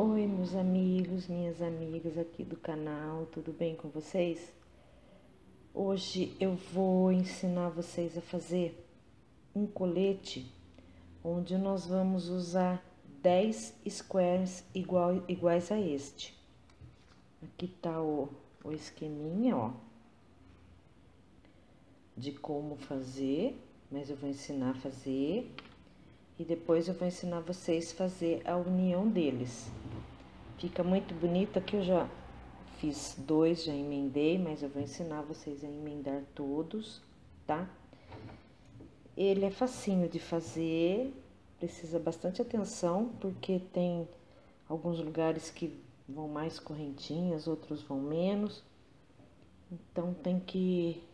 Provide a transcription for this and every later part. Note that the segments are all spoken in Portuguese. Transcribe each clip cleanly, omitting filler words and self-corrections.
Oi, meus amigos, minhas amigas aqui do canal, tudo bem com vocês? Hoje eu vou ensinar vocês a fazer um colete onde nós vamos usar 10 squares iguais a este. Aqui tá o esqueminha, ó, de como fazer, mas eu vou ensinar a fazer. E depois eu vou ensinar vocês a fazer a união deles. Fica muito bonito, aqui eu já fiz dois, já emendei, mas eu vou ensinar vocês a emendar todos, tá? Ele é facinho de fazer, precisa bastante atenção, porque tem alguns lugares que vão mais correntinhas, outros vão menos. Então, tem que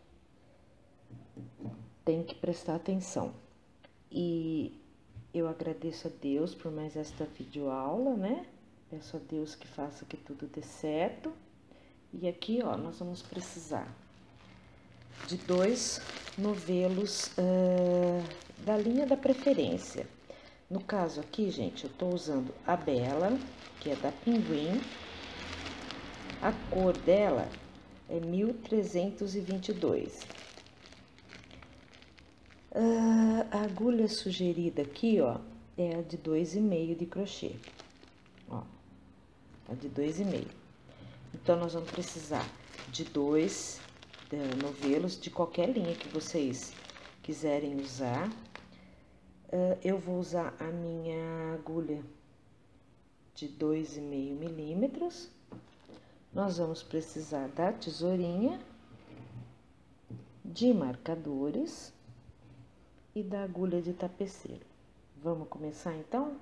prestar atenção. E eu agradeço a Deus por mais esta videoaula, né? Peço a Deus que faça que tudo dê certo. E aqui, ó, nós vamos precisar de 2 novelos da linha da preferência. No caso aqui, gente, eu tô usando a Bella, que é da Pinguin. A cor dela é 1322. A agulha sugerida aqui, ó, é a de 2,5 de crochê, ó, a de 2,5. Então, nós vamos precisar de 2 novelos de qualquer linha que vocês quiserem usar. Eu vou usar a minha agulha de 2,5 milímetros. Nós vamos precisar da tesourinha, de marcadores e da agulha de tapeceiro. Vamos começar então?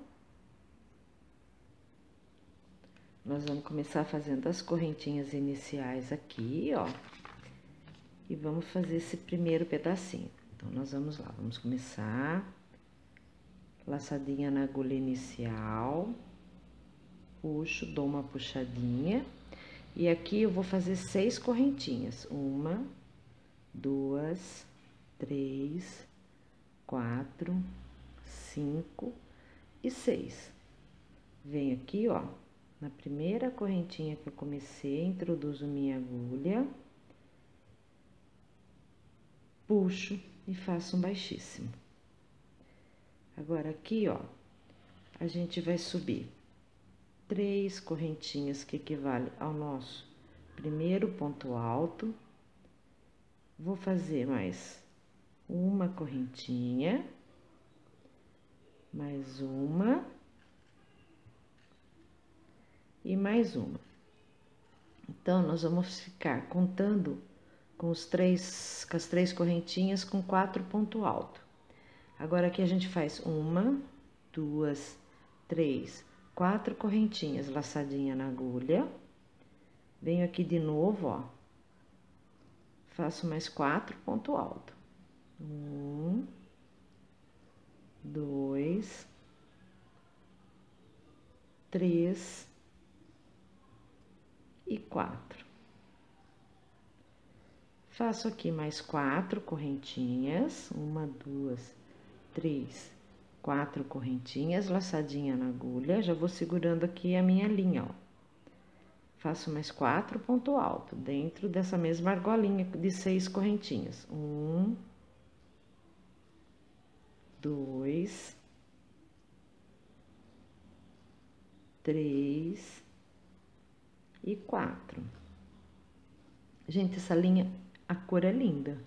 Nós vamos começar fazendo as correntinhas iniciais aqui, ó. E vamos fazer esse primeiro pedacinho. Então, nós vamos lá, vamos começar. Laçadinha na agulha inicial. Puxo, dou uma puxadinha. E aqui eu vou fazer 6 correntinhas. 1, 2, 3, 4, 5 e 6. Venho aqui, ó, na primeira correntinha que eu comecei, introduzo minha agulha, puxo e faço um baixíssimo. Agora aqui, ó, a gente vai subir 3 correntinhas, que equivale ao nosso primeiro ponto alto. Vou fazer mais uma correntinha, mais uma e mais uma. Então, nós vamos ficar contando com as três correntinhas com 4 ponto alto. Agora, aqui a gente faz 1, 2, 3, 4 correntinhas, laçadinha na agulha. Venho aqui de novo, ó, faço mais 4 ponto alto. 1, 2, 3 e 4. Faço aqui mais 4 correntinhas, 1, 2, 3, 4 correntinhas, laçadinha na agulha. Já vou segurando aqui a minha linha, ó. Faço mais 4 ponto alto dentro dessa mesma argolinha de 6 correntinhas. 1, 2, 3 e 4. Gente, essa linha, a cor é linda.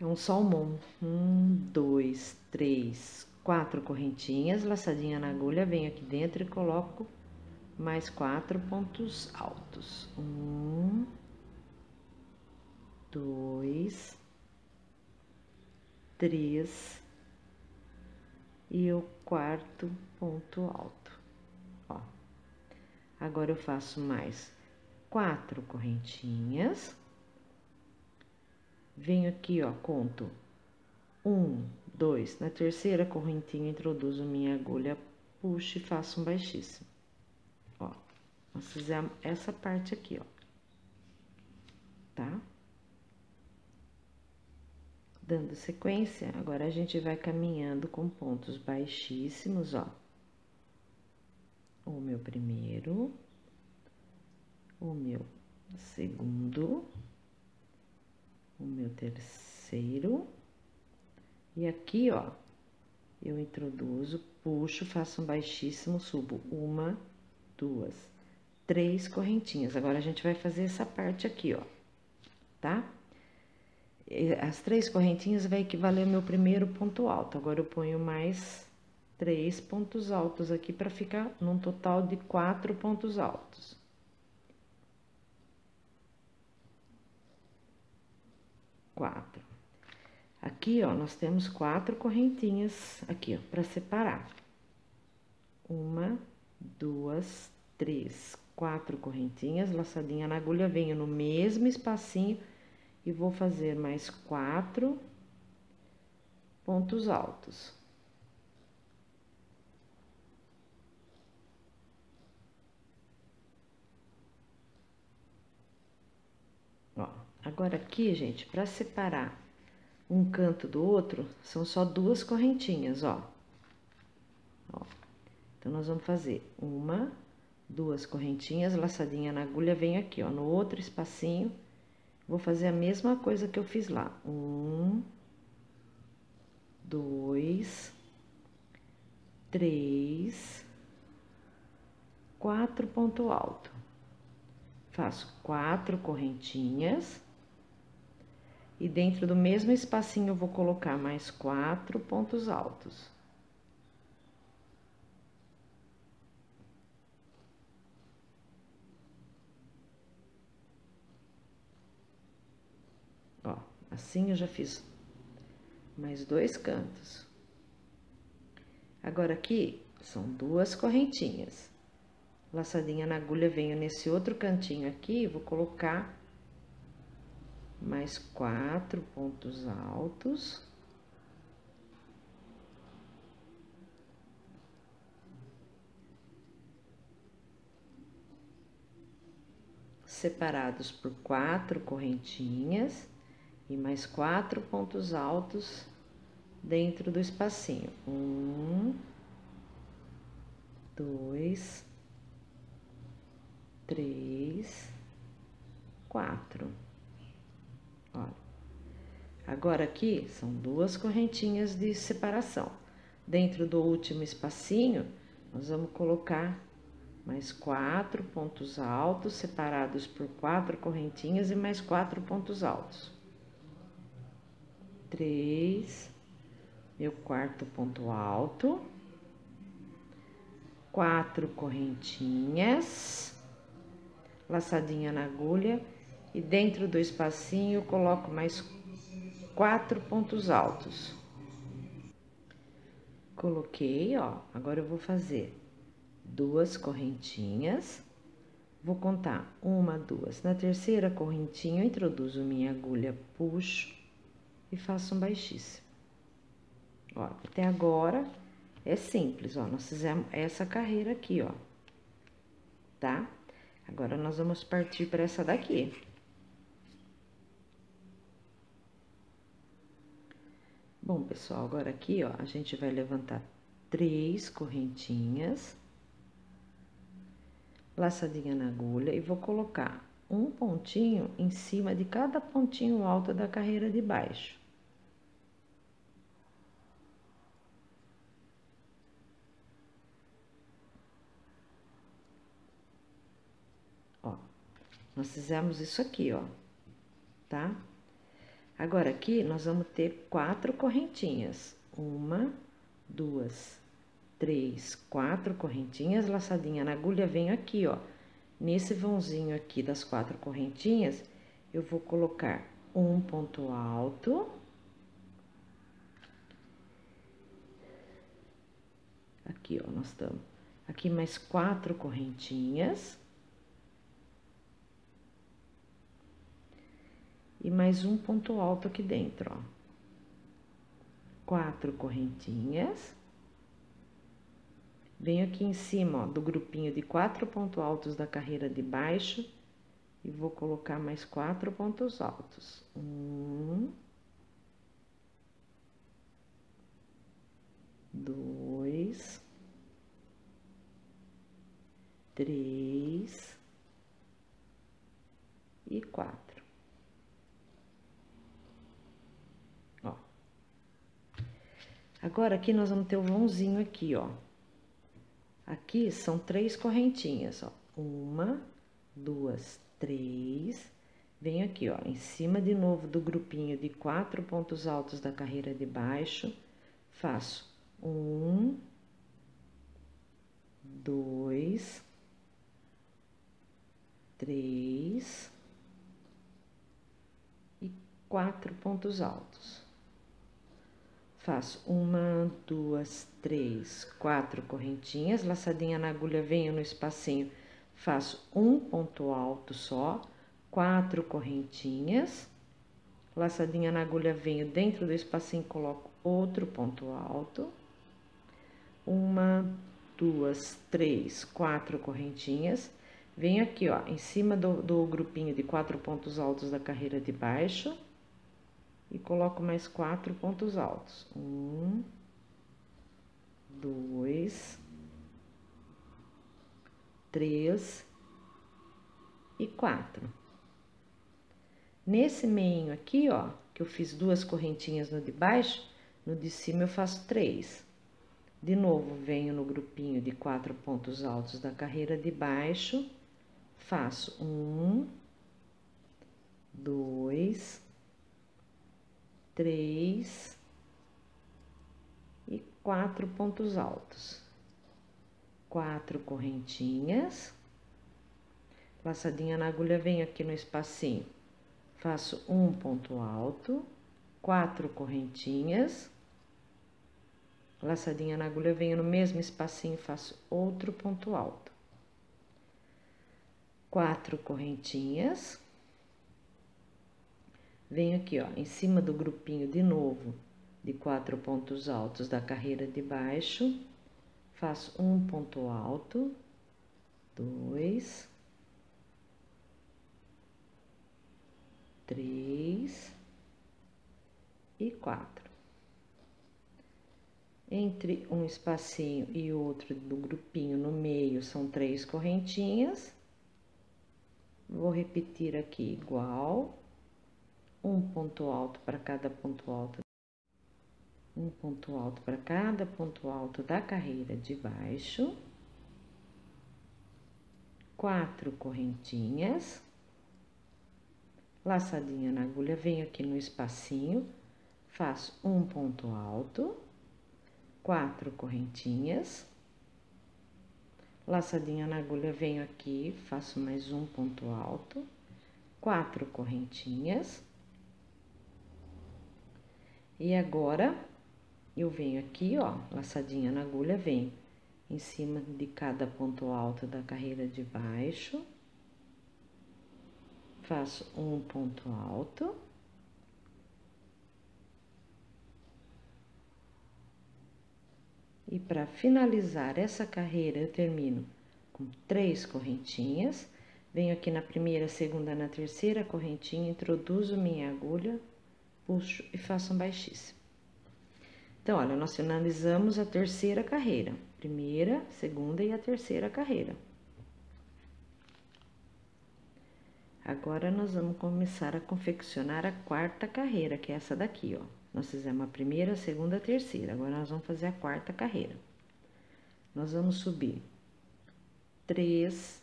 É um salmão. 1, 2, 3, 4 correntinhas, laçadinha na agulha, venho aqui dentro e coloco mais 4 pontos altos. 1, 2, 3 e o quarto ponto alto, ó. Agora eu faço mais 4 correntinhas, venho aqui, ó, conto 1, 2, na terceira correntinha introduzo minha agulha, puxo e faço um baixíssimo, ó. Nós fizemos essa parte aqui, ó, tá? Dando sequência, agora a gente vai caminhando com pontos baixíssimos, ó. o meu primeiro, o meu segundo, o meu terceiro, e aqui, ó, eu introduzo, puxo, faço um baixíssimo, subo uma, duas, três correntinhas. Agora, a gente vai fazer essa parte aqui, ó, tá? As três correntinhas vai equivaler ao meu primeiro ponto alto. Agora, eu ponho mais três pontos altos aqui para ficar num total de 4 pontos altos. Aqui, ó, nós temos 4 correntinhas aqui, ó, para separar. 1, 2, 3, 4 correntinhas, laçadinha na agulha, venho no mesmo espacinho e vou fazer mais 4 pontos altos. Ó, agora aqui, gente, para separar um canto do outro, são só 2 correntinhas, ó. Ó. Então, nós vamos fazer 1, 2 correntinhas, laçadinha na agulha, vem aqui, ó, no outro espacinho, vou fazer a mesma coisa que eu fiz lá. 1, 2, 3, 4 ponto alto. Faço 4 correntinhas. E dentro do mesmo espacinho, eu vou colocar mais 4 pontos altos. Ó, assim eu já fiz mais 2 cantos. Agora, aqui, são 2 correntinhas. Laçadinha na agulha, venho nesse outro cantinho aqui, vou colocar mais 4 pontos altos. Separados por 4 correntinhas e mais 4 pontos altos dentro do espacinho. 1, 2, 3, 4. Olha. Agora, aqui, são 2 correntinhas de separação. Dentro do último espacinho, nós vamos colocar mais 4 pontos altos, separados por 4 correntinhas e mais 4 pontos altos. 3, meu quarto ponto alto. 4 correntinhas, laçadinha na agulha. E dentro do espacinho, eu coloco mais 4 pontos altos. Coloquei, ó, agora eu vou fazer 2 correntinhas. Vou contar 1, 2. Na terceira correntinha, eu introduzo minha agulha, puxo e faço um baixíssimo. Ó, até agora é simples, ó, nós fizemos essa carreira aqui, ó, tá? Agora, nós vamos partir para essa daqui. Bom, pessoal, agora aqui, ó, a gente vai levantar 3 correntinhas, laçadinha na agulha, e vou colocar um pontinho em cima de cada pontinho alto da carreira de baixo. Ó, nós fizemos isso aqui, ó, tá? Agora, aqui, nós vamos ter 4 correntinhas. 1, 2, 3, 4 correntinhas, laçadinha na agulha, venho aqui, ó. Nesse vãozinho aqui das 4 correntinhas, eu vou colocar um ponto alto. Aqui, ó, nós estamos. Aqui, mais 4 correntinhas. E mais um ponto alto aqui dentro, ó. 4 correntinhas. Venho aqui em cima, ó, do grupinho de 4 pontos altos da carreira de baixo. E vou colocar mais 4 pontos altos. 1, 2, 3 e 4. Ó. Agora, aqui nós vamos ter o vãozinho aqui, ó. Aqui são 3 correntinhas, ó. 1, 2, 3. Venho aqui, ó, em cima de novo do grupinho de 4 pontos altos da carreira de baixo, faço 1, 2, 3 e 4 pontos altos. Faço 1, 2, 3, 4 correntinhas, laçadinha na agulha, venho no espacinho, faço 1 ponto alto só, 4 correntinhas, laçadinha na agulha, venho dentro do espacinho, coloco outro ponto alto, 1, 2, 3, 4 correntinhas, venho aqui, ó, em cima do grupinho de 4 pontos altos da carreira de baixo e coloco mais 4 pontos altos, 1, 2, 3 e 4. Nesse meinho aqui, ó, que eu fiz 2 correntinhas no de baixo, no de cima eu faço 3. De novo, venho no grupinho de 4 pontos altos da carreira de baixo, faço 1, 2, 3 e 4 pontos altos. 4 correntinhas, laçadinha na agulha, venho aqui no espacinho. Faço 1 ponto alto, 4 correntinhas, laçadinha na agulha, venho no mesmo espacinho, faço outro ponto alto. 4 correntinhas, venho aqui, ó, em cima do grupinho de novo, de 4 pontos altos da carreira de baixo, faço 1 ponto alto, 2, 3 e 4. Entre um espacinho e outro do grupinho no meio são 3 correntinhas. Vou repetir aqui igual, 1 ponto alto para cada ponto alto, 1 ponto alto para cada ponto alto da carreira de baixo, 4 correntinhas. Laçadinha na agulha, venho aqui no espacinho, faço 1 ponto alto, 4 correntinhas, laçadinha na agulha, venho aqui, faço mais 1 ponto alto, 4 correntinhas. E agora, eu venho aqui, ó, laçadinha na agulha, venho em cima de cada ponto alto da carreira de baixo, faço 1 ponto alto, para finalizar essa carreira eu termino com 3 correntinhas, venho aqui na primeira, segunda, na terceira correntinha, introduzo minha agulha, puxo e faço um baixíssimo. Então, olha, nós finalizamos a terceira carreira, primeira, segunda e a terceira carreira. Agora, nós vamos começar a confeccionar a quarta carreira, que é essa daqui, ó. Nós fizemos a primeira, a segunda, a terceira. Agora, nós vamos fazer a quarta carreira. Nós vamos subir 3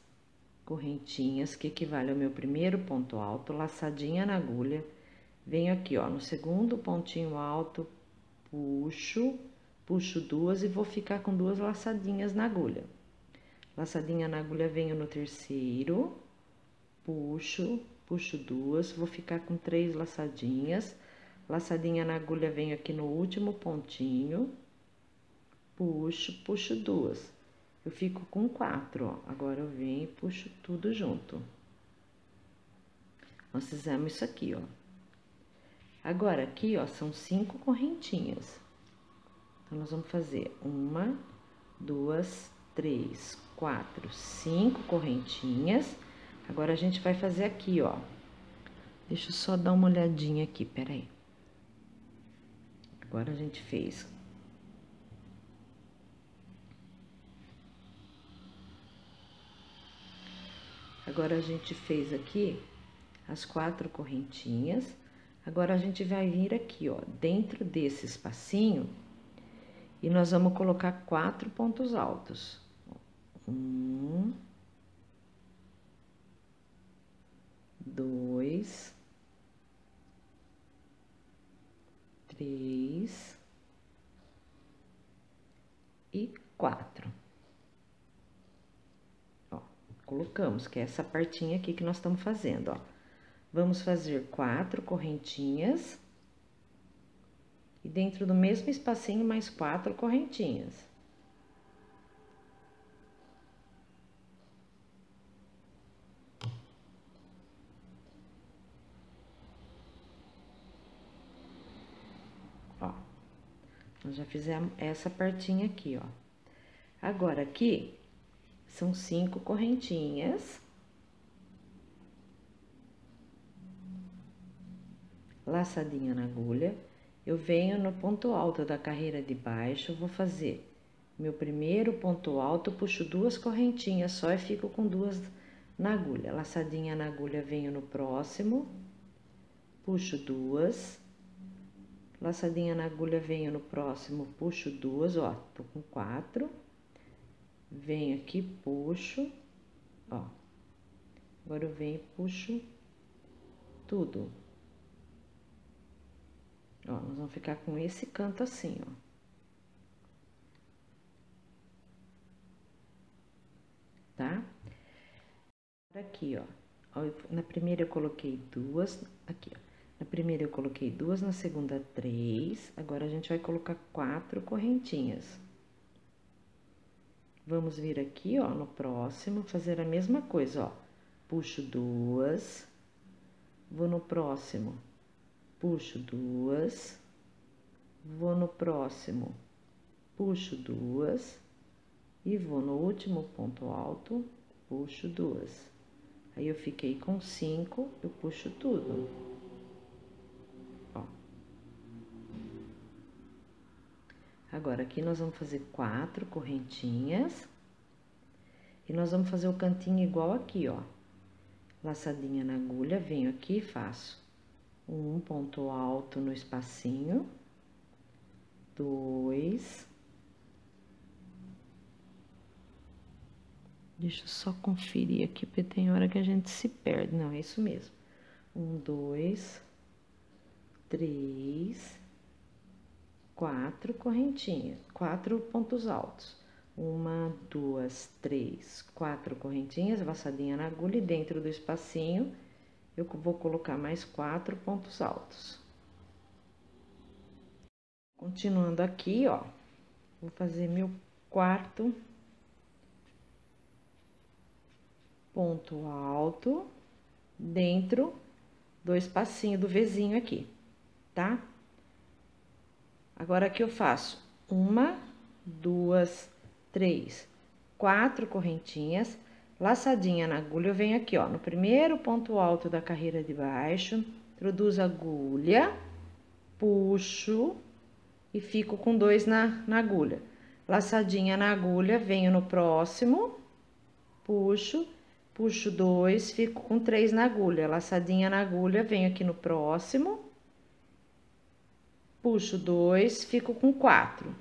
correntinhas, que equivale ao meu primeiro ponto alto, laçadinha na agulha. Venho aqui, ó, no segundo pontinho alto, puxo 2 e vou ficar com 2 laçadinhas na agulha. Laçadinha na agulha, venho no terceiro... Puxo 2, vou ficar com 3 laçadinhas, laçadinha na agulha, venho aqui no último pontinho, puxo 2, eu fico com 4, ó, agora eu venho e puxo tudo junto. Nós fizemos isso aqui, ó. Agora, aqui, ó, são 5 correntinhas. Então, nós vamos fazer 1, 2, 3, 4, 5 correntinhas. Agora, a gente vai fazer aqui, ó. Deixa eu só dar uma olhadinha aqui, peraí. Agora, a gente fez. Agora, a gente fez aqui as 4 correntinhas. Agora, a gente vai vir aqui, ó, dentro desse espacinho, e nós vamos colocar 4 pontos altos. 1, 2, 3 e 4. Ó, colocamos, que é essa partinha aqui que nós estamos fazendo, ó. Vamos fazer 4 correntinhas e dentro do mesmo espacinho mais 4 correntinhas. Ó, nós já fizemos essa partinha aqui, ó. Agora, aqui são 5 correntinhas. Laçadinha na agulha, eu venho no ponto alto da carreira de baixo, vou fazer meu primeiro ponto alto, puxo 2 correntinhas só e fico com 2 na agulha. Laçadinha na agulha, venho no próximo, puxo 2, laçadinha na agulha, venho no próximo, puxo 2, ó, tô com 4, venho aqui, puxo, ó, agora eu venho e puxo tudo. Ó, nós vamos ficar com esse canto assim, ó. Tá? Aqui, ó. Na primeira eu coloquei 2, aqui, ó. Na primeira eu coloquei 2, na segunda 3. Agora, a gente vai colocar 4 correntinhas. Vamos vir aqui, ó, no próximo, fazer a mesma coisa, ó. Puxo 2, vou no próximo. Puxo 2, vou no próximo, puxo 2 e vou no último ponto alto, puxo 2. Aí, eu fiquei com 5, eu puxo tudo. Ó. Agora, aqui nós vamos fazer 4 correntinhas e nós vamos fazer o cantinho igual aqui, ó. Laçadinha na agulha, venho aqui e faço. 1 ponto alto no espacinho, 2, deixa eu só conferir aqui, porque tem hora que a gente se perde, não, é isso mesmo, 1, 2, 3, 4 correntinhas, 4 pontos altos, 1, 2, 3, 4 correntinhas, laçadinha na agulha e dentro do espacinho, eu vou colocar mais 4 pontos altos. Continuando aqui, ó, vou fazer meu quarto ponto alto dentro do espacinho do vizinho aqui, tá? Agora, aqui eu faço 1, 2, 3, 4 correntinhas. Laçadinha na agulha, eu venho aqui, ó, no primeiro ponto alto da carreira de baixo, introduzo a agulha, puxo e fico com 2 na agulha. Laçadinha na agulha, venho no próximo, puxo, puxo 2, fico com 3 na agulha. Laçadinha na agulha, venho aqui no próximo, puxo 2, fico com 4.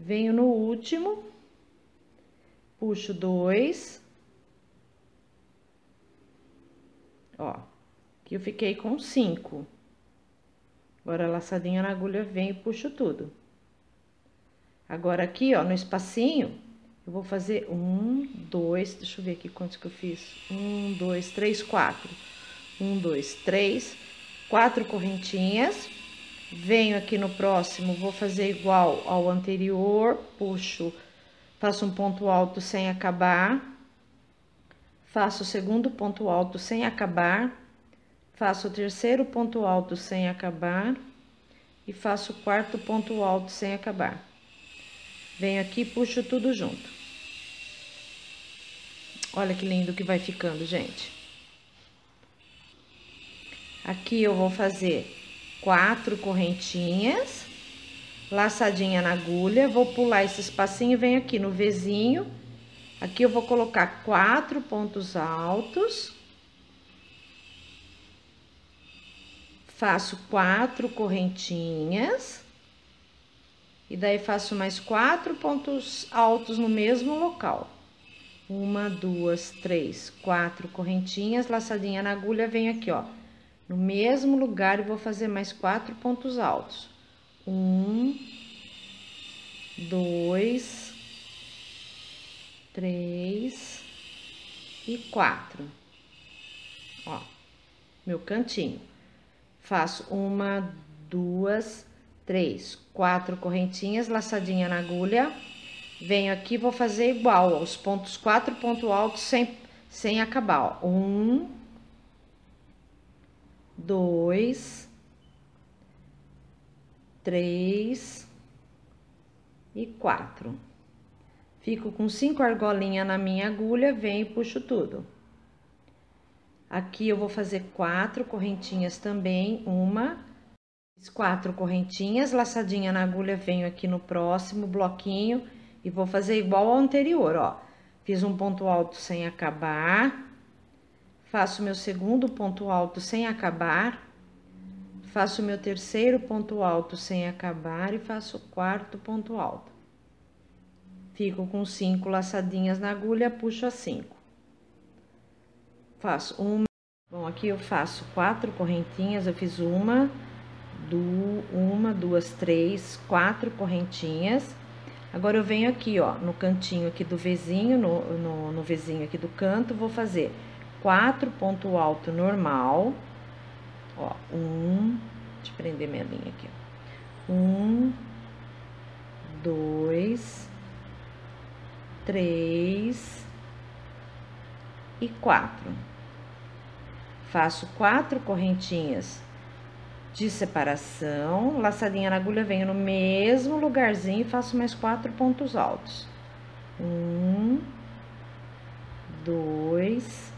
Venho no último, puxo 2... Ó, que eu fiquei com 5. Agora, laçadinha na agulha, vem e puxo tudo. Agora, aqui, ó, no espacinho, eu vou fazer 1, 2, deixa eu ver aqui quantos que eu fiz. 1, 2, 3, 4. 1, 2, 3, 4 correntinhas. Venho aqui no próximo, vou fazer igual ao anterior, puxo, faço um ponto alto sem acabar. Faço o segundo ponto alto sem acabar, faço o terceiro ponto alto sem acabar e faço o quarto ponto alto sem acabar. Venho aqui e puxo tudo junto. Olha que lindo que vai ficando, gente. Aqui eu vou fazer 4 correntinhas, laçadinha na agulha, vou pular esse espacinho, venho aqui no vizinho, Aqui eu vou colocar 4 pontos altos. Faço 4 correntinhas. E daí faço mais 4 pontos altos no mesmo local. 1, 2, 3, 4 correntinhas, laçadinha na agulha, venho aqui, ó, no mesmo lugar e vou fazer mais 4 pontos altos. 1, 2, 3 e 4. Ó, meu cantinho. Faço 1, 2, 3, 4 correntinhas, laçadinha na agulha. Venho aqui, vou fazer igual, ó, os pontos, 4 pontos altos sem acabar, ó. 1, 2, 3 e 4. Fico com 5 argolinhas na minha agulha, venho e puxo tudo. Aqui eu vou fazer 4 correntinhas também, 4 correntinhas, laçadinha na agulha, venho aqui no próximo bloquinho. E vou fazer igual ao anterior, ó. Fiz um ponto alto sem acabar. Faço meu segundo ponto alto sem acabar. Faço meu terceiro ponto alto sem acabar e faço o quarto ponto alto. Fico com 5 laçadinhas na agulha, puxo as 5. Faço uma... Bom, aqui eu faço 4 correntinhas, eu fiz uma, duas, três, 4 correntinhas. Agora, eu venho aqui, ó, no cantinho aqui do vizinho, no vizinho aqui do canto, vou fazer 4 ponto alto normal, ó, deixa eu prender minha linha aqui, ó, 1, 2, 3 e 4. Faço 4 correntinhas de separação, laçadinha na agulha, venho no mesmo lugarzinho e faço mais 4 pontos altos. 1, 2,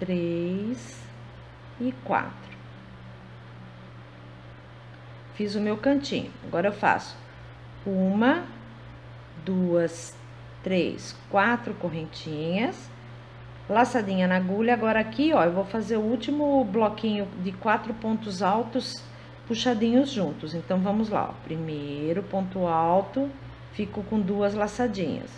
3 e 4. Fiz o meu cantinho. Agora eu faço 1, 2, 3, 4 correntinhas. Laçadinha na agulha, agora aqui, ó, eu vou fazer o último bloquinho de 4 pontos altos puxadinhos juntos. Então, vamos lá, ó. Primeiro ponto alto, fico com 2 laçadinhas.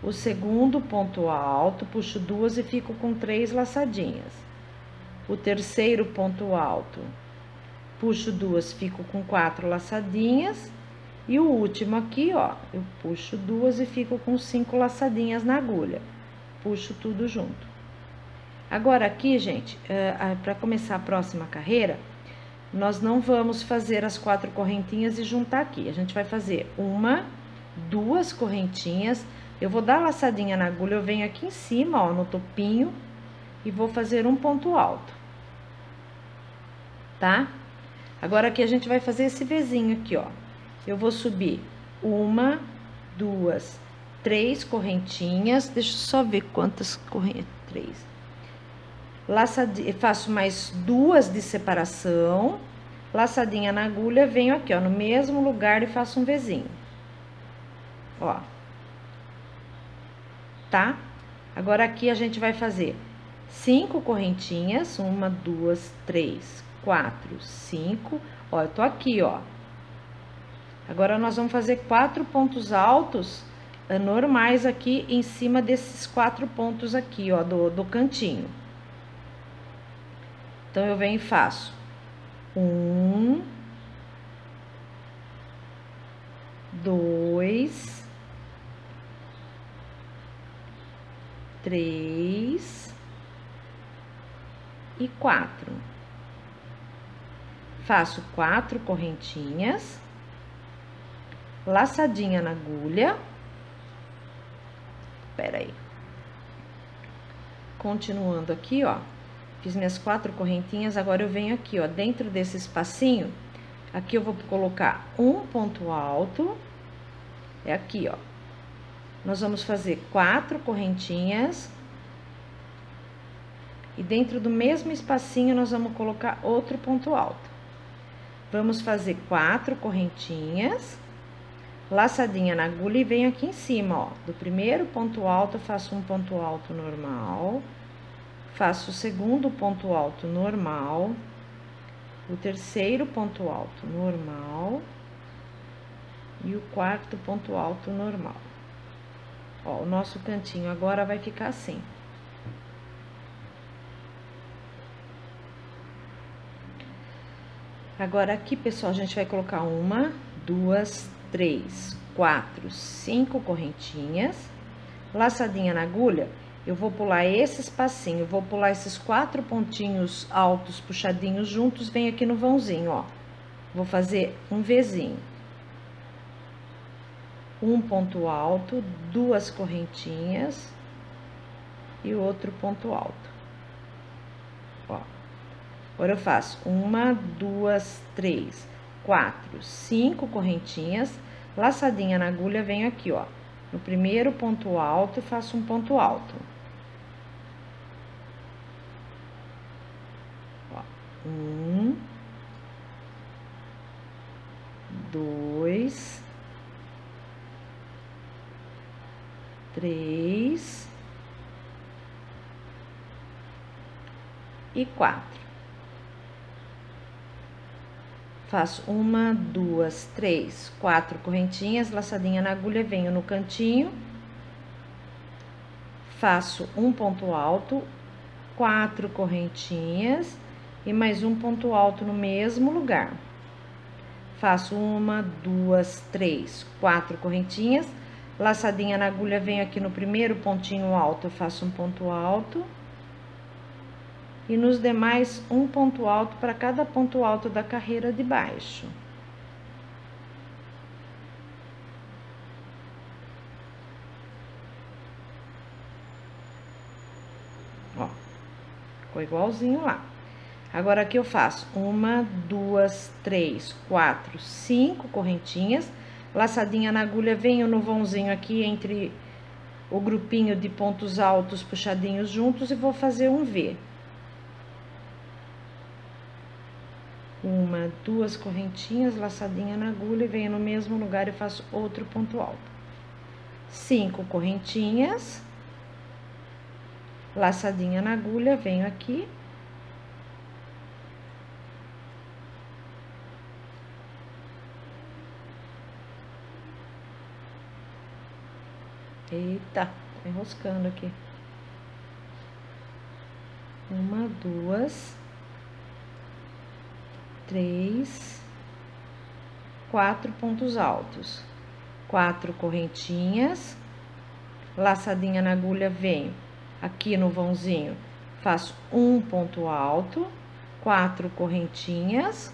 O segundo ponto alto, puxo 2 e fico com 3 laçadinhas. O terceiro ponto alto, puxo 2, fico com 4 laçadinhas. E o último aqui, ó, eu puxo 2 e fico com 5 laçadinhas na agulha. Puxo tudo junto. Agora aqui, gente, para começar a próxima carreira, nós não vamos fazer as 4 correntinhas e juntar aqui. A gente vai fazer 1, 2 correntinhas. Eu vou dar laçadinha na agulha, eu venho aqui em cima, ó, no topinho, e vou fazer um ponto alto, tá? Agora aqui a gente vai fazer esse vizinho aqui, ó. Eu vou subir 1, 2, 3 correntinhas, deixa eu só ver quantas correntinhas, 3. Laçadinha, faço mais 2 de separação, laçadinha na agulha, venho aqui, ó, no mesmo lugar e faço um vizinho. Ó. Tá? Agora aqui a gente vai fazer 5 correntinhas, 1, 2, 3, 4, 5. Ó, eu tô aqui, ó. Agora nós vamos fazer 4 pontos altos normais aqui em cima desses 4 pontos aqui, ó, do cantinho. Então, eu venho e faço 1, 2, 3 e 4. Faço 4 correntinhas, laçadinha na agulha. Pera aí. Continuando aqui, ó, fiz minhas 4 correntinhas, agora eu venho aqui, ó, dentro desse espacinho, aqui eu vou colocar um ponto alto, é aqui, ó. Nós vamos fazer 4 correntinhas e dentro do mesmo espacinho nós vamos colocar outro ponto alto. Vamos fazer 4 correntinhas, laçadinha na agulha e venho aqui em cima, ó. Do primeiro ponto alto, eu faço um ponto alto normal, faço o segundo ponto alto normal, o terceiro ponto alto normal e o quarto ponto alto normal. Ó, o nosso cantinho agora vai ficar assim. Agora, aqui, pessoal, a gente vai colocar uma, duas, três, quatro, cinco correntinhas. Laçadinha na agulha, eu vou pular esse espacinho, vou pular esses quatro pontinhos altos puxadinhos juntos, venho aqui no vãozinho, ó. Vou fazer um Vzinho. Um ponto alto, duas correntinhas e outro ponto alto. Ó. Agora, eu faço uma, duas, três, quatro, cinco correntinhas, laçadinha na agulha, venho aqui, ó, no primeiro ponto alto, faço um ponto alto. Ó, um, dois, três e quatro. Faço uma, duas, três, quatro correntinhas, laçadinha na agulha, venho no cantinho, faço um ponto alto, quatro correntinhas e mais um ponto alto no mesmo lugar. Faço uma, duas, três, quatro correntinhas, laçadinha na agulha, venho aqui no primeiro pontinho alto, eu faço um ponto alto. E nos demais, um ponto alto para cada ponto alto da carreira de baixo. Ó, ficou igualzinho lá. Agora, aqui eu faço uma, duas, três, quatro, cinco correntinhas. Laçadinha na agulha, venho no vãozinho aqui entre o grupinho de pontos altos puxadinhos juntos e vou fazer um V. Uma, duas correntinhas, laçadinha na agulha e venho no mesmo lugar e faço outro ponto alto. Cinco correntinhas, laçadinha na agulha, venho aqui. Eita, tá enroscando aqui. Uma, duas, três, quatro pontos altos, quatro correntinhas, laçadinha na agulha, venho aqui no vãozinho, faço um ponto alto, quatro correntinhas,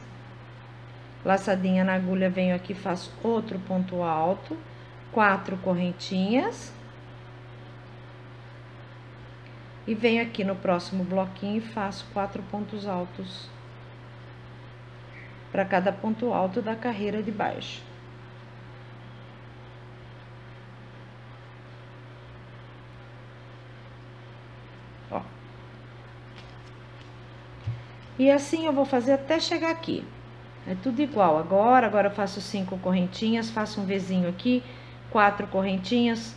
laçadinha na agulha, venho aqui, faço outro ponto alto, quatro correntinhas, e venho aqui no próximo bloquinho e faço quatro pontos altos para cada ponto alto da carreira de baixo. Ó. E assim eu vou fazer até chegar aqui. É tudo igual. Agora eu faço cinco correntinhas, faço um Vzinho aqui, quatro correntinhas,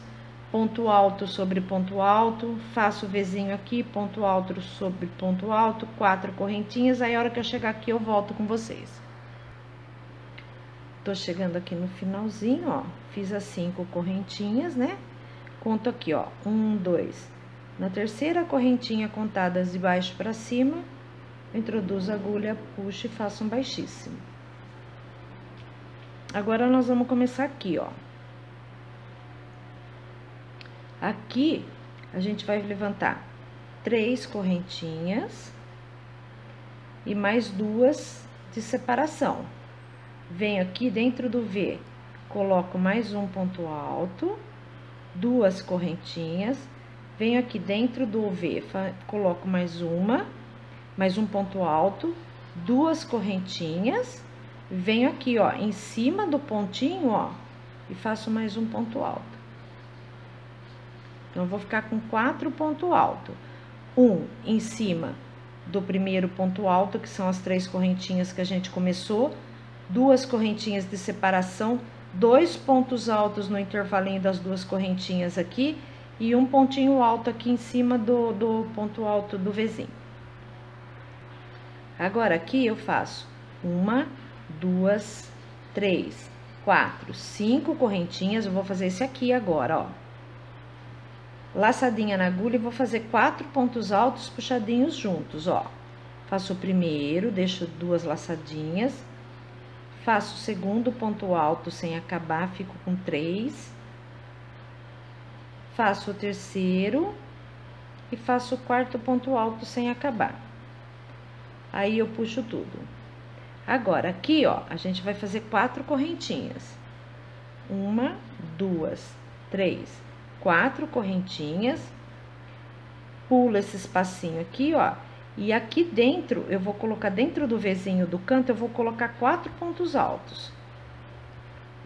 ponto alto sobre ponto alto, faço Vzinho aqui, ponto alto sobre ponto alto, quatro correntinhas, aí a hora que eu chegar aqui eu volto com vocês. Tô chegando aqui no finalzinho, ó, fiz as cinco correntinhas, né? Conto aqui, ó, um, dois. Na terceira correntinha, contadas de baixo pra cima, introduzo a agulha, puxo e faço um baixíssimo. Agora, nós vamos começar aqui, ó. Aqui, a gente vai levantar três correntinhas e mais duas de separação. Venho aqui dentro do V, coloco mais um ponto alto, duas correntinhas, venho aqui dentro do V, coloco mais um ponto alto, duas correntinhas, venho aqui, ó, em cima do pontinho, ó, e faço mais um ponto alto. Então, eu vou ficar com quatro ponto alto, um em cima do primeiro ponto alto, que são as três correntinhas que a gente começou, duas correntinhas de separação, dois pontos altos no intervalinho das duas correntinhas aqui e um pontinho alto aqui em cima do ponto alto do vizinho. Agora, aqui eu faço uma, duas, três, quatro, cinco correntinhas. Eu vou fazer esse aqui agora, ó. Laçadinha na agulha e vou fazer quatro pontos altos puxadinhos juntos, ó. Faço o primeiro, deixo duas laçadinhas. Faço o segundo ponto alto sem acabar, fico com três. Faço o terceiro e faço o quarto ponto alto sem acabar. Aí eu puxo tudo. Agora, aqui, ó, a gente vai fazer quatro correntinhas. Uma, duas, três, quatro correntinhas. Pulo esse espacinho aqui, ó. E aqui dentro, eu vou colocar dentro do vizinho do canto, eu vou colocar quatro pontos altos.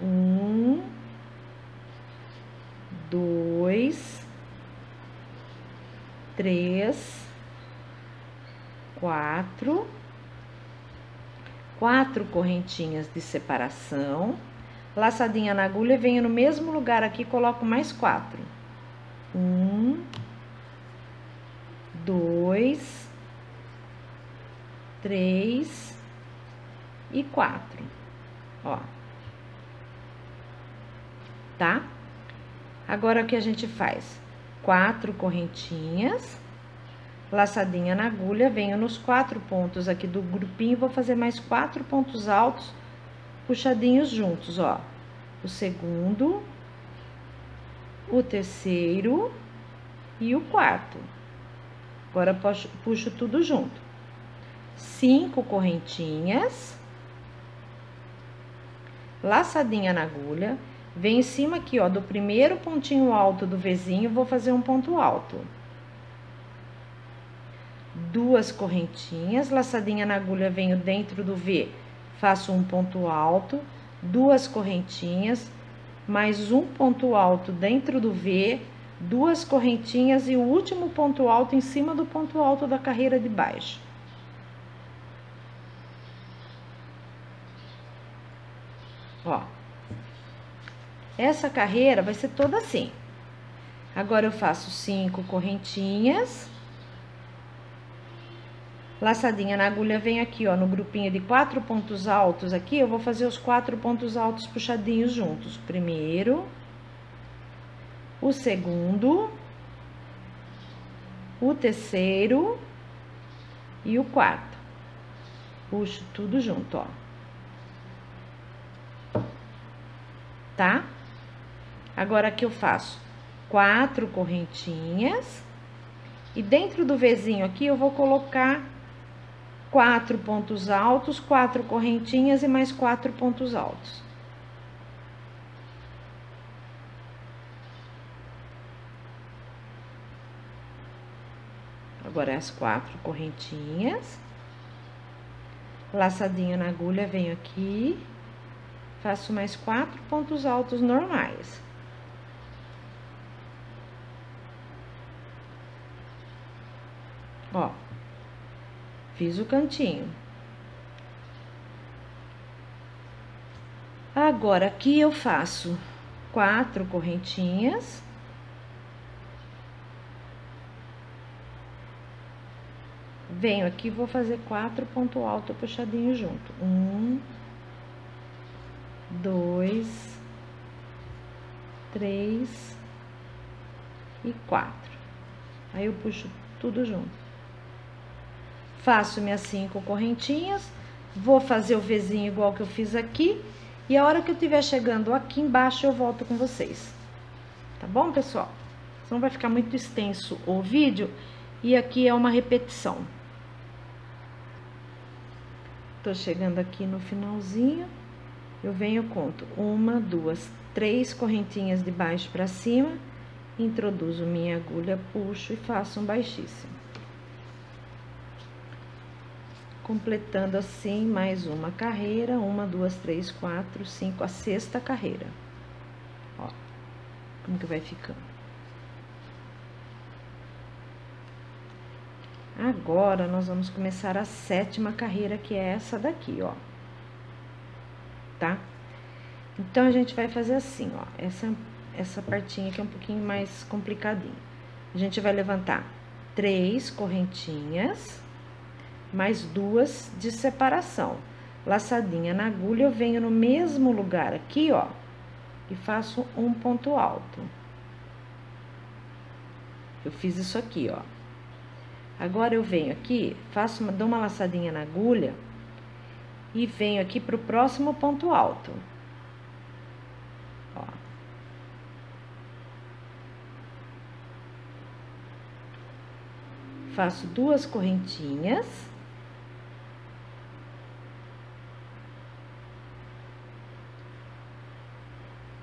Um, dois, três, quatro. Quatro correntinhas de separação. Laçadinha na agulha, venho no mesmo lugar aqui, coloco mais quatro. Um, dois, três e quatro, ó, tá? Agora, o que a gente faz? Quatro correntinhas, laçadinha na agulha, venho nos quatro pontos aqui do grupinho, vou fazer mais quatro pontos altos, puxadinhos juntos, ó. O segundo, o terceiro e o quarto. Agora, puxo tudo junto. Cinco correntinhas, laçadinha na agulha, vem em cima aqui, ó, do primeiro pontinho alto do vizinho, vou fazer um ponto alto. Duas correntinhas, laçadinha na agulha, venho dentro do V, faço um ponto alto, duas correntinhas, mais um ponto alto dentro do V, duas correntinhas e o último ponto alto em cima do ponto alto da carreira de baixo. Ó, essa carreira vai ser toda assim. Agora, eu faço cinco correntinhas, laçadinha na agulha, vem aqui, ó, no grupinho de quatro pontos altos aqui, eu vou fazer os quatro pontos altos puxadinhos juntos. O primeiro, o segundo, o terceiro e o quarto. Puxo tudo junto, ó. Tá? Agora, aqui eu faço quatro correntinhas e dentro do vizinho aqui eu vou colocar quatro pontos altos, quatro correntinhas e mais quatro pontos altos. Agora, as quatro correntinhas, laçadinho na agulha, venho aqui. Faço mais quatro pontos altos normais. Ó, fiz o cantinho. Agora, aqui eu faço quatro correntinhas. Venho aqui, vou fazer quatro pontos altos puxadinho junto. Um, dois, três e quatro. Aí eu puxo tudo junto. Faço minhas cinco correntinhas, vou fazer o vizinho igual que eu fiz aqui, e a hora que eu tiver chegando aqui embaixo eu volto com vocês. Tá bom, pessoal? Senão vai ficar muito extenso o vídeo, e aqui é uma repetição. Tô chegando aqui no finalzinho. Eu venho, conto uma, duas, três correntinhas de baixo para cima, introduzo minha agulha, puxo e faço um baixíssimo. Completando assim mais uma carreira, uma, duas, três, quatro, cinco, a sexta carreira. Ó, como que vai ficando. Agora, nós vamos começar a sétima carreira, que é essa daqui, ó. Tá? Então, a gente vai fazer assim, ó, essa partinha aqui é um pouquinho mais complicadinha. A gente vai levantar 3 correntinhas, mais 2 de separação. Laçadinha na agulha, eu venho no mesmo lugar aqui, ó, e faço um ponto alto. Eu fiz isso aqui, ó. Agora, eu venho aqui, dou uma laçadinha na agulha e venho aqui pro próximo ponto alto. Ó. Faço 2 correntinhas.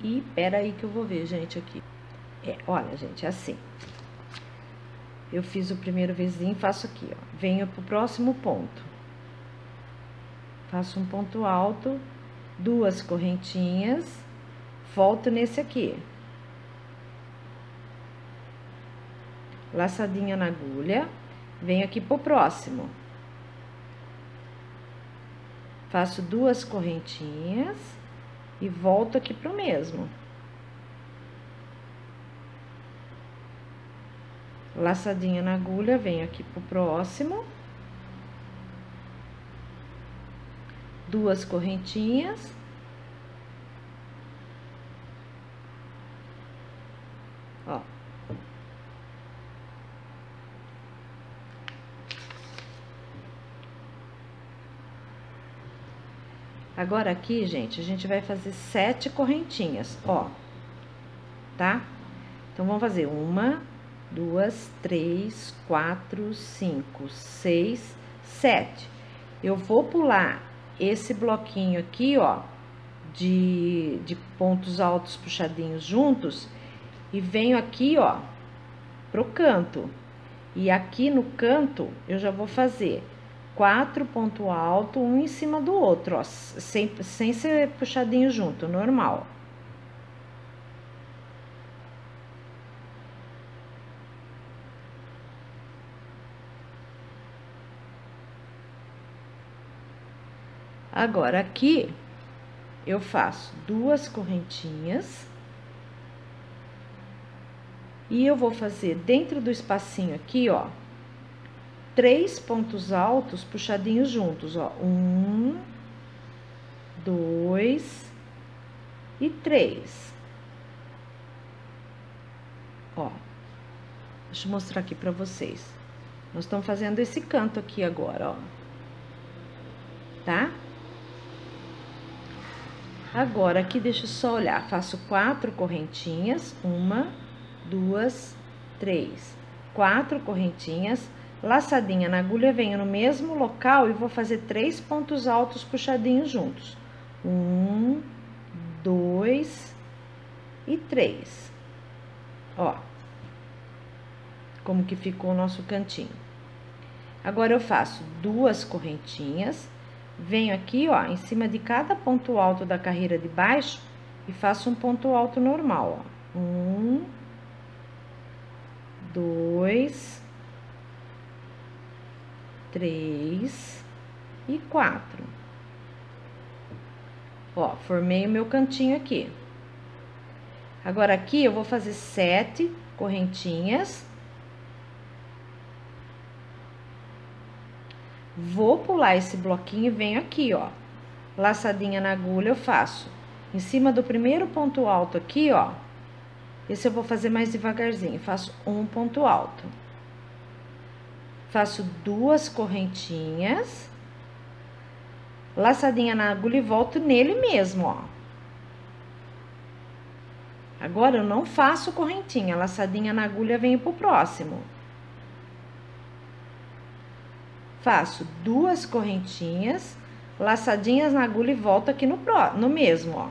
E pera aí que eu vou ver, gente, aqui. É, olha, gente, é assim. Eu fiz o primeiro vizinho, faço aqui, ó. Venho pro próximo ponto. Faço um ponto alto, 2 correntinhas, volto nesse aqui. Laçadinha na agulha, venho aqui pro próximo. Faço 2 correntinhas. E volto aqui pro mesmo. Laçadinha na agulha, venho aqui pro próximo. 2 correntinhas. Ó. Agora, aqui, gente, a gente vai fazer 7 correntinhas, ó, tá? Então, vamos fazer 1, 2, 3, 4, 5, 6, 7. Eu vou pular esse bloquinho aqui, ó, de pontos altos puxadinhos juntos, e venho aqui, ó, pro canto. E aqui no canto, eu já vou fazer 4 ponto alto, um em cima do outro, ó, sem ser puxadinho junto, normal. Agora, aqui, eu faço 2 correntinhas. E eu vou fazer dentro do espacinho aqui, ó, 3 pontos altos puxadinhos juntos, ó. 1, 2 e 3. Ó, deixa eu mostrar aqui pra vocês. Nós estamos fazendo esse canto aqui agora, ó. Tá? Agora, aqui, deixa eu só olhar. Faço 4 correntinhas. 1, 2, 3. 4 correntinhas. Laçadinha na agulha, venho no mesmo local e vou fazer 3 pontos altos puxadinhos juntos. 1, 2 e 3. Ó, como que ficou o nosso cantinho. Agora, eu faço 2 correntinhas, venho aqui, ó, em cima de cada ponto alto da carreira de baixo e faço um ponto alto normal, ó. 1, 2, 3 e 4. Ó, formei o meu cantinho aqui. Agora, aqui, eu vou fazer 7 correntinhas. Vou pular esse bloquinho e venho aqui, ó. Laçadinha na agulha, eu faço em cima do primeiro ponto alto aqui, ó. Esse eu vou fazer mais devagarzinho, faço um ponto alto. Faço 2 correntinhas, laçadinha na agulha e volto nele mesmo, ó. Agora, eu não faço correntinha, laçadinha na agulha, venho pro próximo. Faço 2 correntinhas, laçadinhas na agulha e volto aqui no mesmo, ó.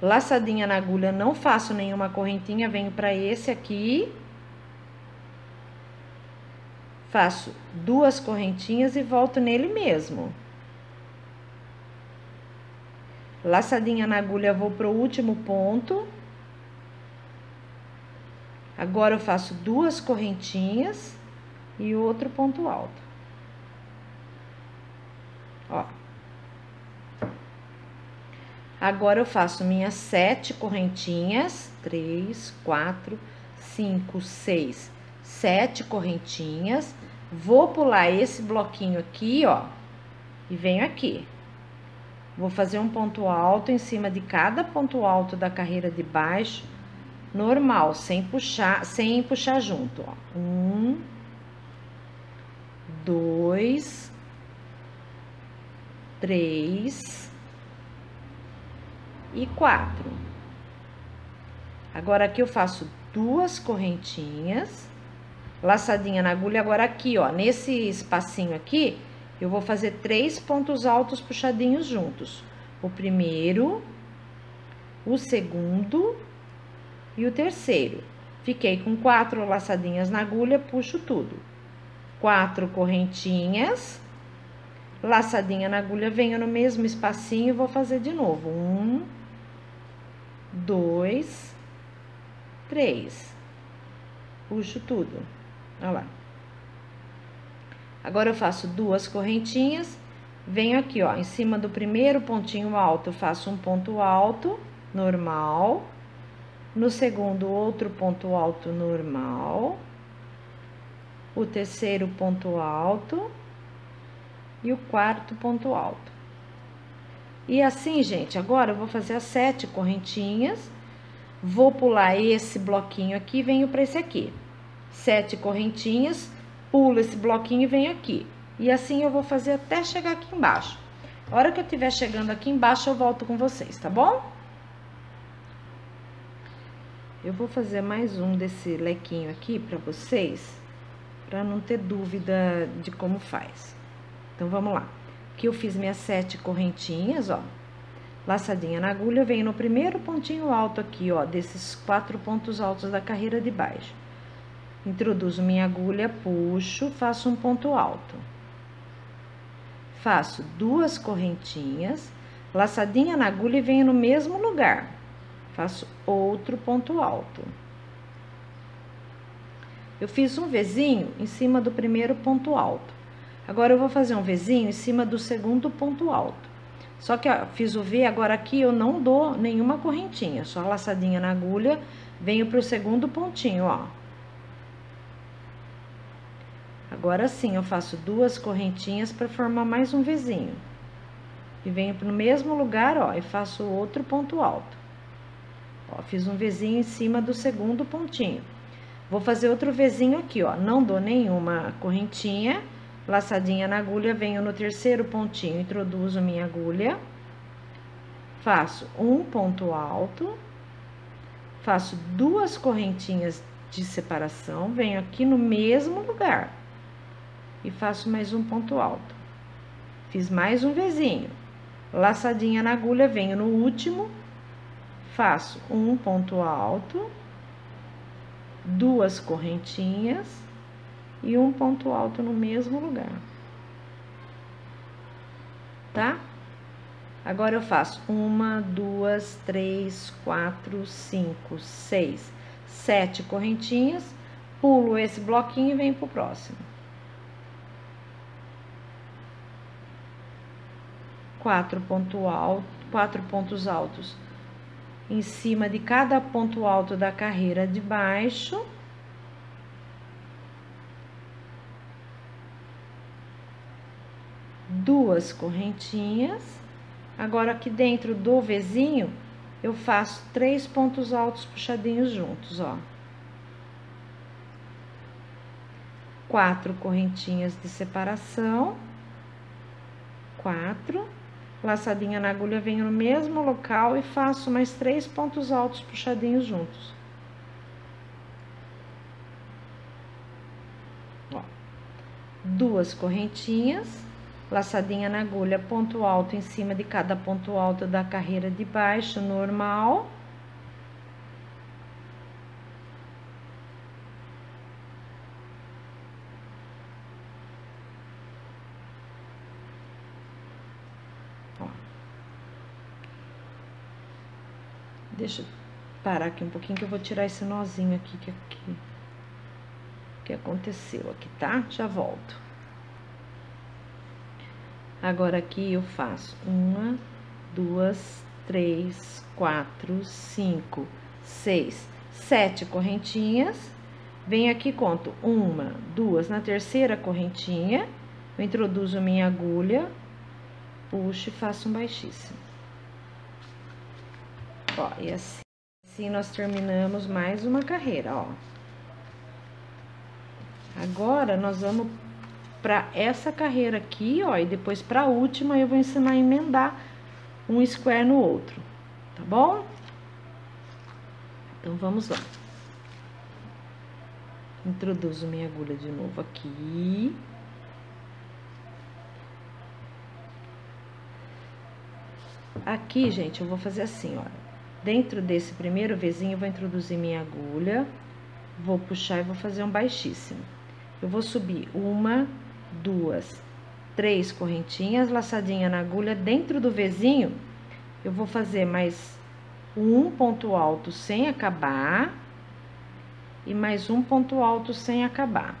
Laçadinha na agulha, não faço nenhuma correntinha, venho pra esse aqui. Faço 2 correntinhas e volto nele mesmo. Laçadinha na agulha, vou pro último ponto. Agora, eu faço 2 correntinhas e outro ponto alto. Ó. Agora, eu faço minhas 7 correntinhas. 3, 4, 5, 6, 7 correntinhas. Vou pular esse bloquinho aqui, ó, e venho aqui. Vou fazer um ponto alto em cima de cada ponto alto da carreira de baixo, normal, sem puxar junto, ó. 1, 2, 3 e 4. Agora, aqui eu faço 2 correntinhas, laçadinha na agulha. Agora, aqui, ó, nesse espacinho aqui, eu vou fazer 3 pontos altos puxadinhos juntos. O primeiro, o segundo e o terceiro. Fiquei com 4 laçadinhas na agulha, puxo tudo. 4 correntinhas, laçadinha na agulha, venho no mesmo espacinho e vou fazer de novo. 1, 2, 3. Puxo tudo. Olha lá. Agora, eu faço 2 correntinhas, venho aqui, ó, em cima do primeiro pontinho alto, eu faço um ponto alto, normal. No segundo, outro ponto alto, normal. O terceiro ponto alto e o quarto ponto alto. E assim, gente, agora eu vou fazer as 7 correntinhas, vou pular esse bloquinho aqui e venho para esse aqui. 7 correntinhas, pulo esse bloquinho e venho aqui. E assim eu vou fazer até chegar aqui embaixo. A hora que eu estiver chegando aqui embaixo, eu volto com vocês, tá bom? Eu vou fazer mais um desse lequinho aqui para vocês, para não ter dúvida de como faz. Então, vamos lá. Aqui eu fiz minhas 7 correntinhas, ó. Laçadinha na agulha, eu venho no primeiro pontinho alto aqui, ó, desses 4 pontos altos da carreira de baixo. Introduzo minha agulha, puxo, faço um ponto alto. Faço 2 correntinhas, laçadinha na agulha e venho no mesmo lugar. Faço outro ponto alto. Eu fiz um vezinho em cima do primeiro ponto alto. Agora, eu vou fazer um vezinho em cima do segundo ponto alto. Só que, ó, fiz o V, agora aqui eu não dou nenhuma correntinha, só laçadinha na agulha, venho pro segundo pontinho, ó. Agora sim, eu faço 2 correntinhas para formar mais um vezinho. E venho pro mesmo lugar, ó, e faço outro ponto alto. Ó, fiz um vezinho em cima do segundo pontinho. Vou fazer outro vezinho aqui, ó, não dou nenhuma correntinha. Laçadinha na agulha, venho no terceiro pontinho, introduzo minha agulha, faço um ponto alto, faço 2 correntinhas de separação, venho aqui no mesmo lugar e faço mais um ponto alto. Fiz mais um vezinho, laçadinha na agulha, venho no último, faço um ponto alto, 2 correntinhas e um ponto alto no mesmo lugar, tá? Agora, eu faço 1, 2, 3, 4, 5, 6, 7 correntinhas, pulo esse bloquinho e venho pro próximo. 4 pontos altos em cima de cada ponto alto da carreira de baixo. Duas correntinhas. Agora, aqui dentro do vezinho, eu faço 3 pontos altos puxadinhos juntos, ó. 4 correntinhas de separação. 4. Laçadinha na agulha, venho no mesmo local e faço mais 3 pontos altos puxadinhos juntos. Ó. 2 correntinhas. Laçadinha na agulha, ponto alto em cima de cada ponto alto da carreira de baixo, normal. Ó. Deixa eu parar aqui um pouquinho que eu vou tirar esse nozinho aqui que aconteceu aqui, tá? Já volto. Agora, aqui eu faço 1, 2, 3, 4, 5, 6, 7 correntinhas. Venho aqui, conto uma, duas, na terceira correntinha, eu introduzo minha agulha, puxo e faço um baixíssimo. Ó, e assim nós terminamos mais uma carreira, ó. Agora, nós vamos pra essa carreira aqui, ó, e depois pra última eu vou ensinar a emendar um square no outro, tá bom? Então, vamos lá. Introduzo minha agulha de novo aqui. Aqui, gente, eu vou fazer assim, ó. Dentro desse primeiro vizinho, eu vou introduzir minha agulha, vou puxar e vou fazer um baixíssimo. Eu vou subir uma, duas, três correntinhas, laçadinha na agulha. Dentro do vizinho, eu vou fazer mais um ponto alto sem acabar... E mais um ponto alto sem acabar.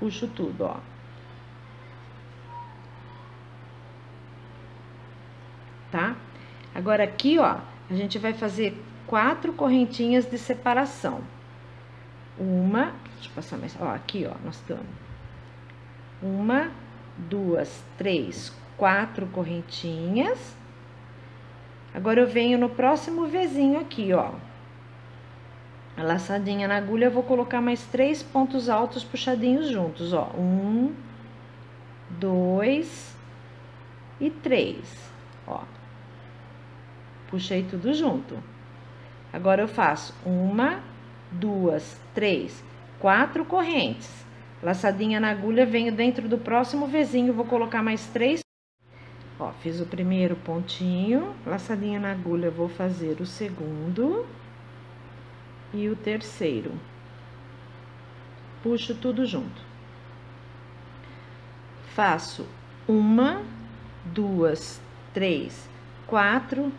Puxo tudo, ó. Tá? Agora, aqui, ó, a gente vai fazer 4 correntinhas de separação. Uma, deixa eu passar mais, ó, aqui, ó, nós estamos. Uma, duas, três, 4 correntinhas. Agora, eu venho no próximo vizinho aqui, ó. A laçadinha na agulha, eu vou colocar mais 3 pontos altos puxadinhos juntos, ó. 1, 2 e 3, ó. Puxei tudo junto. Agora, eu faço 1, 2, 3, 4 correntes. Laçadinha na agulha, venho dentro do próximo vizinho, vou colocar mais 3. Ó, fiz o primeiro pontinho, laçadinha na agulha, vou fazer o segundo... E o terceiro. Puxo tudo junto. Faço 1, 2, 3, 4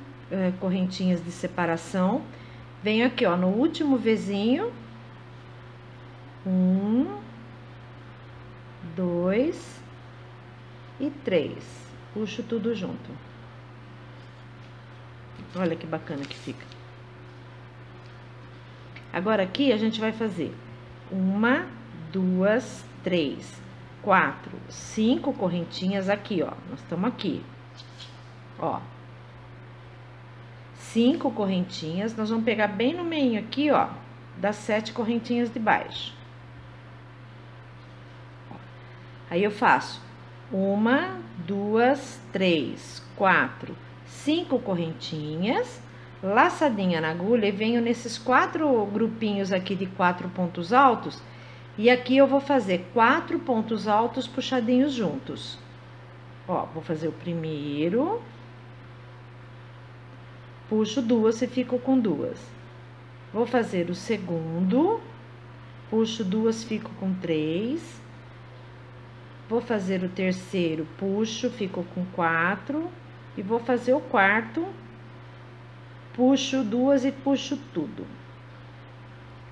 correntinhas de separação. Venho aqui, ó, no último vizinho. 1, 2 e 3. Puxo tudo junto. Olha que bacana que fica. Agora, aqui, a gente vai fazer 1, 2, 3, 4, 5 correntinhas aqui, ó. Nós estamos aqui, ó. 5 correntinhas, nós vamos pegar bem no meio aqui, ó, das 7 correntinhas de baixo. Aí, eu faço 1, 2, 3, 4, 5 correntinhas... Laçadinha na agulha e venho nesses 4 grupinhos aqui de 4 pontos altos. E aqui eu vou fazer 4 pontos altos puxadinhos juntos. Ó, vou fazer o primeiro. Puxo 2 e fico com 2. Vou fazer o segundo. Puxo 2, fico com 3. Vou fazer o terceiro, puxo, fico com 4. E vou fazer o quarto... Puxo 2 e puxo tudo.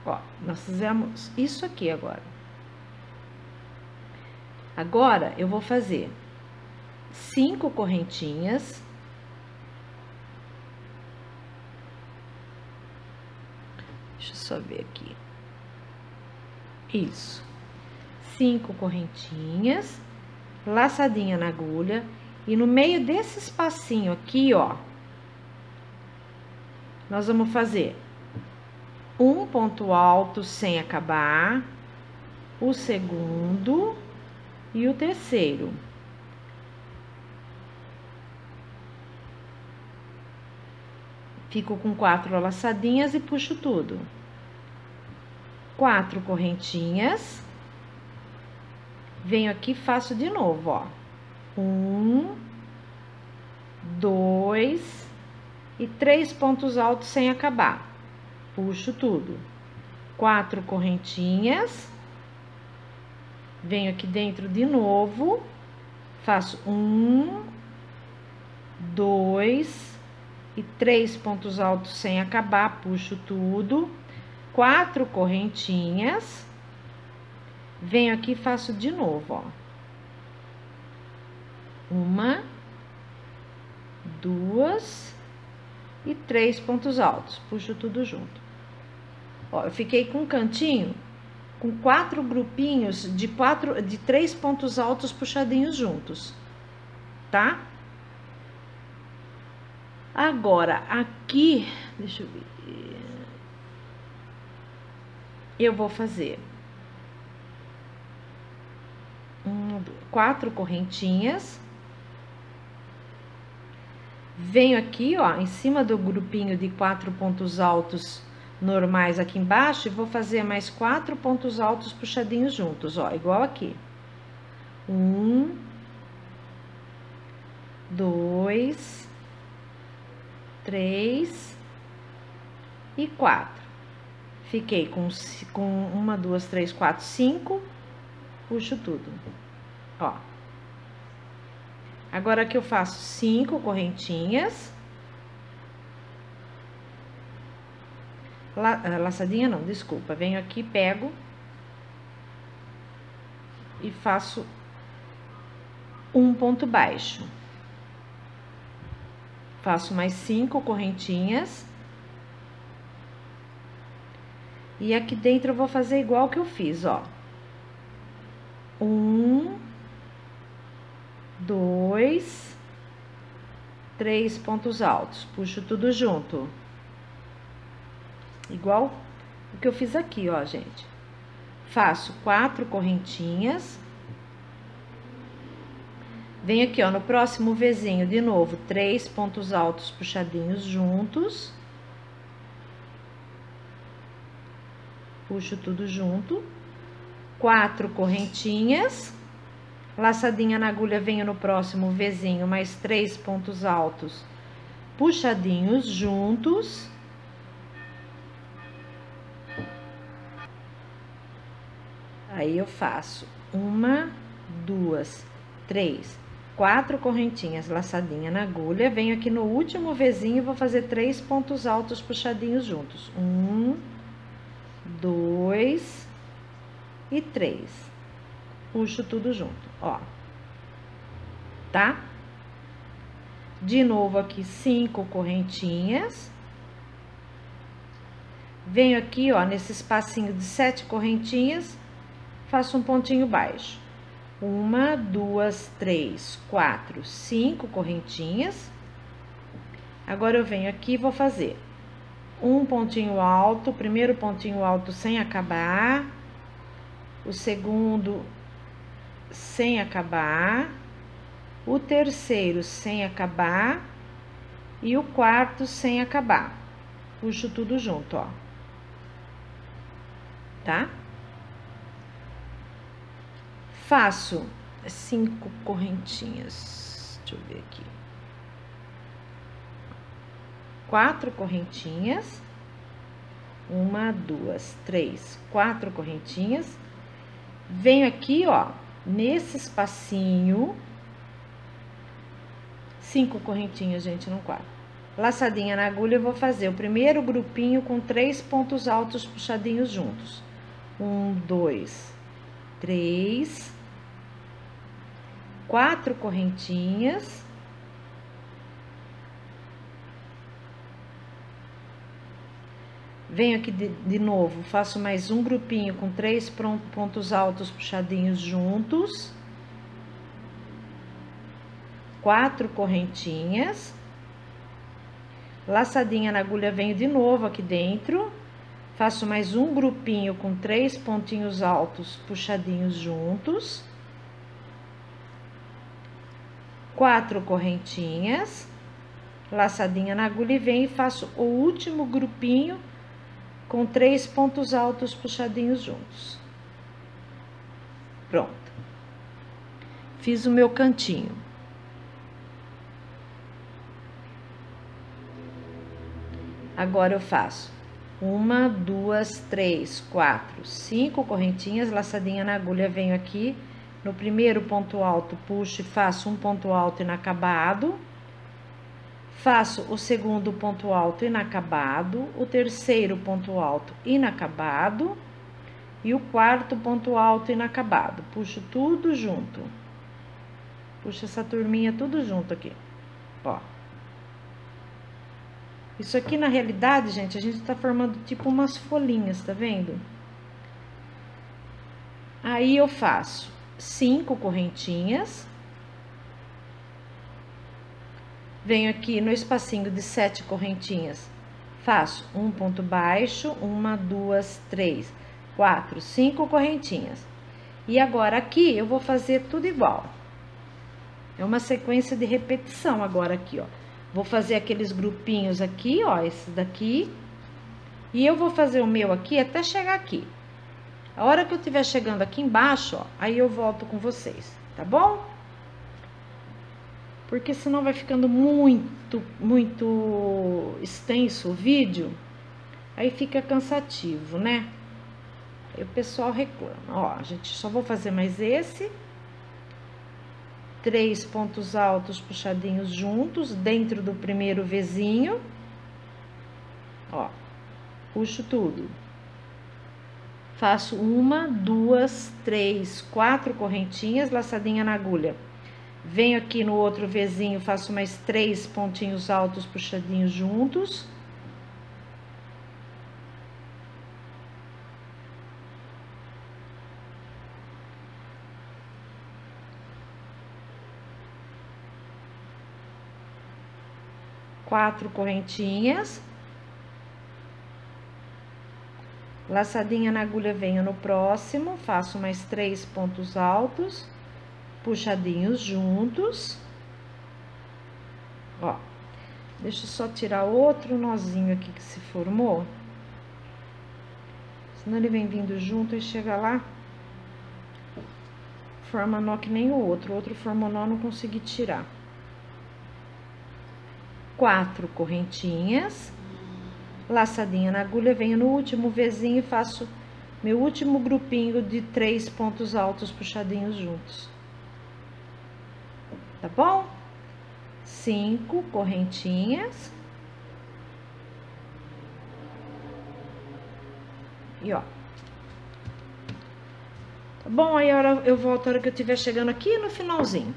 Ó, nós fizemos isso aqui agora. Agora, eu vou fazer 5 correntinhas. Deixa eu só ver aqui. Isso. 5 correntinhas, laçadinha na agulha. E no meio desse espacinho aqui, ó, nós vamos fazer um ponto alto sem acabar, o segundo e o terceiro. Fico com 4 laçadinhas e puxo tudo. 4 correntinhas. Venho aqui e faço de novo, ó. 1, 2... E 3 pontos altos sem acabar. Puxo tudo. 4 correntinhas. Venho aqui dentro de novo. Faço 1, 2 e 3 pontos altos sem acabar. Puxo tudo. 4 correntinhas. Venho aqui e faço de novo, ó. 1, 2... e 3 pontos altos. Puxo tudo junto. Ó, eu fiquei com um cantinho com 4 grupinhos de 3 pontos altos puxadinhos juntos, tá? Agora, aqui, deixa eu ver, eu vou fazer 4 correntinhas, venho aqui, ó, em cima do grupinho de 4 pontos altos normais aqui embaixo, e vou fazer mais 4 pontos altos puxadinhos juntos, ó, igual aqui. 1, 2, 3 e 4. Fiquei com 1, 2, 3, 4, 5. Puxo tudo, ó. Agora que eu faço 5 correntinhas, laçadinha não, desculpa, venho aqui, pego e faço um ponto baixo, faço mais 5 correntinhas, e aqui dentro eu vou fazer igual que eu fiz, ó. 1, 2, 3 pontos altos, puxo tudo junto, igual o que eu fiz aqui, ó, gente. Faço 4 correntinhas, venho aqui, ó, no próximo Vzinho de novo, 3 pontos altos puxadinhos juntos, puxo tudo junto. 4 correntinhas, laçadinha na agulha, venho no próximo Vzinho, mais 3 pontos altos puxadinhos juntos. Aí eu faço 1, 2, 3, 4 correntinhas, laçadinha na agulha, venho aqui no último Vzinho e vou fazer 3 pontos altos puxadinhos juntos. 1, 2 e 3, puxo tudo junto, ó, tá? De novo aqui, 5 correntinhas, venho aqui, ó, nesse espacinho de 7 correntinhas, faço um pontinho baixo. 1, 2, 3, 4, 5 correntinhas. Agora eu venho aqui e vou fazer um pontinho alto, primeiro pontinho alto sem acabar, o segundo sem acabar, o terceiro sem acabar e o quarto sem acabar. Puxo tudo junto, ó. Tá? Faço 5 correntinhas. Deixa eu ver aqui. 4 correntinhas. 1, 2, 3, 4 correntinhas. Venho aqui, ó, nesse espacinho, 5 correntinhas, gente, não 4. Laçadinha na agulha, eu vou fazer o primeiro grupinho com 3 pontos altos puxadinhos juntos. 1, 2, 3, 4 correntinhas. Venho aqui de novo, faço mais um grupinho com 3 pontos altos puxadinhos juntos. 4 correntinhas. Laçadinha na agulha, venho de novo aqui dentro. Faço mais um grupinho com 3 pontinhos altos puxadinhos juntos. 4 correntinhas. Laçadinha na agulha e venho e faço o último grupinho com 3 pontos altos puxadinhos juntos. Pronto. Fiz o meu cantinho. Agora eu faço 1, 2, 3, 4, 5 correntinhas, laçadinha na agulha, venho aqui no primeiro ponto alto, puxo e faço um ponto alto inacabado. Faço o segundo ponto alto inacabado, o terceiro ponto alto inacabado e o quarto ponto alto inacabado. Puxo tudo junto. Puxo essa turminha tudo junto aqui, ó. Isso aqui, na realidade, gente, a gente tá formando tipo umas folhinhas, tá vendo? Aí eu faço 5 correntinhas. Venho aqui no espacinho de 7 correntinhas, faço um ponto baixo, 1, 2, 3, 4, 5 correntinhas. E agora aqui eu vou fazer tudo igual. É uma sequência de repetição agora aqui, ó. Vou fazer aqueles grupinhos aqui, ó, esse daqui. E eu vou fazer o meu aqui até chegar aqui. A hora que eu estiver chegando aqui embaixo, ó, aí eu volto com vocês, tá bom? Porque senão vai ficando muito extenso o vídeo. Aí fica cansativo, né? Aí o pessoal reclama. Ó, gente, só vou fazer mais esse. 3 pontos altos puxadinhos juntos dentro do primeiro vizinho. Ó, puxo tudo. Faço 1, 2, 3, 4 correntinhas, laçadinha na agulha. Venho aqui no outro vizinho, faço mais 3 pontinhos altos puxadinhos juntos. Quatro correntinhas. Laçadinha na agulha, venho no próximo, faço mais 3 pontos altos, puxadinhos juntos. Ó, deixa eu só tirar outro nozinho aqui que se formou. Senão ele vem vindo junto e chega lá, forma nó que nem o outro. O outro formou nó, não consegui tirar. 4 correntinhas, laçadinha na agulha, venho no último vizinho e faço meu último grupinho de 3 pontos altos puxadinhos juntos. Tá bom? 5 correntinhas. E ó. Tá bom? Aí eu volto a hora que eu estiver chegando aqui no finalzinho.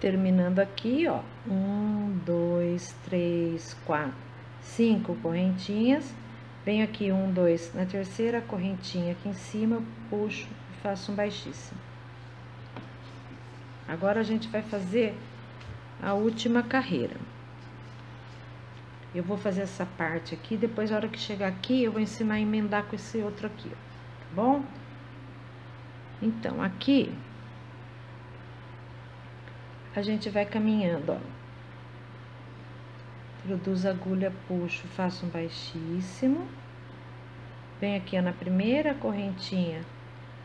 Terminando aqui, ó, 1, 2, 3, 4, 5 correntinhas. Venho aqui, 1, 2, na terceira correntinha aqui em cima, eu puxo e faço um baixíssimo. Agora a gente vai fazer a última carreira. Eu vou fazer essa parte aqui, depois, a hora que chegar aqui, eu vou ensinar a emendar com esse outro aqui, ó, tá bom? Então, aqui a gente vai caminhando, ó. Introduz a agulha, puxo, faço um baixíssimo. Venho aqui, ó, na primeira correntinha,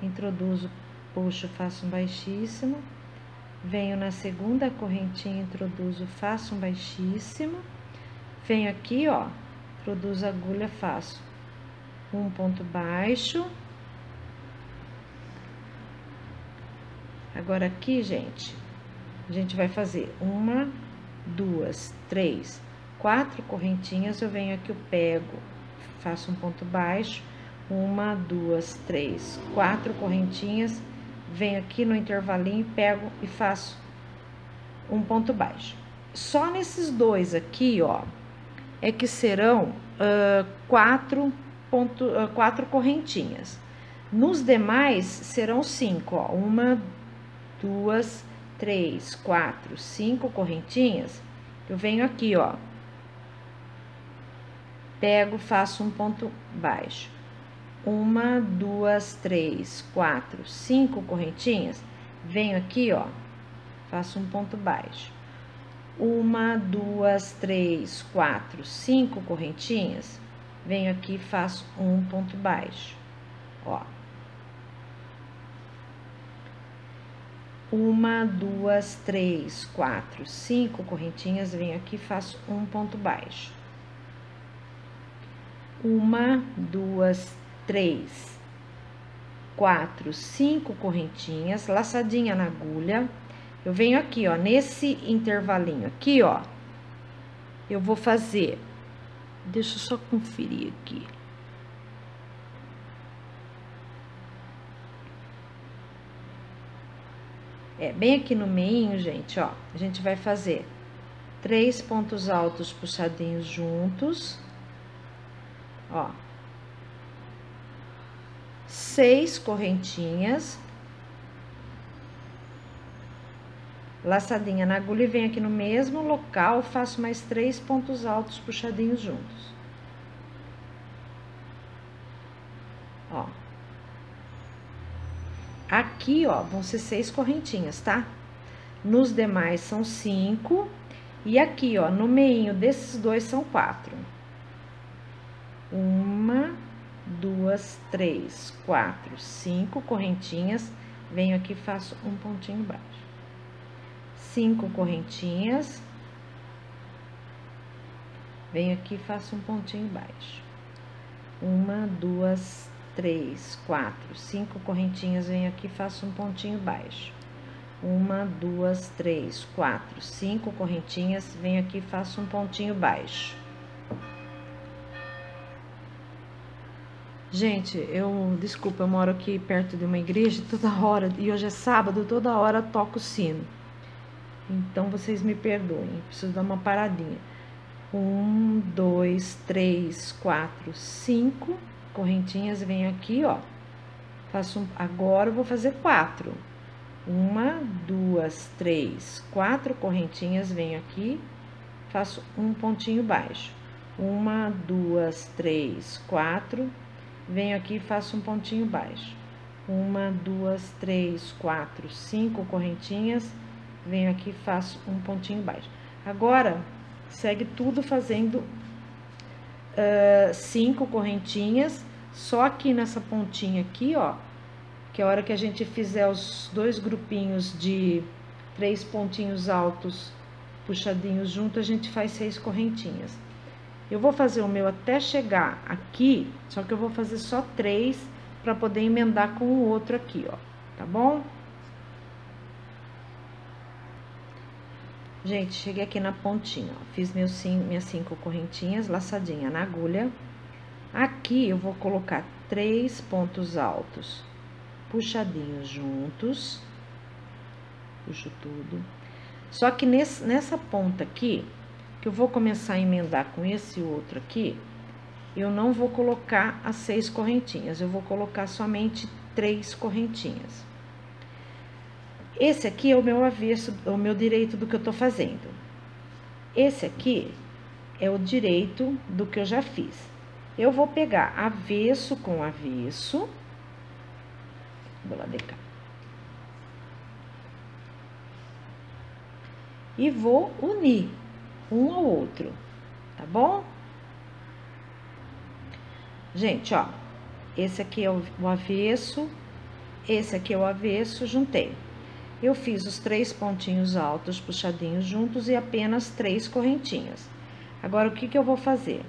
introduzo, puxo, faço um baixíssimo. Venho na segunda correntinha, introduzo, faço um baixíssimo. Venho aqui, ó, introduzo a agulha, faço um ponto baixo. Agora aqui, gente, a gente vai fazer 1, 2, 3, 4 correntinhas. Eu venho aqui, eu pego, faço um ponto baixo, 1, 2, 3, 4 correntinhas. Venho aqui no intervalinho, pego e faço um ponto baixo. Só nesses dois aqui, ó, é que serão 4 correntinhas. Nos demais serão 5, ó, 1, 2, 3, 4, 5 correntinhas. Eu venho aqui, ó, pego, faço um ponto baixo. 1, 2, 3, 4, 5 correntinhas. Venho aqui, ó, faço um ponto baixo. 1, 2, 3, 4, 5 correntinhas. Venho aqui, faço um ponto baixo, ó. 1, 2, 3, 4, 5 correntinhas. Venho aqui, faço um ponto baixo. 1, 2, 3, 4, 5 correntinhas, laçadinha na agulha. Eu venho aqui, ó, nesse intervalinho aqui, ó, eu vou fazer, deixa eu só conferir aqui. É, bem aqui no meinho, gente, ó, a gente vai fazer 3 pontos altos puxadinhos juntos, ó, 6 correntinhas, laçadinha na agulha e venho aqui no mesmo local, faço mais 3 pontos altos puxadinhos juntos, ó. Aqui, ó, vão ser 6 correntinhas, tá? Nos demais são 5. E aqui, ó, no meinho desses dois são 4. 1, 2, 3, 4, 5 correntinhas. Venho aqui e faço um pontinho embaixo. 5 correntinhas. Venho aqui e faço um pontinho embaixo. 1, 2, 3, 4, 5 correntinhas. Venho aqui e faço um pontinho baixo. 1, 2, 3, 4, 5 correntinhas, venho aqui e faço um pontinho baixo. Gente, desculpa, eu moro aqui perto de uma igreja, toda hora, e hoje é sábado, toda hora toco o sino. Então, vocês me perdoem, preciso dar uma paradinha. 1, 2, 3, 4, 5 correntinhas, venho aqui, ó. Faço agora eu vou fazer 4. 1, 2, 3, 4 correntinhas, venho aqui, faço um pontinho baixo. 1, 2, 3, 4, venho aqui e faço um pontinho baixo. 1, 2, 3, 4, 5 correntinhas, venho aqui e faço um pontinho baixo. Agora, segue tudo fazendo 5 correntinhas, só aqui nessa pontinha aqui, ó. Que a hora que a gente fizer os dois grupinhos de 3 pontinhos altos puxadinhos junto, a gente faz 6 correntinhas. Eu vou fazer o meu até chegar aqui, só que eu vou fazer só 3 para poder emendar com o outro aqui, ó, tá bom? Gente, cheguei aqui na pontinha, ó, fiz minhas 5 correntinhas, laçadinha na agulha. Aqui eu vou colocar 3 pontos altos puxadinhos juntos, puxo tudo, só que nessa ponta aqui, que eu vou começar a emendar com esse outro aqui, eu não vou colocar as 6 correntinhas, eu vou colocar somente 3 correntinhas. Esse aqui é o meu avesso, é o meu direito do que eu tô fazendo. Esse aqui é o direito do que eu já fiz. Eu vou pegar avesso com avesso, do lado de cá. E vou unir um ao outro, tá bom? Gente, ó, esse aqui é o avesso, esse aqui é o avesso, juntei. Eu fiz os 3 pontinhos altos puxadinhos juntos e apenas 3 correntinhas. Agora, o que que eu vou fazer?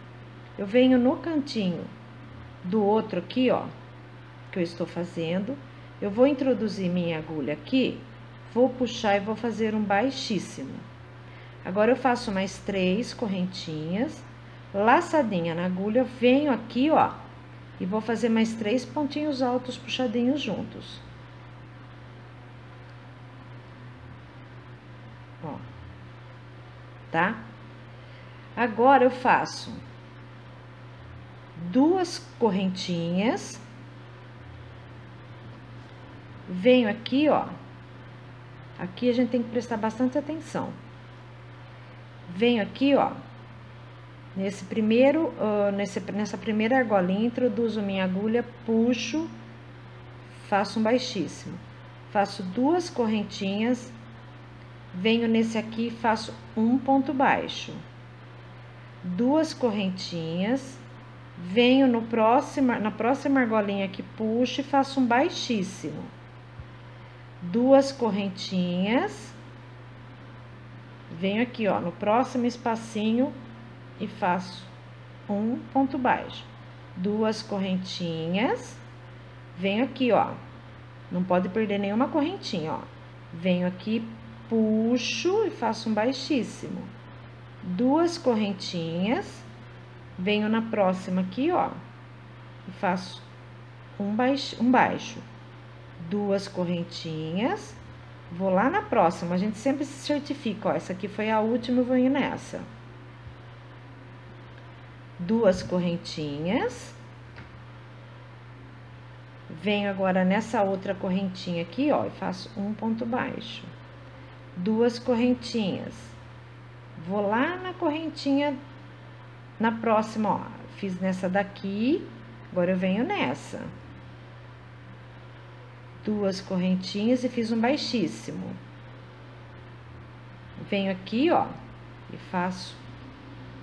Eu venho no cantinho do outro aqui, ó, que eu estou fazendo. Eu vou introduzir minha agulha aqui, vou puxar e vou fazer um baixíssimo. Agora, eu faço mais 3 correntinhas, laçadinha na agulha, venho aqui, ó, e vou fazer mais 3 pontinhos altos puxadinhos juntos. Ó, tá? Agora, eu faço 2 correntinhas. Venho aqui, ó, aqui a gente tem que prestar bastante atenção. Venho aqui, ó, nessa primeira argolinha, introduzo minha agulha, puxo, faço um baixíssimo. Faço 2 correntinhas, venho nesse aqui e faço um ponto baixo. 2 correntinhas, venho na próxima argolinha aqui, puxo e faço um baixíssimo. 2 correntinhas, venho aqui, ó, no próximo espacinho e faço um ponto baixo. 2 correntinhas, venho aqui, ó, não pode perder nenhuma correntinha, ó. Venho aqui, puxo e faço um baixíssimo. 2 correntinhas, venho na próxima aqui, ó, e faço um baixo. 2 correntinhas, Vou lá na próxima, a gente sempre se certifica, ó, essa aqui foi a última, eu vou ir nessa. 2 correntinhas. Venho agora nessa outra correntinha aqui, ó, e faço um ponto baixo. 2 correntinhas. Vou lá na correntinha, na próxima, ó, fiz nessa daqui, agora eu venho nessa. 2 correntinhas e fiz um baixíssimo. Venho aqui, ó, e faço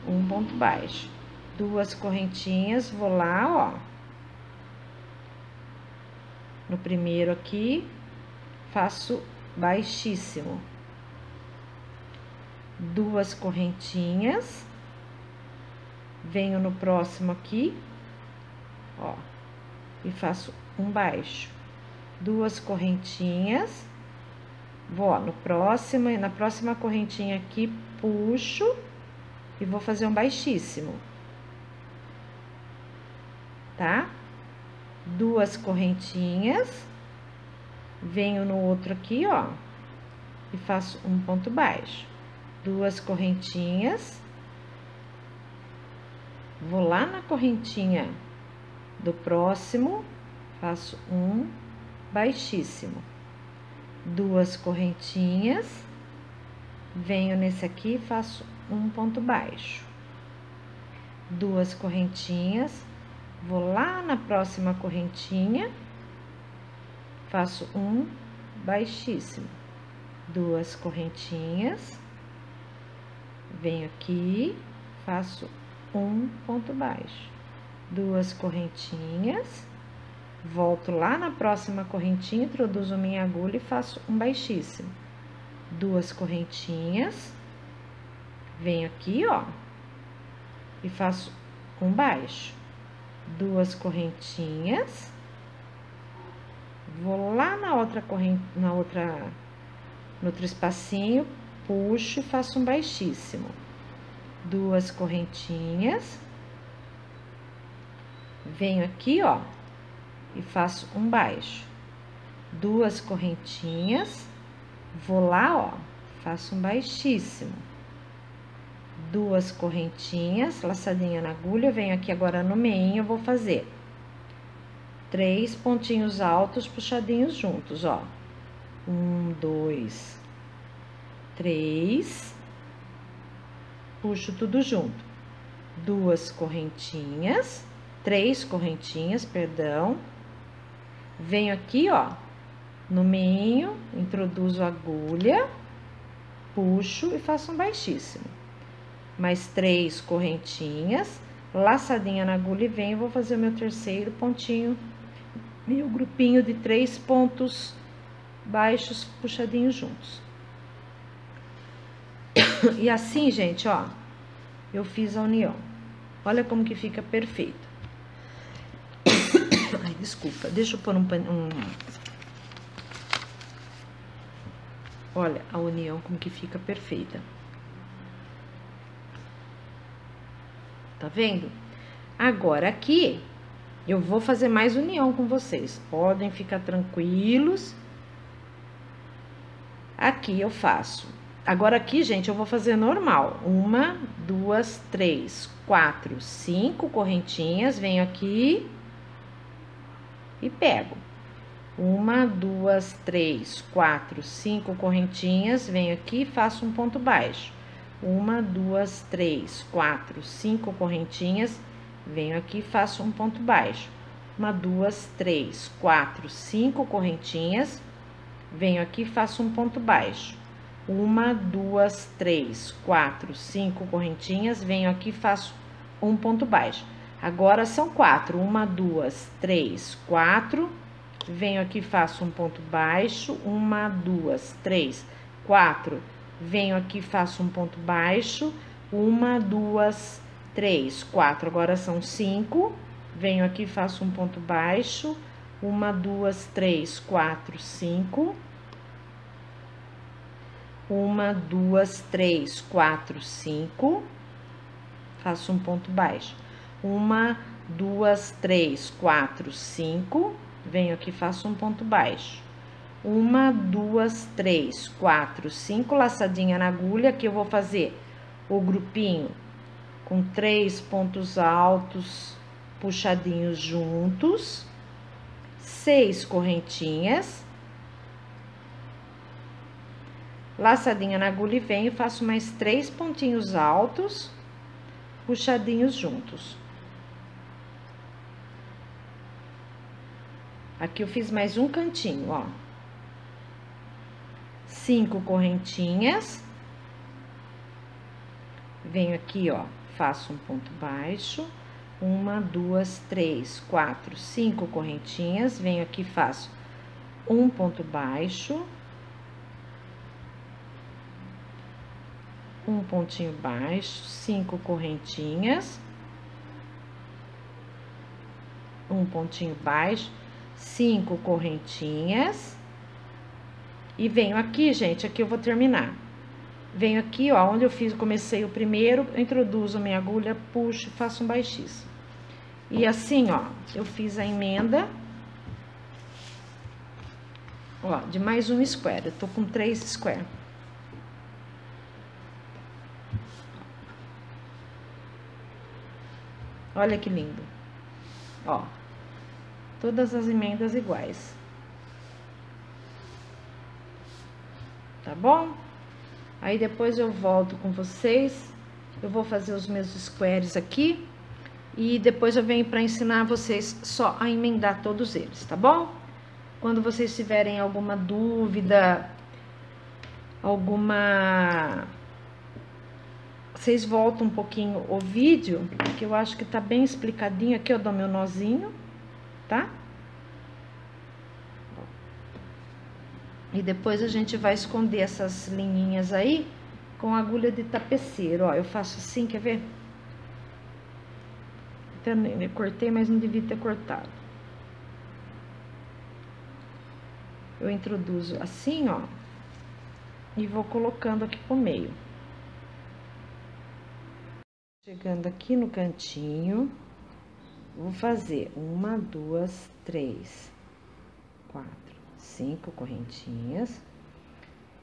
um ponto baixo. 2 correntinhas, vou lá, ó. No primeiro aqui, faço baixíssimo. 2 correntinhas. Venho no próximo aqui, ó, e faço um baixo. 2 correntinhas, vou, ó, no próximo e na próxima correntinha aqui, puxo e vou fazer um baixíssimo, tá? 2 correntinhas, venho no outro aqui, ó, e faço um ponto baixo. 2 correntinhas, vou lá na correntinha do próximo, faço um baixíssimo. 2 correntinhas, venho nesse aqui e faço um ponto baixo. 2 correntinhas, vou lá na próxima correntinha, faço um baixíssimo. 2 correntinhas, venho aqui, faço um ponto baixo. 2 correntinhas, volto lá na próxima correntinha, introduzo minha agulha e faço um baixíssimo. 2 correntinhas, venho aqui, ó, e faço um baixo. 2 correntinhas, vou lá na outra corrente, no outro espacinho, puxo e faço um baixíssimo. 2 correntinhas, venho aqui, ó, e faço um baixo. 2 correntinhas, vou lá, ó, faço um baixíssimo. 2 correntinhas, laçadinha na agulha, venho aqui agora no meio, vou fazer 3 pontinhos altos puxadinhos juntos, ó. 1, 2, 3, puxo tudo junto. 2 correntinhas, 3 correntinhas, perdão. Venho aqui, ó, no meio, introduzo a agulha, puxo e faço um baixíssimo. Mais 3 correntinhas, laçadinha na agulha e venho, vou fazer o meu terceiro pontinho, meu grupinho de 3 pontos baixos puxadinhos juntos. E assim, gente, ó, eu fiz a união. Olha como que fica perfeito. Desculpa, deixa eu pôr um... Olha, a união como que fica perfeita. Tá vendo? Agora, aqui, eu vou fazer mais união com vocês. Podem ficar tranquilos. Aqui eu faço. Agora, aqui, gente, eu vou fazer normal. 1, 2, 3, 4, 5 correntinhas. Venho aqui e pego 1, 2, 3, 4, 5 correntinhas, venho aqui e faço um ponto baixo. 1, 2, 3, 4, 5 correntinhas, venho aqui e faço um ponto baixo. 1, 2, 3, 4, 5 correntinhas, venho aqui e faço um ponto baixo. 1, 2, 3, 4, 5 correntinhas, venho aqui e faço um ponto baixo. Agora são 4, 1, 2, 3, 4, venho aqui, faço um ponto baixo, 1, 2, 3, 4, venho aqui, faço um ponto baixo, 1, 2, 3, 4, agora são 5, venho aqui, faço um ponto baixo, 1, 2, 3, 4, 5, 1, 2, 3, 4, 5, faço um ponto baixo. 1, 2, 3, 4, 5, venho aqui, faço um ponto baixo. Uma, duas, três, quatro, cinco laçadinha na agulha, que eu vou fazer o grupinho com três pontos altos puxadinhos juntos, seis correntinhas, laçadinha na agulha e venho, faço mais três pontinhos altos puxadinhos juntos. Aqui eu fiz mais um cantinho, ó. Cinco correntinhas, venho aqui, ó, faço um ponto baixo, uma, duas, três, quatro, cinco correntinhas, venho aqui, faço um ponto baixo, um pontinho baixo, cinco correntinhas, um pontinho baixo, cinco correntinhas. E venho aqui, gente, aqui eu vou terminar. Venho aqui, ó, onde eu fiz, comecei o primeiro, introduzo minha agulha, puxo, faço um baixíssimo. E assim, ó, eu fiz a emenda, ó, de mais um square. Eu tô com três square. Olha que lindo. Ó, todas as emendas iguais. Tá bom? Aí depois eu volto com vocês, eu vou fazer os meus squares aqui e depois eu venho para ensinar vocês só a emendar todos eles, tá bom? Quando vocês tiverem alguma dúvida, vocês voltam um pouquinho o vídeo, que eu acho que tá bem explicadinho. Aqui eu dou meu nozinho, tá? E depois a gente vai esconder essas linhinhas aí com agulha de tapeceiro, ó. Eu faço assim, quer ver? Até eu cortei, mas não devia ter cortado. Eu introduzo assim, ó, e vou colocando aqui pro meio. Chegando aqui no cantinho, vou fazer uma, duas, três, quatro, cinco correntinhas,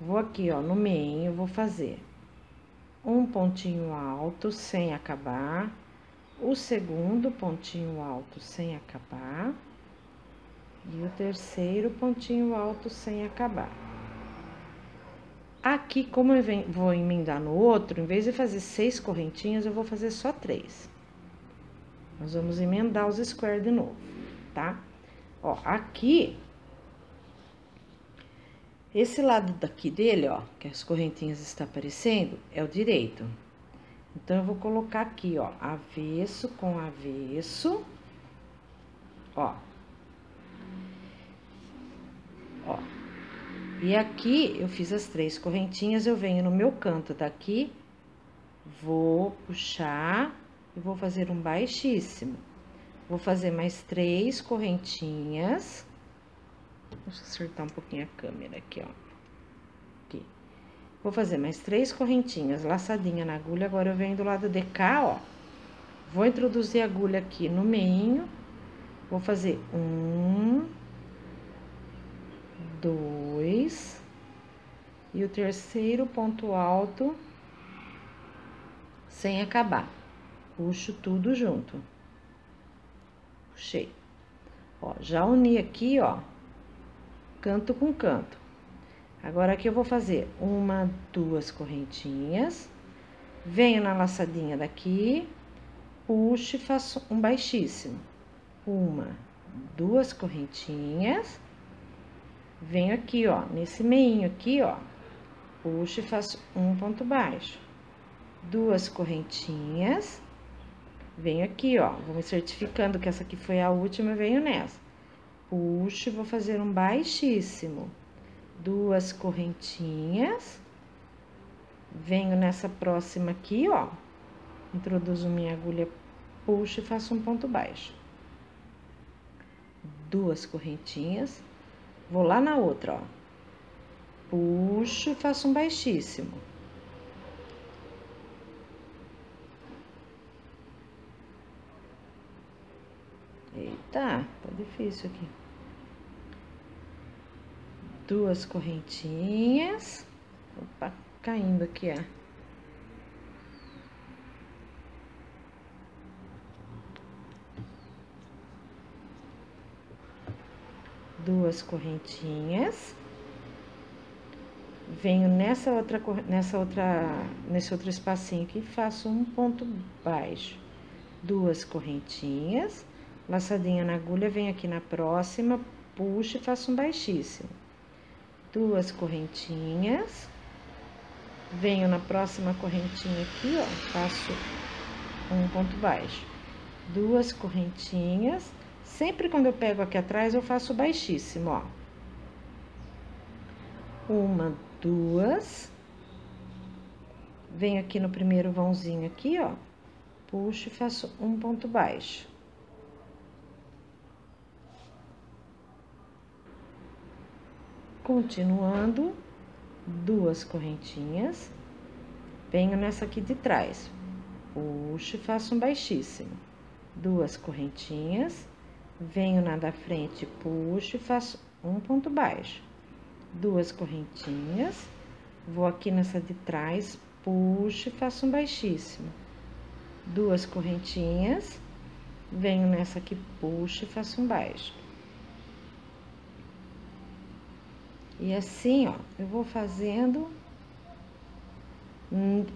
vou aqui, ó, no meio, vou fazer um pontinho alto sem acabar, o segundo pontinho alto sem acabar e o terceiro pontinho alto sem acabar. Aqui, como eu vou emendar no outro, em vez de fazer seis correntinhas, eu vou fazer só três. Nós vamos emendar os square de novo, tá? Ó, aqui... Esse lado daqui dele, ó, que as correntinhas estão aparecendo, é o direito. Então, eu vou colocar aqui, ó, avesso com avesso, ó. Ó. E aqui, eu fiz as três correntinhas, eu venho no meu canto daqui, vou puxar e vou fazer um baixíssimo. Vou fazer mais três correntinhas... Deixa eu acertar um pouquinho a câmera aqui, ó. Aqui. Vou fazer mais três correntinhas, laçadinha na agulha. Agora eu venho do lado de cá, ó. Vou introduzir a agulha aqui no meio. Vou fazer um, dois, e o terceiro ponto alto sem acabar. Puxo tudo junto. Puxei. Ó, já uni aqui, ó. Canto com canto. Agora aqui eu vou fazer uma, duas correntinhas, venho na laçadinha daqui, puxo e faço um baixíssimo. Uma, duas correntinhas, venho aqui, ó, nesse meinho aqui, ó, puxo e faço um ponto baixo. Duas correntinhas, venho aqui, ó, vou me certificando que essa aqui foi a última, venho nessa. Puxo, vou fazer um baixíssimo, duas correntinhas, venho nessa próxima aqui, ó, introduzo minha agulha, puxo e faço um ponto baixo. Duas correntinhas, vou lá na outra, ó, puxo e faço um baixíssimo. Eita, tá difícil aqui. duas correntinhas. Opa, caindo aqui, ó. Duas correntinhas. Venho nesse outro espacinho aqui, faço um ponto baixo. Duas correntinhas, laçadinha na agulha, venho aqui na próxima, puxo e faço um baixíssimo. Duas correntinhas, venho na próxima correntinha aqui, ó, faço um ponto baixo. Duas correntinhas, sempre quando eu pego aqui atrás, eu faço baixíssimo, ó. Uma, duas, venho aqui no primeiro vãozinho aqui, ó, puxo e faço um ponto baixo. Continuando, duas correntinhas, venho nessa aqui de trás, puxo e faço um baixíssimo. Duas correntinhas, venho na da frente, puxo e faço um ponto baixo. Duas correntinhas, vou aqui nessa de trás, puxo e faço um baixíssimo. Duas correntinhas, venho nessa aqui, puxo e faço um baixo. E assim, ó, eu vou fazendo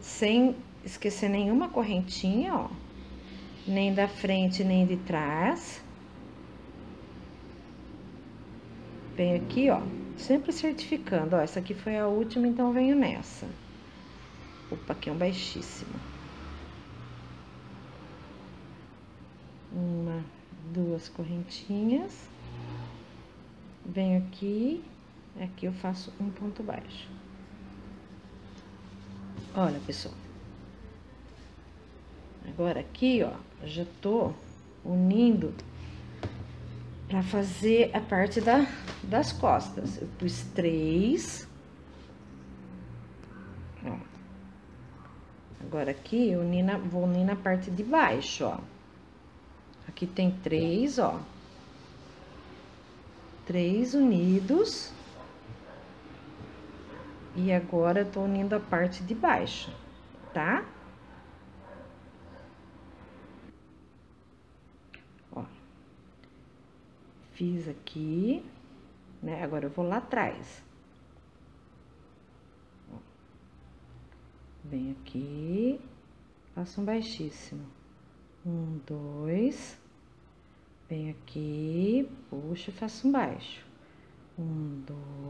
sem esquecer nenhuma correntinha, ó, nem da frente, nem de trás. Venho aqui, ó, sempre certificando, ó, essa aqui foi a última, então venho nessa. Opa, aqui é um baixíssimo. Uma, duas correntinhas. Venho aqui, aqui eu faço um ponto baixo. Olha, pessoal. Agora aqui, ó, já tô unindo pra fazer a parte das costas. Eu pus 3. Ó. Agora aqui, eu vou unir na parte de baixo, ó. Aqui tem 3, ó. 3 unidos. E agora, eu tô unindo a parte de baixo, tá? Fiz aqui, né? Agora eu vou lá atrás. Venho aqui, faço um baixíssimo. 1, 2. Venho aqui, puxo e faço um baixo. 1,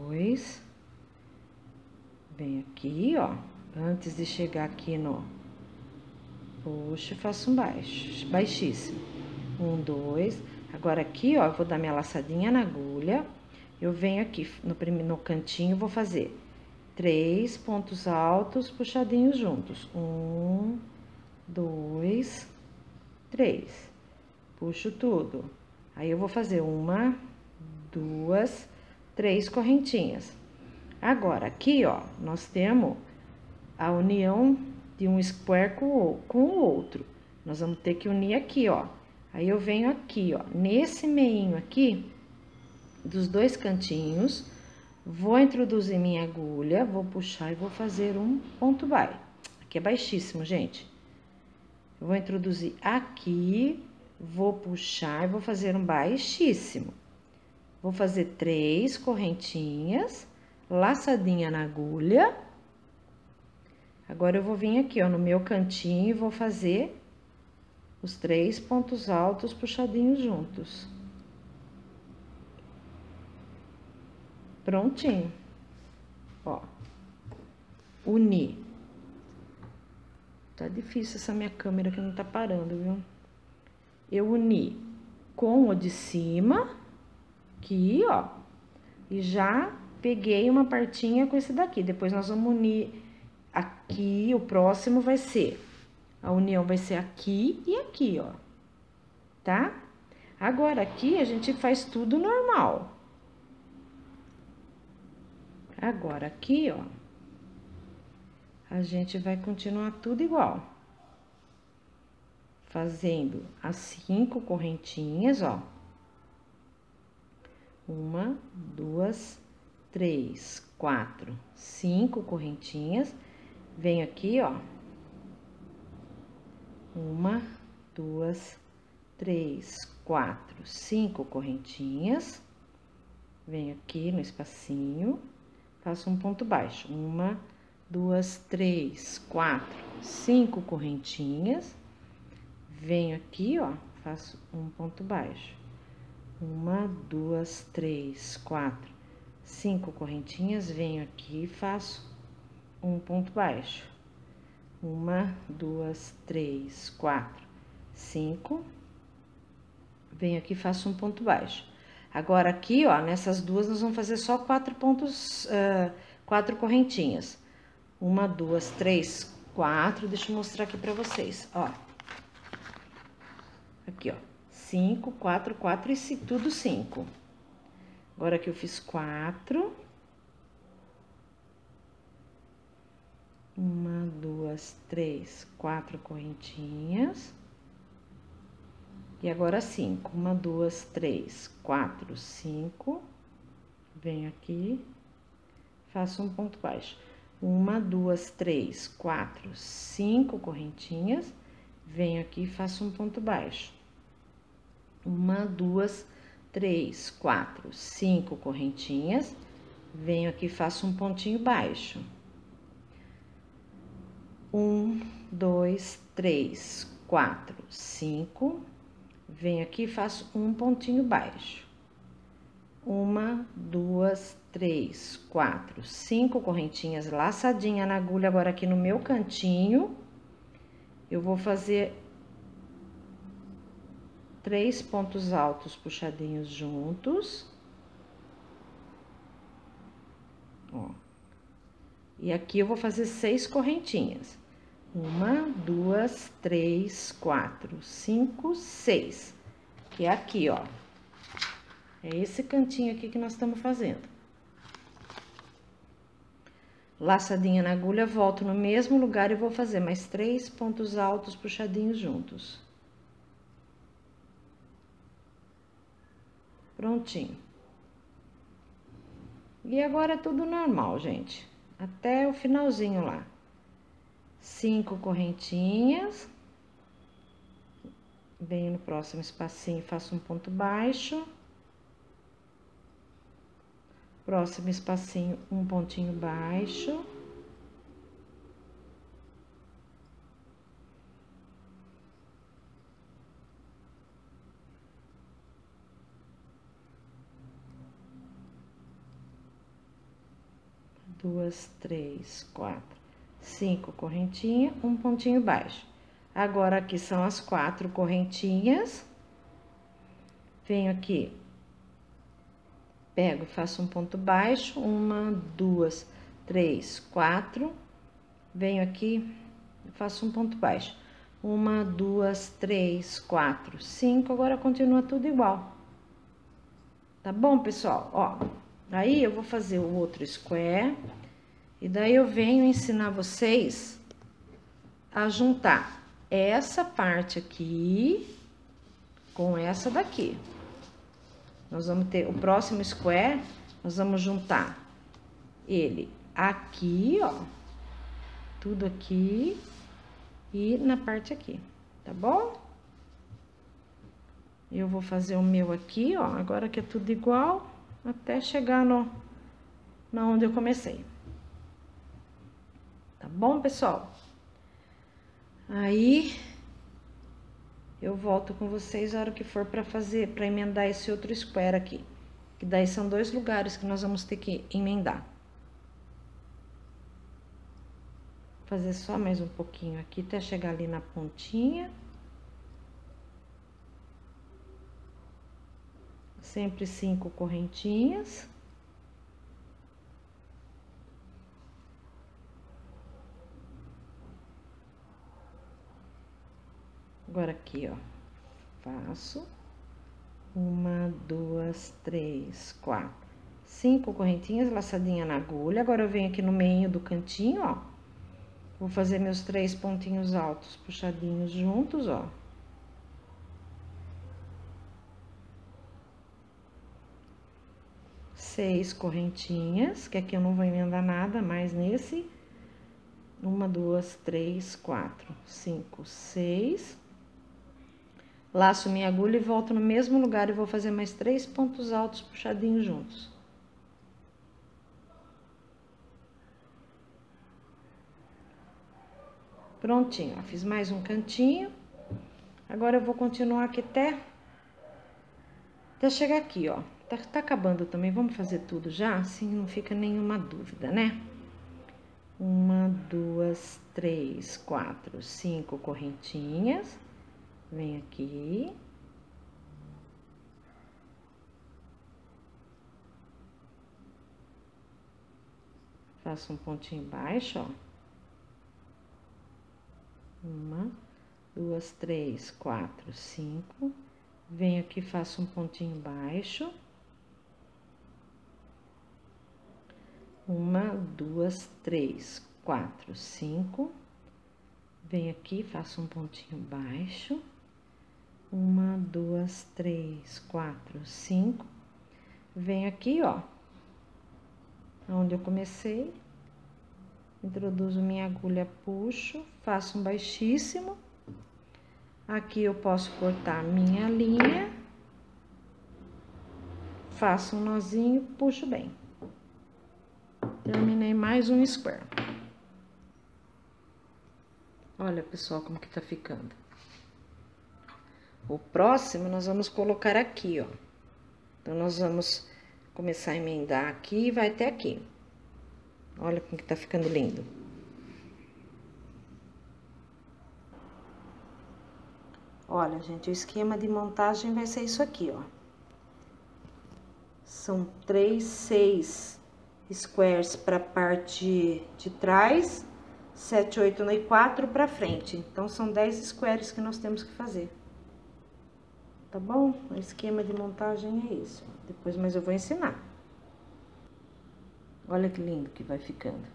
2. Venho aqui, ó. Antes de chegar aqui no... Puxo e faço um baixo, baixíssimo. 1, 2... Agora, aqui, ó, eu vou dar minha laçadinha na agulha, eu venho aqui no cantinho, vou fazer 3 pontos altos puxadinhos juntos. 1, 2, 3. Puxo tudo. Aí, eu vou fazer 1, 2, 3 correntinhas. Agora, aqui, ó, nós temos a união de um square com o outro. Nós vamos ter que unir aqui, ó. Aí, eu venho aqui, ó, nesse meinho aqui, dos dois cantinhos, vou introduzir minha agulha, vou puxar e vou fazer um ponto baixo. Aqui é baixíssimo, gente. Eu vou introduzir aqui, vou puxar e vou fazer um baixíssimo. Vou fazer 3 correntinhas, laçadinha na agulha. Agora, eu vou vir aqui, ó, no meu cantinho e vou fazer... os 3 pontos altos puxadinhos juntos. Prontinho. Ó. Unir. Tá difícil essa minha câmera que não tá parando, viu? Eu uni com o de cima. Aqui, ó. E já peguei uma partinha com esse daqui. Depois nós vamos unir aqui. O próximo vai ser... A união vai ser aqui e aqui, ó, tá? Agora, aqui, a gente faz tudo normal. Agora, aqui, ó, a gente vai continuar tudo igual. Fazendo as 5 correntinhas, ó. 1, 2, 3, 4, 5 correntinhas. Venho aqui, ó. 1, 2, 3, 4, 5 correntinhas. Venho aqui no espacinho, faço um ponto baixo. 1, 2, 3, 4, 5 correntinhas. Venho aqui, ó, faço um ponto baixo. 1, 2, 3, 4, 5 correntinhas. Venho aqui e faço um ponto baixo. 1, 2, 3, 4, 5. Venho aqui e faço um ponto baixo. Agora, aqui, ó, nessas duas, nós vamos fazer só 4 correntinhas. 1, 2, 3, 4. Deixa eu mostrar aqui pra vocês, ó. Aqui, ó. 5, 4, 4 e tudo 5. Agora, aqui eu fiz 4. 1, 2, 3, 4 correntinhas. E agora 5. 1, 2, 3, 4, 5. Venho aqui, faço um ponto baixo. 1, 2, 3, 4, 5 correntinhas. Venho aqui e faço um ponto baixo. 1, 2, 3, 4, 5 correntinhas. Venho aqui e faço um pontinho baixo. 1, 2, 3, 4, 5. Venho aqui e faço um pontinho baixo. 1, 2, 3, 4, 5 correntinhas laçadinha na agulha. Agora, aqui no meu cantinho, eu vou fazer 3 pontos altos puxadinhos juntos. Ó. E aqui eu vou fazer 6 correntinhas. 1, 2, 3, 4, 5, 6. Que é aqui, ó. É esse cantinho aqui que nós estamos fazendo. Laçadinha na agulha, volto no mesmo lugar e vou fazer mais 3 pontos altos puxadinhos juntos. Prontinho. E agora é tudo normal, gente. Até o finalzinho lá. 5 correntinhas. Venho no próximo espacinho, faço um ponto baixo. Próximo espacinho, um pontinho baixo. Duas, 3, 4, 5 correntinha, um pontinho baixo. Agora, aqui são as 4 correntinhas. Venho aqui, pego, faço um ponto baixo. 1, 2, 3, 4. Venho aqui, faço um ponto baixo. 1, 2, 3, 4, 5. Agora, continua tudo igual. Tá bom, pessoal? Ó. Aí, eu vou fazer o outro square, e daí eu venho ensinar vocês a juntar essa parte aqui com essa daqui. Nós vamos ter o próximo square, nós vamos juntar ele aqui, ó, tudo aqui e na parte aqui, tá bom? Eu vou fazer o meu aqui, ó, agora que é tudo igual, até chegar na onde eu comecei. Tá bom, pessoal? Aí, eu volto com vocês a hora que for pra fazer, pra emendar esse outro square aqui. Que daí são 2 lugares que nós vamos ter que emendar. Vou fazer só mais um pouquinho aqui, até chegar ali na pontinha. Sempre 5 correntinhas. Agora aqui, ó, faço 1, 2, 3, 4, 5 correntinhas laçadinha na agulha. Agora eu venho aqui no meio do cantinho, ó, vou fazer meus 3 pontinhos altos puxadinhos juntos, ó. 6 correntinhas, que aqui eu não vou emendar nada mais nesse. 1, 2, 3, 4, 5, 6. Laço minha agulha e volto no mesmo lugar e vou fazer mais 3 pontos altos puxadinhos juntos. Prontinho, ó, fiz mais um cantinho. Agora eu vou continuar aqui até chegar aqui, ó. Tá acabando também, vamos fazer tudo já, assim não fica nenhuma dúvida, né? 1, 2, 3, 4, 5 correntinhas. Vem aqui. Faço um pontinho baixo, ó. 1, 2, 3, 4, 5. Venho aqui, faço um pontinho baixo. 1, 2, 3, 4, 5. Venho aqui, faço um pontinho baixo. 1, 2, 3, 4, 5. Venho aqui, ó, onde eu comecei, introduzo minha agulha, puxo, faço um baixíssimo. Aqui eu posso cortar minha linha, faço um nozinho, puxo bem. Terminei mais um square. Olha, pessoal, como que tá ficando. O próximo, nós vamos colocar aqui, ó. Então, nós vamos começar a emendar aqui e vai até aqui. Olha como que tá ficando lindo. Olha, gente, o esquema de montagem vai ser isso aqui, ó. São 3, 6 squares pra parte de trás, 7, 8 e 4 pra frente. Então, são 10 squares que nós temos que fazer. Tá bom? O esquema de montagem é isso. Depois, mas eu vou ensinar. Olha que lindo que vai ficando.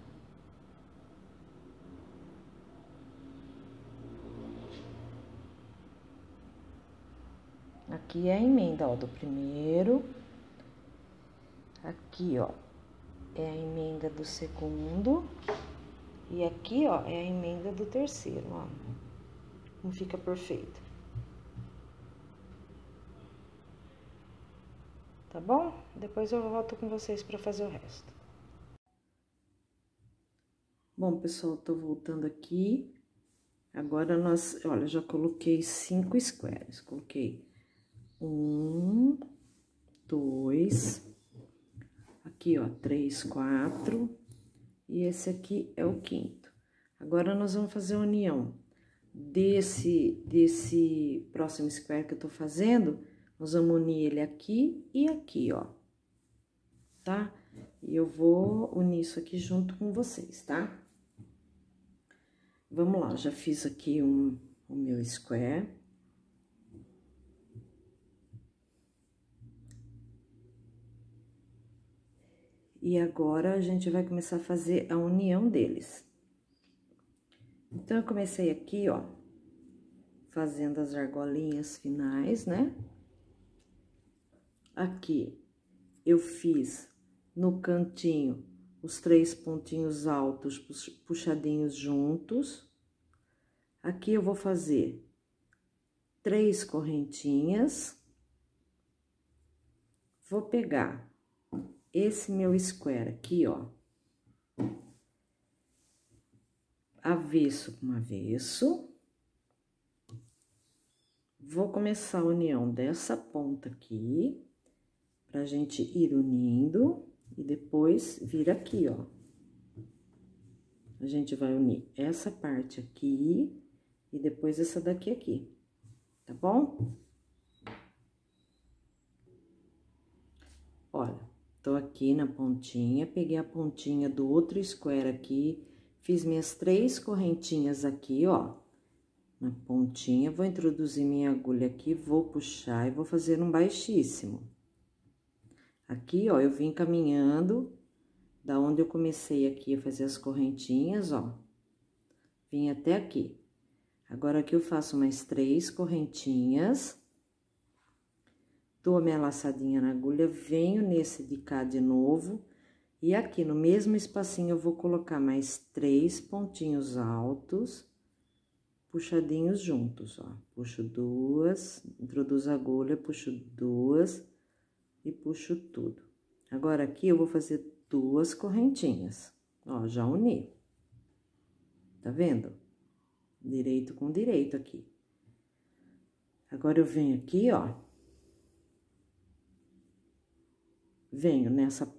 Aqui é a emenda, ó, do primeiro. Aqui, ó, é a emenda do segundo. E aqui, ó, é a emenda do terceiro, ó. Como fica perfeito. Tá bom? Depois eu volto com vocês para fazer o resto. Bom, pessoal, tô voltando aqui. Agora nós, olha, já coloquei 5 squares. Coloquei 1, 2, aqui, ó, 3, 4. E esse aqui é o quinto. Agora nós vamos fazer a união desse próximo square que eu tô fazendo. Nós vamos unir ele aqui e aqui, ó, tá? E eu vou unir isso aqui junto com vocês, tá? Vamos lá, já fiz aqui o meu square. E agora, a gente vai começar a fazer a união deles. Então, eu comecei aqui, ó, fazendo as argolinhas finais, né? Aqui, eu fiz no cantinho os 3 pontinhos altos puxadinhos juntos. Aqui, eu vou fazer 3 correntinhas. Vou pegar esse meu square aqui, ó. Avesso com avesso. Vou começar a união dessa ponta aqui. Pra gente ir unindo e depois vir aqui, ó. A gente vai unir essa parte aqui e depois essa daqui aqui, tá bom? Olha, tô aqui na pontinha, peguei a pontinha do outro square aqui, fiz minhas 3 correntinhas aqui, ó. Na pontinha, vou introduzir minha agulha aqui, vou puxar e vou fazer um baixíssimo. Aqui, ó, eu vim caminhando da onde eu comecei aqui a fazer as correntinhas, ó. Vim até aqui. Agora, aqui eu faço mais 3 correntinhas. dou a minha laçadinha na agulha, venho nesse de cá de novo, e aqui no mesmo espacinho eu vou colocar mais 3 pontinhos altos, puxadinhos juntos, ó. Puxo 2, introduzo a agulha, puxo 2 e puxo tudo. Agora, aqui eu vou fazer 2 correntinhas, ó, já uni. Tá vendo? Direito com direito aqui. Agora, eu venho aqui, ó. Venho nessa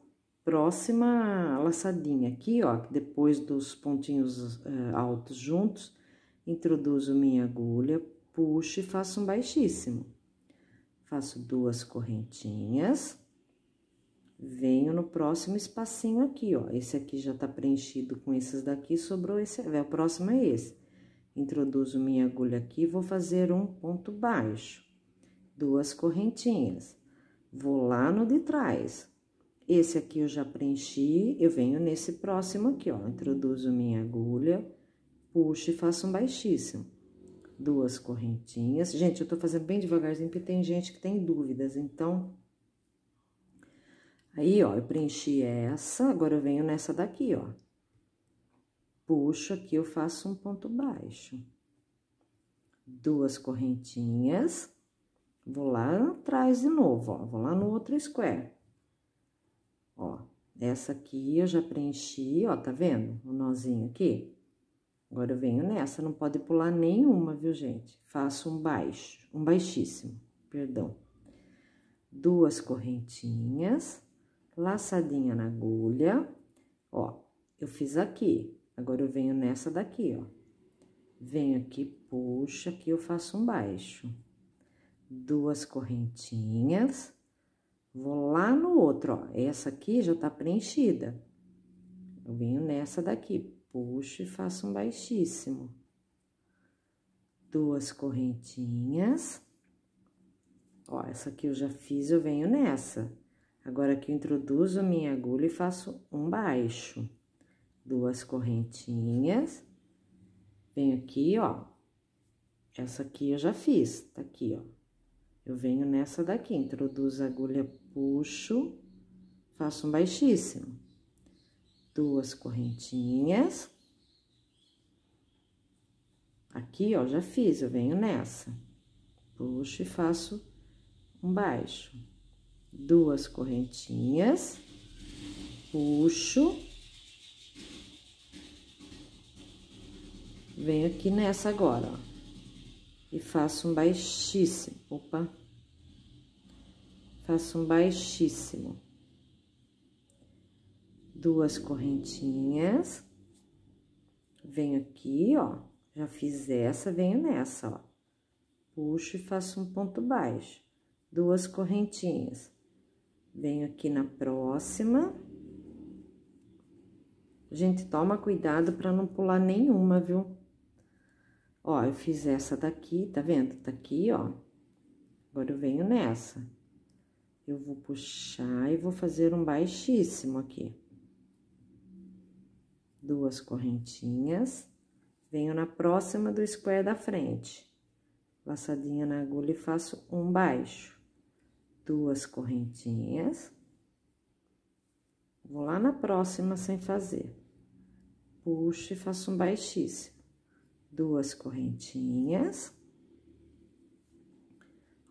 próxima laçadinha aqui, ó, depois dos pontinhos altos juntos, introduzo minha agulha, puxo e faço um baixíssimo. Faço 2 correntinhas, venho no próximo espacinho aqui, ó. Esse aqui já tá preenchido com esses daqui, sobrou esse, o próximo é esse. Introduzo minha agulha aqui, vou fazer um ponto baixo, 2 correntinhas. Vou lá no de trás. Esse aqui eu já preenchi, eu venho nesse próximo aqui, ó. Introduzo minha agulha, puxo e faço um baixíssimo. 2 correntinhas. Gente, eu tô fazendo bem devagarzinho, porque tem gente que tem dúvidas, então... Aí, ó, eu preenchi essa, agora eu venho nessa daqui, ó. Puxo aqui, eu faço um ponto baixo. 2 correntinhas... Vou lá atrás de novo, ó, vou lá no outro square. Ó, essa aqui eu já preenchi, ó, tá vendo? O nozinho aqui. Agora eu venho nessa, não pode pular nenhuma, viu, gente? Faço um baixo, um baixíssimo, perdão. 2 correntinhas, laçadinha na agulha, ó, eu fiz aqui. Agora eu venho nessa daqui, ó. Venho aqui, puxa, aqui eu faço um baixo. 2 correntinhas, vou lá no outro, ó, essa aqui já tá preenchida. Eu venho nessa daqui, puxo e faço um baixíssimo. 2 correntinhas, ó, essa aqui eu já fiz, eu venho nessa. Agora aqui eu introduzo minha agulha e faço um baixo. 2 correntinhas, venho aqui, ó, essa aqui eu já fiz, tá aqui, ó. Eu venho nessa daqui, introduzo a agulha, puxo, faço um baixíssimo. 2 correntinhas. Aqui, ó, já fiz, eu venho nessa. Puxo e faço um baixo. 2 correntinhas. Puxo. Venho aqui nessa agora, ó. E faço um baixíssimo, opa, faço um baixíssimo. 2 correntinhas, venho aqui, ó, já fiz essa, venho nessa, ó, puxo e faço um ponto baixo. 2 correntinhas, venho aqui na próxima. Gente, toma cuidado pra não pular nenhuma, viu? Ó, eu fiz essa daqui, tá vendo? Tá aqui, ó. Agora eu venho nessa. Eu vou puxar e vou fazer um baixíssimo aqui. 2 correntinhas. Venho na próxima do square da frente. Laçadinha na agulha e faço um baixo. 2 correntinhas. Vou lá na próxima sem fazer. Puxo e faço um baixíssimo. 2 correntinhas.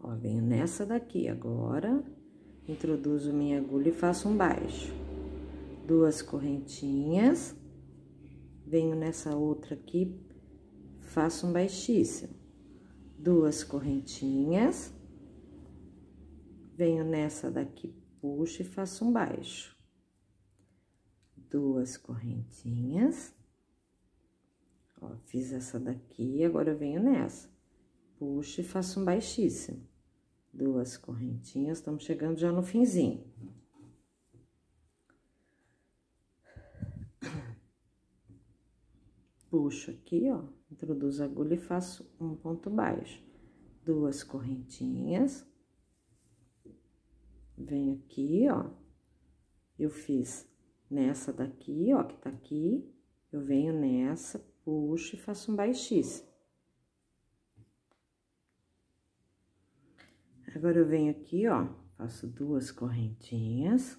Ó, venho nessa daqui agora, introduzo minha agulha e faço um baixo. 2 correntinhas, venho nessa outra aqui, faço um baixíssimo. 2 correntinhas, venho nessa daqui, puxo e faço um baixo. 2 correntinhas. Ó, fiz essa daqui, agora eu venho nessa. Puxo e faço um baixíssimo. 2 correntinhas, estamos chegando já no finzinho. Puxo aqui, ó, introduzo a agulha e faço um ponto baixo. 2 correntinhas. Venho aqui, ó. Eu fiz nessa daqui, ó, que tá aqui. Eu venho nessa... Puxo e faço um baixíssimo. Agora, eu venho aqui, ó, faço duas correntinhas.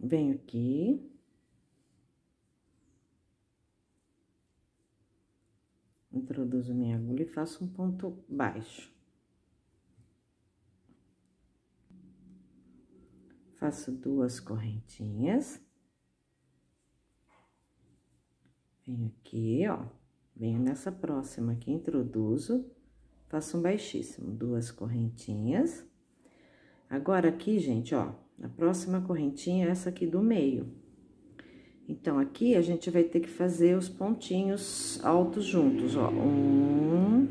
Venho aqui. Introduzo minha agulha e faço um ponto baixo. Faço duas correntinhas. Venho aqui, ó, venho nessa próxima aqui, introduzo, faço um baixíssimo, duas correntinhas. Agora, aqui, gente, ó, na próxima correntinha é essa aqui do meio. Então, aqui, a gente vai ter que fazer os pontinhos altos juntos, ó. 1,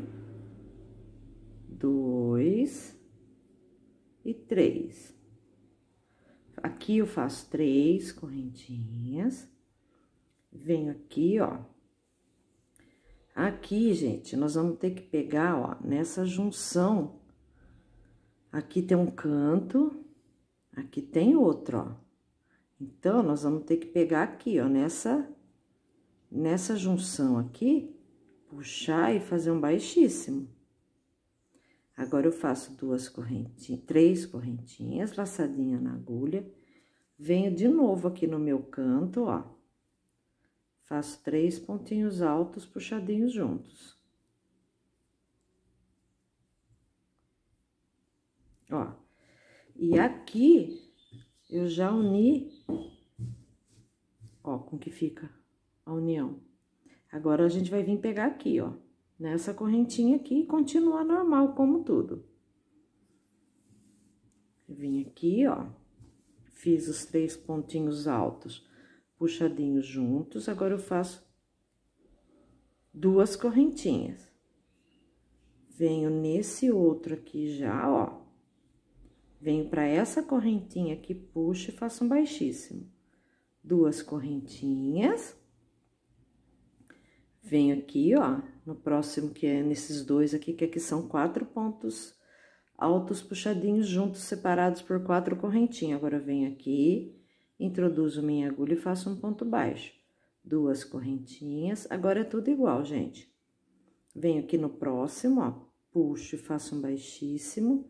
2 e 3. Aqui, eu faço 3 correntinhas. Venho aqui, ó. Aqui, gente, nós vamos ter que pegar, ó, nessa junção. Aqui tem um canto, aqui tem outro, ó. Então, nós vamos ter que pegar aqui, ó, nessa junção aqui, puxar e fazer um baixíssimo. Agora, eu faço 3 correntinhas, laçadinha na agulha. Venho de novo aqui no meu canto, ó. Faço 3 pontinhos altos puxadinhos juntos. Ó, e aqui eu já uni, ó, com que fica a união. Agora, a gente vai vir pegar aqui, ó, nessa correntinha aqui e continua normal, como tudo. Vim aqui, ó, fiz os 3 pontinhos altos puxadinhos juntos, agora eu faço 2 correntinhas. Venho nesse outro aqui já, ó. Venho pra essa correntinha aqui, puxo e faço um baixíssimo. 2 correntinhas. Venho aqui, ó, no próximo, que é nesses 2 aqui, que aqui são 4 pontos altos puxadinhos juntos, separados por 4 correntinhas. Agora, venho aqui, introduzo minha agulha e faço um ponto baixo. 2 correntinhas. Agora, é tudo igual, gente. Venho aqui no próximo, ó, puxo e faço um baixíssimo.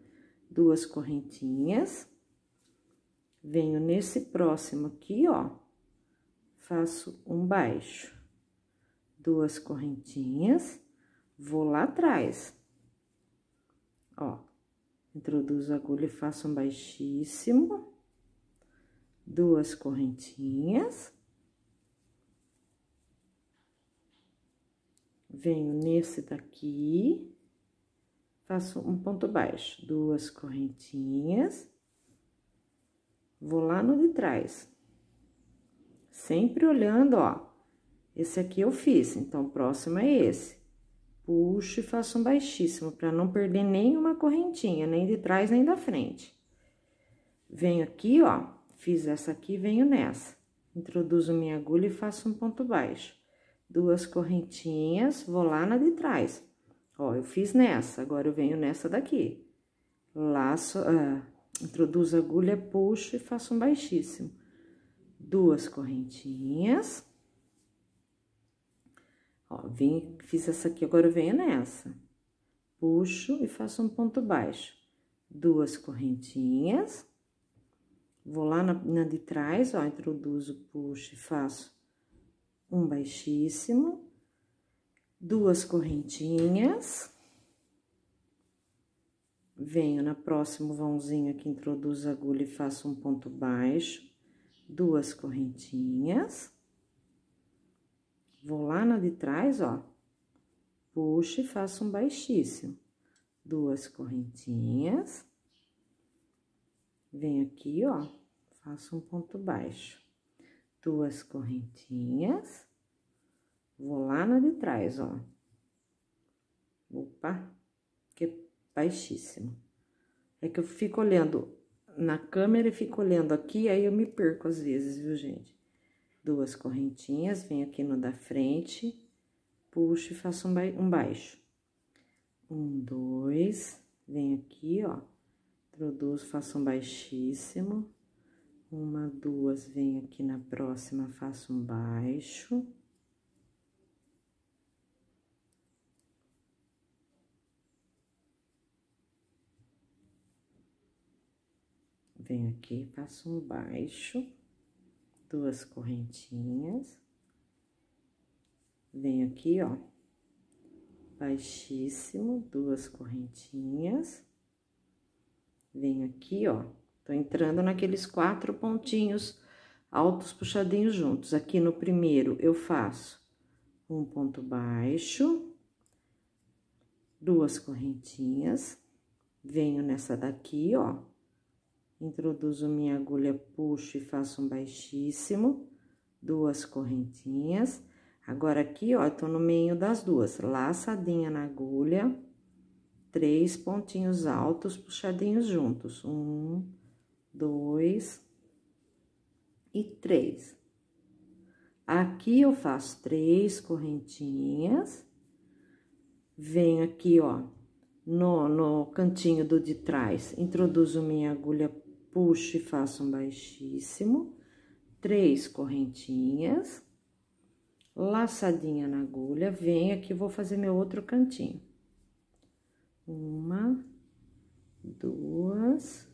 2 correntinhas. Venho nesse próximo aqui, ó, faço um baixo. 2 correntinhas. Vou lá atrás. Ó, introduzo a agulha e faço um baixíssimo. 2 correntinhas. Venho nesse daqui, faço um ponto baixo. 2 correntinhas. Vou lá no de trás. Sempre olhando, ó. Esse aqui eu fiz, então o próximo é esse. Puxo e faço um baixíssimo, pra não perder nenhuma correntinha, nem de trás, nem da frente. Venho aqui, ó. Fiz essa aqui, venho nessa. Introduzo minha agulha e faço um ponto baixo. 2 correntinhas, vou lá na de trás. Ó, eu fiz nessa, agora eu venho nessa daqui. Laço, introduzo a agulha, puxo e faço um baixíssimo. 2 correntinhas. Ó, vim, fiz essa aqui, agora eu venho nessa. Puxo e faço um ponto baixo. 2 correntinhas. Vou lá na de trás, ó, introduzo, puxo e faço um baixíssimo. 2 correntinhas. Venho na próximo vãozinho aqui, introduzo a agulha e faço um ponto baixo. 2 correntinhas. Vou lá na de trás, ó, puxo e faço um baixíssimo. 2 correntinhas. Venho aqui, ó, faço um ponto baixo. 2 correntinhas. Vou lá na de trás, ó. Opa, que é baixíssimo. É que eu fico olhando na câmera e fico olhando aqui, aí eu me perco às vezes, viu, gente? 2 correntinhas, venho aqui no da frente, puxo e faço um baixo. 1, 2, venho aqui, ó. Introduzo, faço um baixíssimo. 1, 2, venho aqui na próxima, faço um baixo. Venho aqui, passo um baixo, 2 correntinhas. Venho aqui, ó, baixíssimo, 2 correntinhas. Venho aqui, ó, tô entrando naqueles 4 pontinhos altos puxadinhos juntos. Aqui no primeiro eu faço um ponto baixo, 2 correntinhas. Venho nessa daqui, ó, introduzo minha agulha, puxo e faço um baixíssimo, 2 correntinhas. Agora aqui, ó, tô no meio das duas, laçadinha na agulha, 3 pontinhos altos puxadinhos juntos, 1, 2 e 3. Aqui eu faço 3 correntinhas, venho aqui, ó, no cantinho do de trás, introduzo minha agulha, puxo e faço um baixíssimo, 3 correntinhas, laçadinha na agulha, venho aqui, vou fazer meu outro cantinho. 1, 2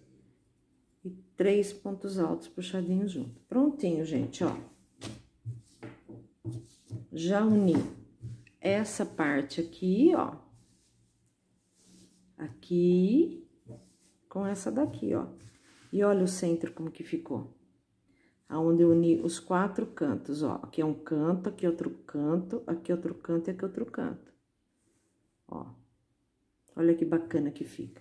e 3 pontos altos puxadinhos juntos. Prontinho, gente, ó. Já uni essa parte aqui, ó, aqui com essa daqui, ó. E olha o centro como que ficou. Aonde eu uni os 4 cantos, ó. Aqui é um canto, aqui outro canto, aqui outro canto e aqui outro canto. Ó. Olha que bacana que fica.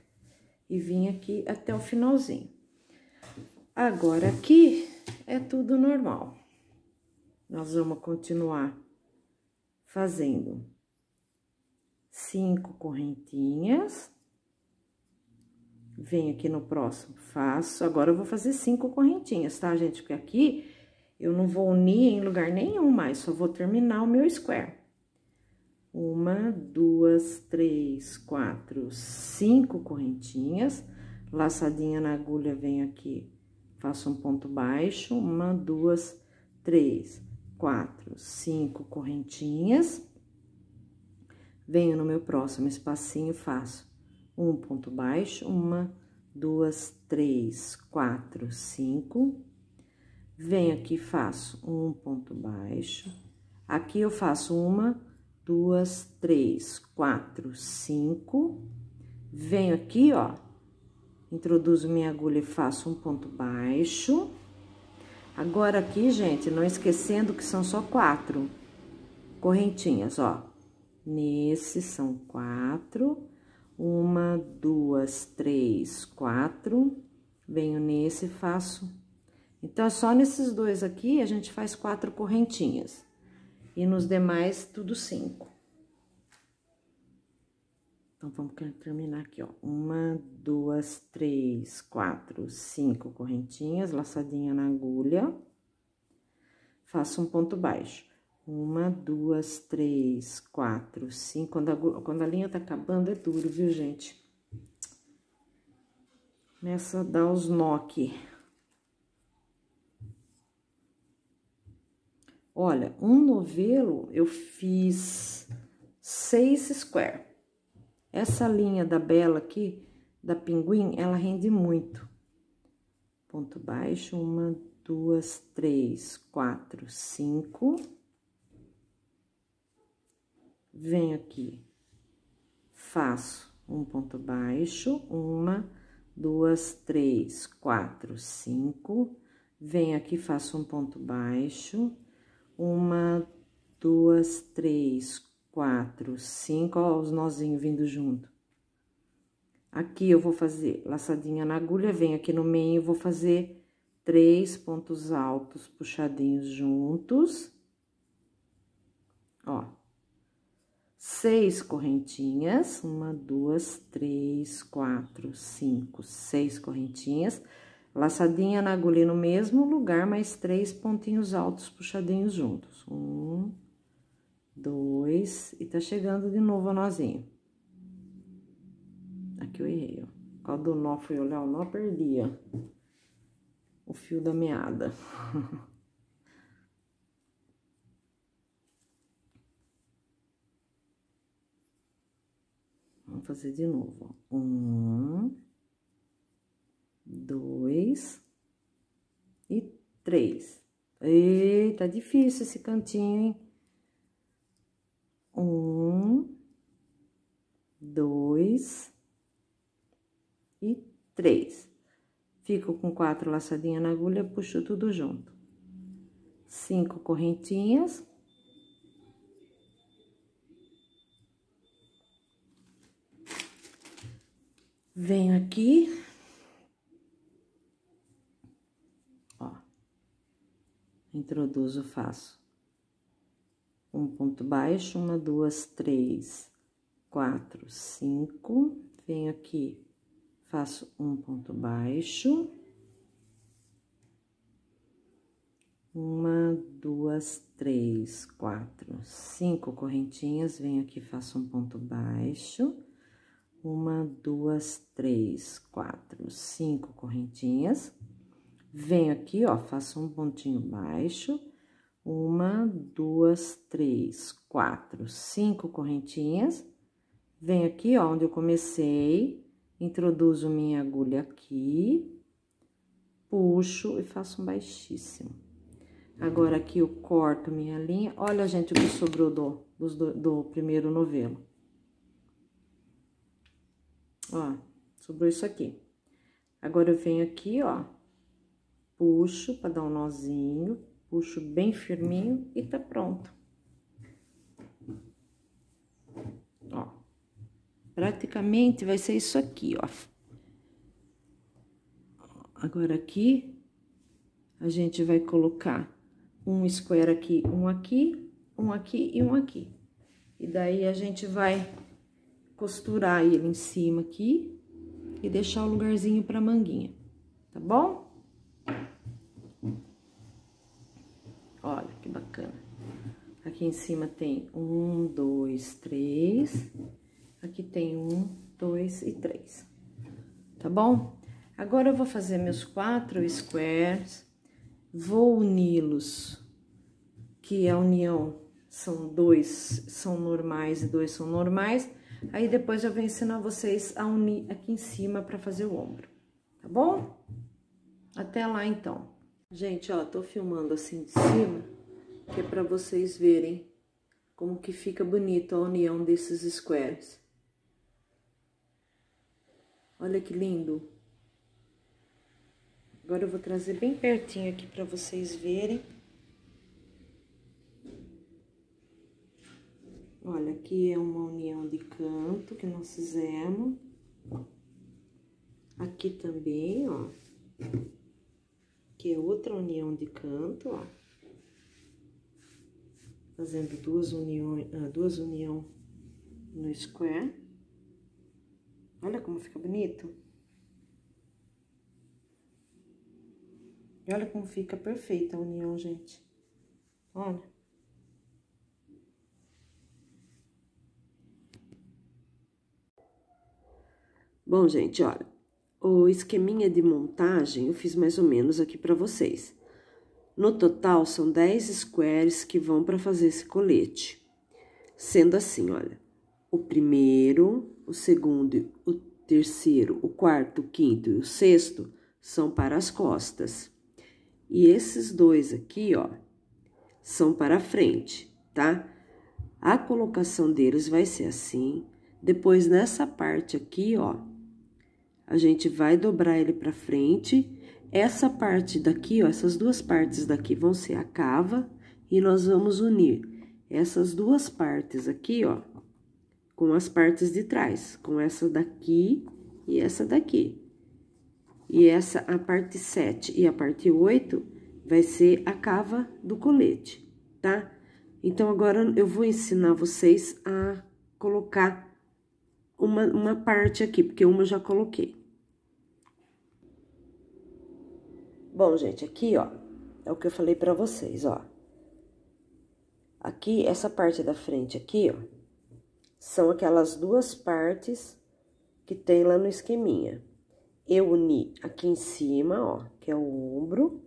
E vim aqui até o finalzinho. Agora, aqui é tudo normal. Nós vamos continuar fazendo 5 correntinhas. Venho aqui no próximo, faço. Agora, eu vou fazer 5 correntinhas, tá, gente? Porque aqui eu não vou unir em lugar nenhum mais, só vou terminar o meu square. 1, 2, 3, 4, 5 correntinhas. Laçadinha na agulha, venho aqui, faço um ponto baixo, 1, 2, 3, 4, 5 correntinhas. Venho no meu próximo espacinho, faço um ponto baixo, 1, 2, 3, 4, 5. Venho aqui, faço um ponto baixo. Aqui eu faço 1, 2, 3, 4, 5. Venho aqui, ó, introduzo minha agulha e faço um ponto baixo. Agora aqui, gente, não esquecendo que são só 4 correntinhas, ó. Nesse são 4. 1, 2, 3, 4. Venho nesse e faço. Então, é só nesses 2 aqui a gente faz 4 correntinhas. E nos demais, tudo 5. Então, vamos terminar aqui, ó. 1, 2, 3, 4, 5 correntinhas, laçadinha na agulha. Faço um ponto baixo. 1, 2, 3, 4, 5. Quando a linha tá acabando, é duro, viu, gente? Começa a dar os nó aqui. Olha, um novelo eu fiz 6 square. Essa linha da Bella aqui, da Pinguim, ela rende muito. Ponto baixo, 1, 2, 3, 4, 5. Venho aqui, faço um ponto baixo, 1, 2, 3, 4, 5. Venho aqui, faço um ponto baixo, 1, 2, 3, 4, 5, ó, os nozinhos vindo junto. Aqui eu vou fazer laçadinha na agulha, venho aqui no meio, vou fazer 3 pontos altos puxadinhos juntos, ó. 6 correntinhas, 1, 2, 3, 4, 5, 6 correntinhas, laçadinha na agulha no mesmo lugar, mais 3 pontinhos altos puxadinhos juntos. 1, 2, e tá chegando de novo o nozinho. Aqui eu errei, ó. Por causa do nó, fui olhar o nó, perdi, ó, o fio da meada. Vamos fazer de novo, ó. 1, 2, 2 e 3. Eita, difícil esse cantinho, hein? 1, 2 e 3. Fico com 4 laçadinhas na agulha, puxo tudo junto. 5 correntinhas. Venho aqui. Ó. Introduzo, faço um ponto baixo, 1, 2, 3, 4, 5. Venho aqui, faço um ponto baixo. 1, 2, 3, 4, 5 correntinhas. Venho aqui, faço um ponto baixo. 1, 2, 3, 4, 5 correntinhas. Venho aqui, ó, faço um pontinho baixo. 1, 2, 3, 4, 5 correntinhas. Venho aqui, ó, onde eu comecei, introduzo minha agulha aqui, puxo e faço um baixíssimo. Agora, aqui eu corto minha linha. Olha, gente, o que sobrou do primeiro novelo. Ó, sobrou isso aqui. Agora, eu venho aqui, ó, puxo pra dar um nozinho, puxo bem firminho e tá pronto. Ó, praticamente vai ser isso aqui, ó. Agora, aqui, a gente vai colocar um square aqui, um aqui, um aqui e um aqui. E daí, a gente vai costurar ele em cima aqui e deixar o lugarzinho pra manguinha, tá bom? Olha que bacana. Aqui em cima tem 1, 2, 3. Aqui tem 1, 2 e 3. Tá bom? Agora eu vou fazer meus 4 squares. Vou uni-los, que a união são 2 são normais e 2 são normais. Aí, depois, eu vou ensinar vocês a unir aqui em cima pra fazer o ombro, tá bom? Até lá, então. Gente, ó, tô filmando assim de cima, que é pra vocês verem como que fica bonito a união desses squares. Olha que lindo! Agora, eu vou trazer bem pertinho aqui pra vocês verem. Olha, aqui é uma união de canto que nós fizemos. Aqui também, ó. Aqui é outra união de canto, ó. Fazendo duas uniões no square. Olha como fica bonito. E olha como fica perfeita a união, gente. Olha. Bom, gente, olha, o esqueminha de montagem eu fiz mais ou menos aqui pra vocês. No total, são 10 squares que vão pra fazer esse colete. Sendo assim, olha, o primeiro, o segundo, o terceiro, o quarto, o quinto e o sexto são para as costas. E esses dois aqui, ó, são para a frente, tá? A colocação deles vai ser assim. Depois, nessa parte aqui, ó, a gente vai dobrar ele pra frente. Essa parte daqui, ó, essas duas partes daqui vão ser a cava. E nós vamos unir essas duas partes aqui, ó, com as partes de trás. Com essa daqui e essa daqui. E essa, a parte 7 e a parte 8, vai ser a cava do colete, tá? Então, agora eu vou ensinar vocês a colocar uma parte aqui, porque uma eu já coloquei. Bom, gente, aqui, ó, é o que eu falei pra vocês, ó. Aqui, essa parte da frente aqui, ó, são aquelas duas partes que tem lá no esqueminha. Eu uni aqui em cima, ó, que é o ombro.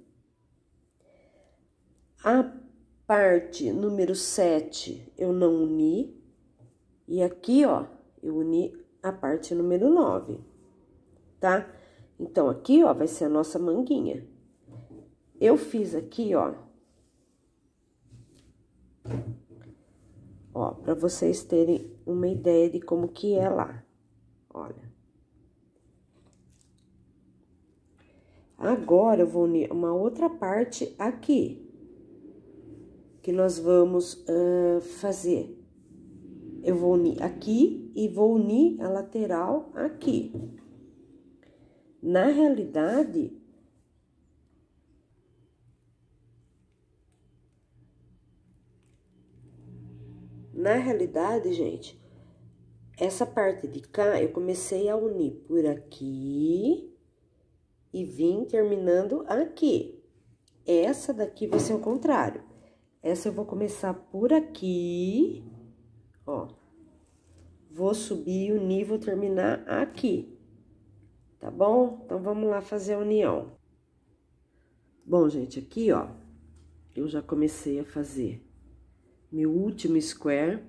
A parte número 7 eu não uni. E aqui, ó, eu uni a parte número 9, tá? Então, aqui, ó, vai ser a nossa manguinha. Eu fiz aqui, ó. Ó, pra vocês terem uma ideia de como que é lá. Olha. Agora, eu vou unir uma outra parte aqui. Que nós vamos fazer. Eu vou unir aqui e vou unir a lateral aqui. Na realidade... Na realidade, gente, essa parte de cá, eu comecei a unir por aqui e vim terminando aqui. Essa daqui vai ser o contrário. Essa eu vou começar por aqui, ó. Vou subir e unir, vou terminar aqui, tá bom? Então, vamos lá fazer a união. Bom, gente, aqui, ó, eu já comecei a fazer... meu último square.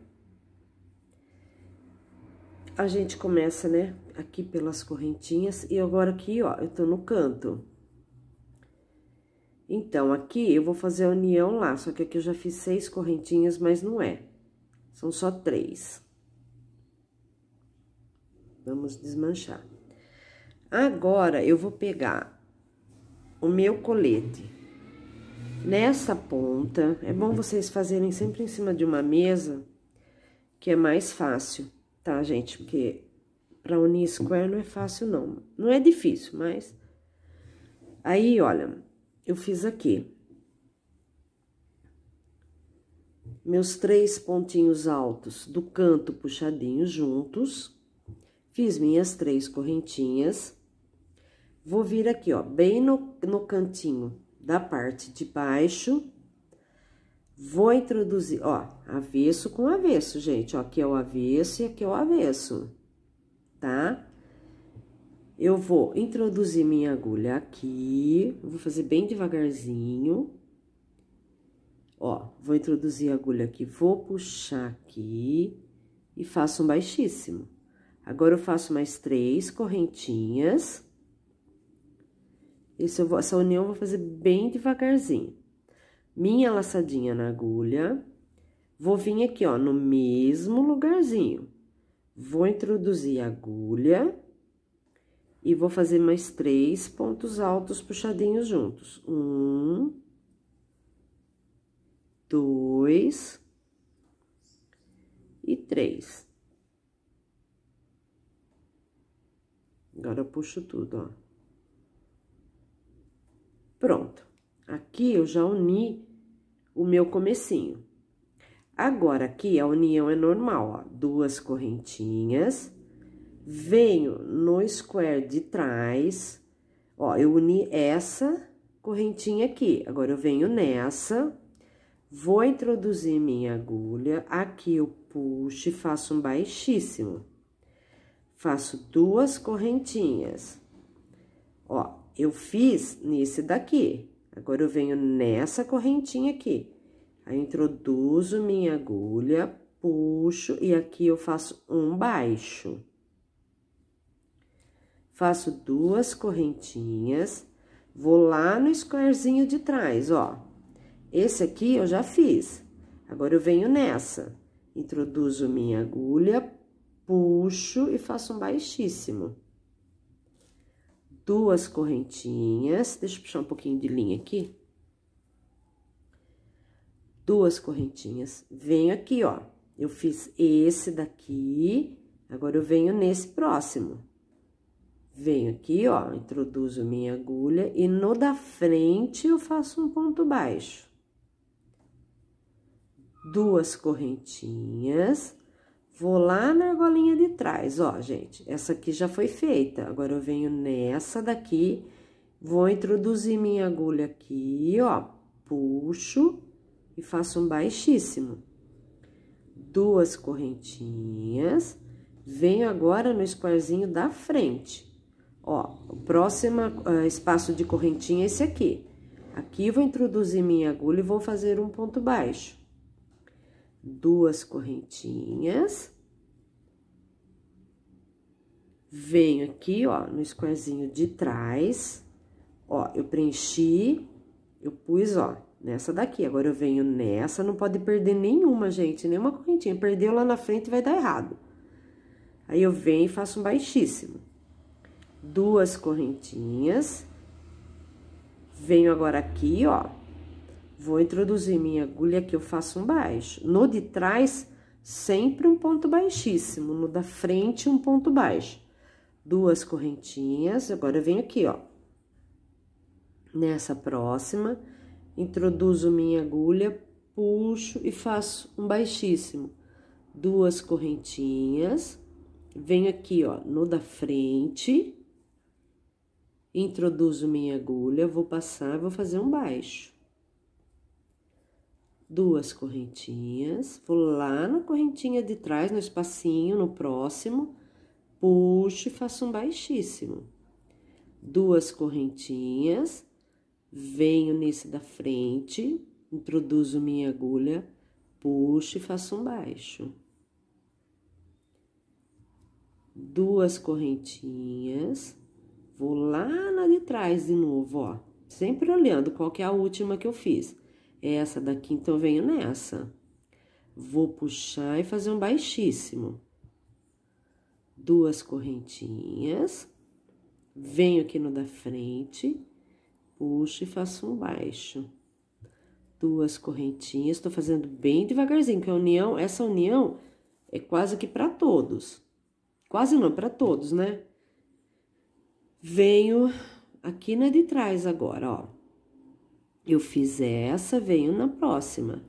A gente começa, né, aqui pelas correntinhas, e agora aqui, ó, eu tô no canto. Então, aqui eu vou fazer a união lá, só que aqui eu já fiz 6 correntinhas, mas não é. São só 3. Vamos desmanchar. Agora, eu vou pegar o meu colete. Nessa ponta, é bom vocês fazerem sempre em cima de uma mesa, que é mais fácil, tá, gente? Porque pra unir square não é fácil, não. Não é difícil, mas... Aí, olha, eu fiz aqui. Meus 3 pontinhos altos do canto puxadinho juntos. Fiz minhas 3 correntinhas. Vou vir aqui, ó, bem no cantinho da parte de baixo, vou introduzir, ó, avesso com avesso, gente, ó, aqui é o avesso e aqui é o avesso, tá? Eu vou introduzir minha agulha aqui, vou fazer bem devagarzinho, ó, vou introduzir a agulha aqui, vou puxar aqui e faço um baixíssimo. Agora, eu faço mais 3 correntinhas... Essa união eu vou fazer bem devagarzinho. Minha laçadinha na agulha. Vou vir aqui, ó, no mesmo lugarzinho. Vou introduzir a agulha. E vou fazer mais 3 pontos altos puxadinhos juntos. 1, 2 e 3. Agora, eu puxo tudo, ó. Pronto, aqui eu já uni o meu comecinho. Agora, aqui a união é normal, ó, 2 correntinhas, venho no square de trás, ó, eu uni essa correntinha aqui. Agora, eu venho nessa, vou introduzir minha agulha, aqui eu puxo e faço um baixíssimo. Faço 2 correntinhas, ó. Eu fiz nesse daqui, agora eu venho nessa correntinha aqui, aí introduzo minha agulha, puxo e aqui eu faço um baixo. Faço 2 correntinhas, vou lá no squarezinho de trás, ó. Esse aqui eu já fiz, agora eu venho nessa, introduzo minha agulha, puxo e faço um baixíssimo. 2 correntinhas, deixa eu puxar um pouquinho de linha aqui. 2 correntinhas, venho aqui, ó, eu fiz esse daqui, agora eu venho nesse próximo. Venho aqui, ó, introduzo minha agulha e no da frente eu faço um ponto baixo. 2 correntinhas... Vou lá na argolinha de trás, ó, gente, essa aqui já foi feita, agora eu venho nessa daqui, vou introduzir minha agulha aqui, ó, puxo e faço um baixíssimo. 2 correntinhas, venho agora no squarezinho da frente, ó, o próximo espaço de correntinha é esse aqui. Aqui eu vou introduzir minha agulha e vou fazer um ponto baixo. 2 correntinhas, venho aqui, ó, no squarezinho de trás, ó, eu preenchi, eu pus, ó, nessa daqui. Agora, eu venho nessa, não pode perder nenhuma, gente, nenhuma correntinha. Perdeu lá na frente, vai dar errado. Aí, eu venho e faço um baixíssimo. 2 correntinhas. Venho agora aqui, ó, vou introduzir minha agulha aqui, eu faço um baixo. No de trás, sempre um ponto baixíssimo, no da frente, um ponto baixo. 2 correntinhas, agora eu venho aqui, ó, nessa próxima, introduzo minha agulha, puxo e faço um baixíssimo. 2 correntinhas, venho aqui, ó, no da frente, introduzo minha agulha, vou passar, vou fazer um baixo. 2 correntinhas, vou lá na correntinha de trás, no espacinho, no próximo, puxo e faço um baixíssimo. 2 correntinhas, venho nesse da frente, introduzo minha agulha, puxo e faço um baixo. 2 correntinhas, vou lá na de trás de novo, ó. Sempre olhando qual que é a última que eu fiz. Essa daqui, então, eu venho nessa. Vou puxar e fazer um baixíssimo. 2 correntinhas, venho aqui no da frente, puxo e faço um baixo. 2 correntinhas, tô fazendo bem devagarzinho, que a união, essa união é quase que pra todos. Quase não, pra todos, né? Venho aqui na de trás agora, ó. Eu fiz essa, venho na próxima.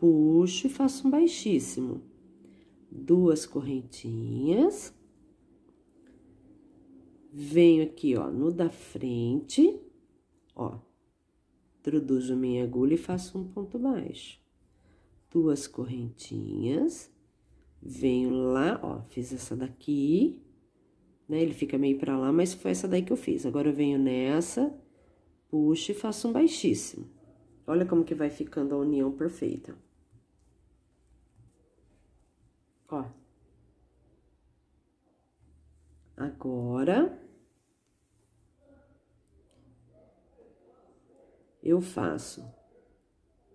Puxo e faço um baixíssimo. 2 correntinhas, venho aqui, ó, no da frente, ó, introduzo minha agulha e faço um ponto baixo. 2 correntinhas, venho lá, ó, fiz essa daqui, né, ele fica meio pra lá, mas foi essa daí que eu fiz. Agora, eu venho nessa, puxo e faço um baixíssimo. Olha como que vai ficando a união perfeita. Ó, agora, eu faço,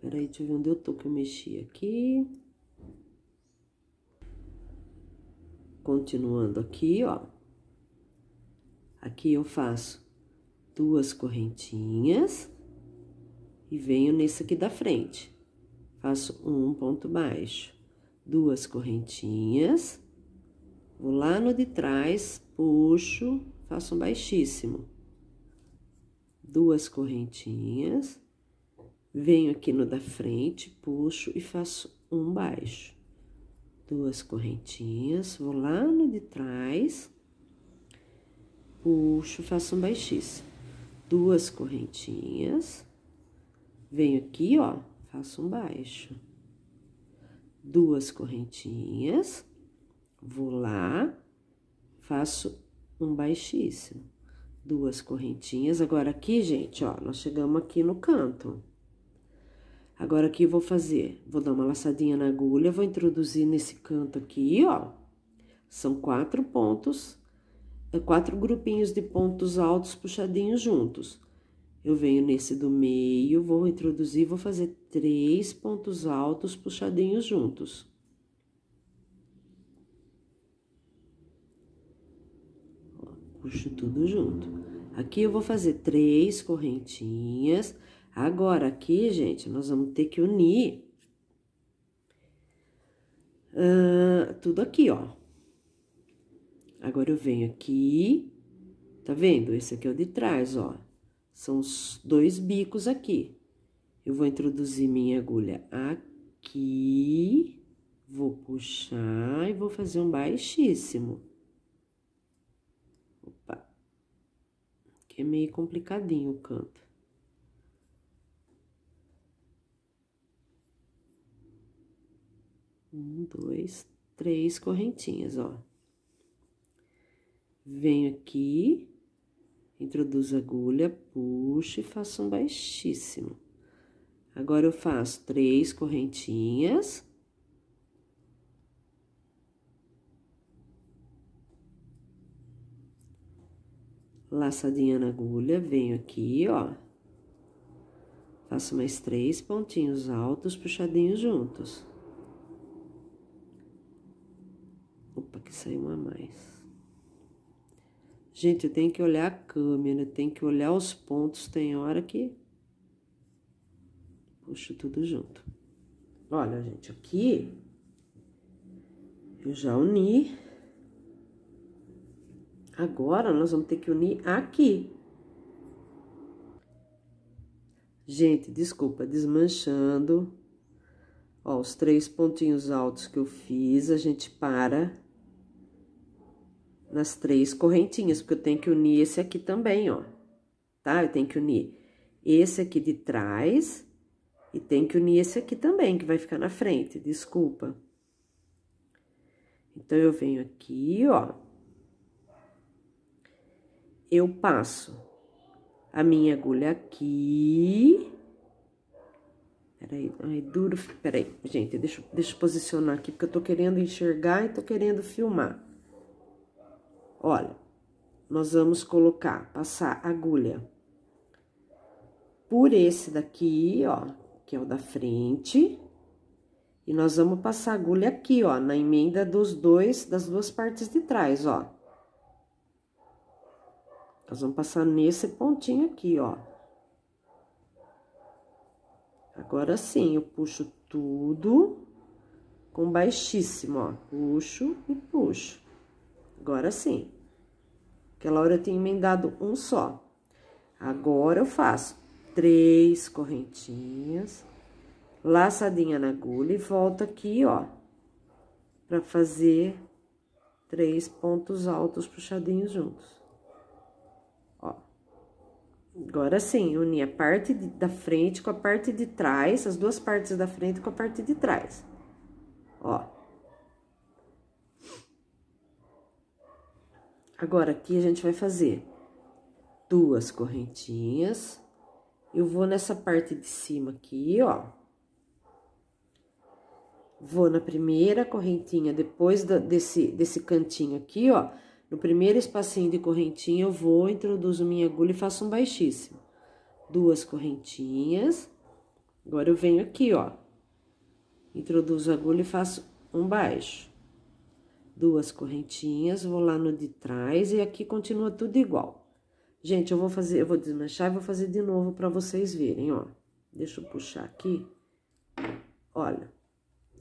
peraí, deixa eu ver onde eu tô, que eu mexi aqui. Continuando aqui, ó, aqui eu faço 2 correntinhas e venho nesse aqui da frente, faço um ponto baixo. 2 correntinhas, vou lá no de trás, puxo, faço um baixíssimo. 2 correntinhas, venho aqui no da frente, puxo e faço um baixo. 2 correntinhas, vou lá no de trás, puxo, faço um baixíssimo. 2 correntinhas, venho aqui, ó, faço um baixo. 2 correntinhas, vou lá, faço um baixíssimo. 2 correntinhas, agora aqui, gente, ó, nós chegamos aqui no canto. Agora, aqui eu vou fazer, vou dar uma laçadinha na agulha, vou introduzir nesse canto aqui, ó. São 4 pontos, 4 grupinhos de pontos altos puxadinhos juntos. Eu venho nesse do meio, vou introduzir, vou fazer 3 pontos altos puxadinhos juntos. Puxo tudo junto. Aqui eu vou fazer 3 correntinhas. Agora, aqui, gente, nós vamos ter que unir tudo aqui, ó. Agora, eu venho aqui, tá vendo? Esse aqui é o de trás, ó. São os 2 bicos aqui. Eu vou introduzir minha agulha aqui, vou puxar e vou fazer um baixíssimo. Opa! Que é meio complicadinho o canto. Um, 2, 3 correntinhas, ó. Venho aqui, introduzo a agulha, puxo e faço um baixíssimo. Agora, eu faço 3 correntinhas. laçadinha na agulha, venho aqui, ó, faço mais 3 pontinhos altos puxadinhos juntos. Opa, que saiu uma a mais. Gente, eu tenho que olhar a câmera, tem que olhar os pontos, tem hora que puxo tudo junto. Olha, gente, aqui eu já uni. Agora, nós vamos ter que unir aqui. Gente, desculpa, desmanchando. Ó, os 3 pontinhos altos que eu fiz, a gente para nas 3 correntinhas, porque eu tenho que unir esse aqui também, ó. Tá? Eu tenho que unir esse aqui de trás e tenho que unir esse aqui também, que vai ficar na frente, desculpa. Então, eu venho aqui, ó. Eu passo a minha agulha aqui. Peraí, ai, duro. Peraí, gente, deixa eu posicionar aqui, porque eu tô querendo enxergar e tô querendo filmar. Olha, nós vamos colocar, passar a agulha por esse daqui, ó, que é o da frente. E nós vamos passar a agulha aqui, ó, na emenda das duas partes de trás, ó. Nós vamos passar nesse pontinho aqui, ó. Agora sim, eu puxo tudo com baixíssimo, ó. Puxo e puxo. Agora sim. Aquela hora eu tinha emendado um só. Agora eu faço 3 correntinhas, laçadinha na agulha e volto aqui, ó. Pra fazer 3 pontos altos puxadinhos juntos. Agora sim, unir a parte da frente com a parte de trás, as duas partes da frente com a parte de trás. Ó. Agora, aqui a gente vai fazer 2 correntinhas. Eu vou nessa parte de cima aqui, ó. Vou na primeira correntinha, depois desse cantinho aqui, ó. No primeiro espacinho de correntinha, eu vou, introduzo minha agulha e faço um baixíssimo. 2 correntinhas. Agora, eu venho aqui, ó. Introduzo a agulha e faço um baixo. 2 correntinhas, vou lá no de trás e aqui continua tudo igual. Gente, eu vou desmanchar e vou fazer de novo pra vocês verem, ó. Deixa eu puxar aqui. Olha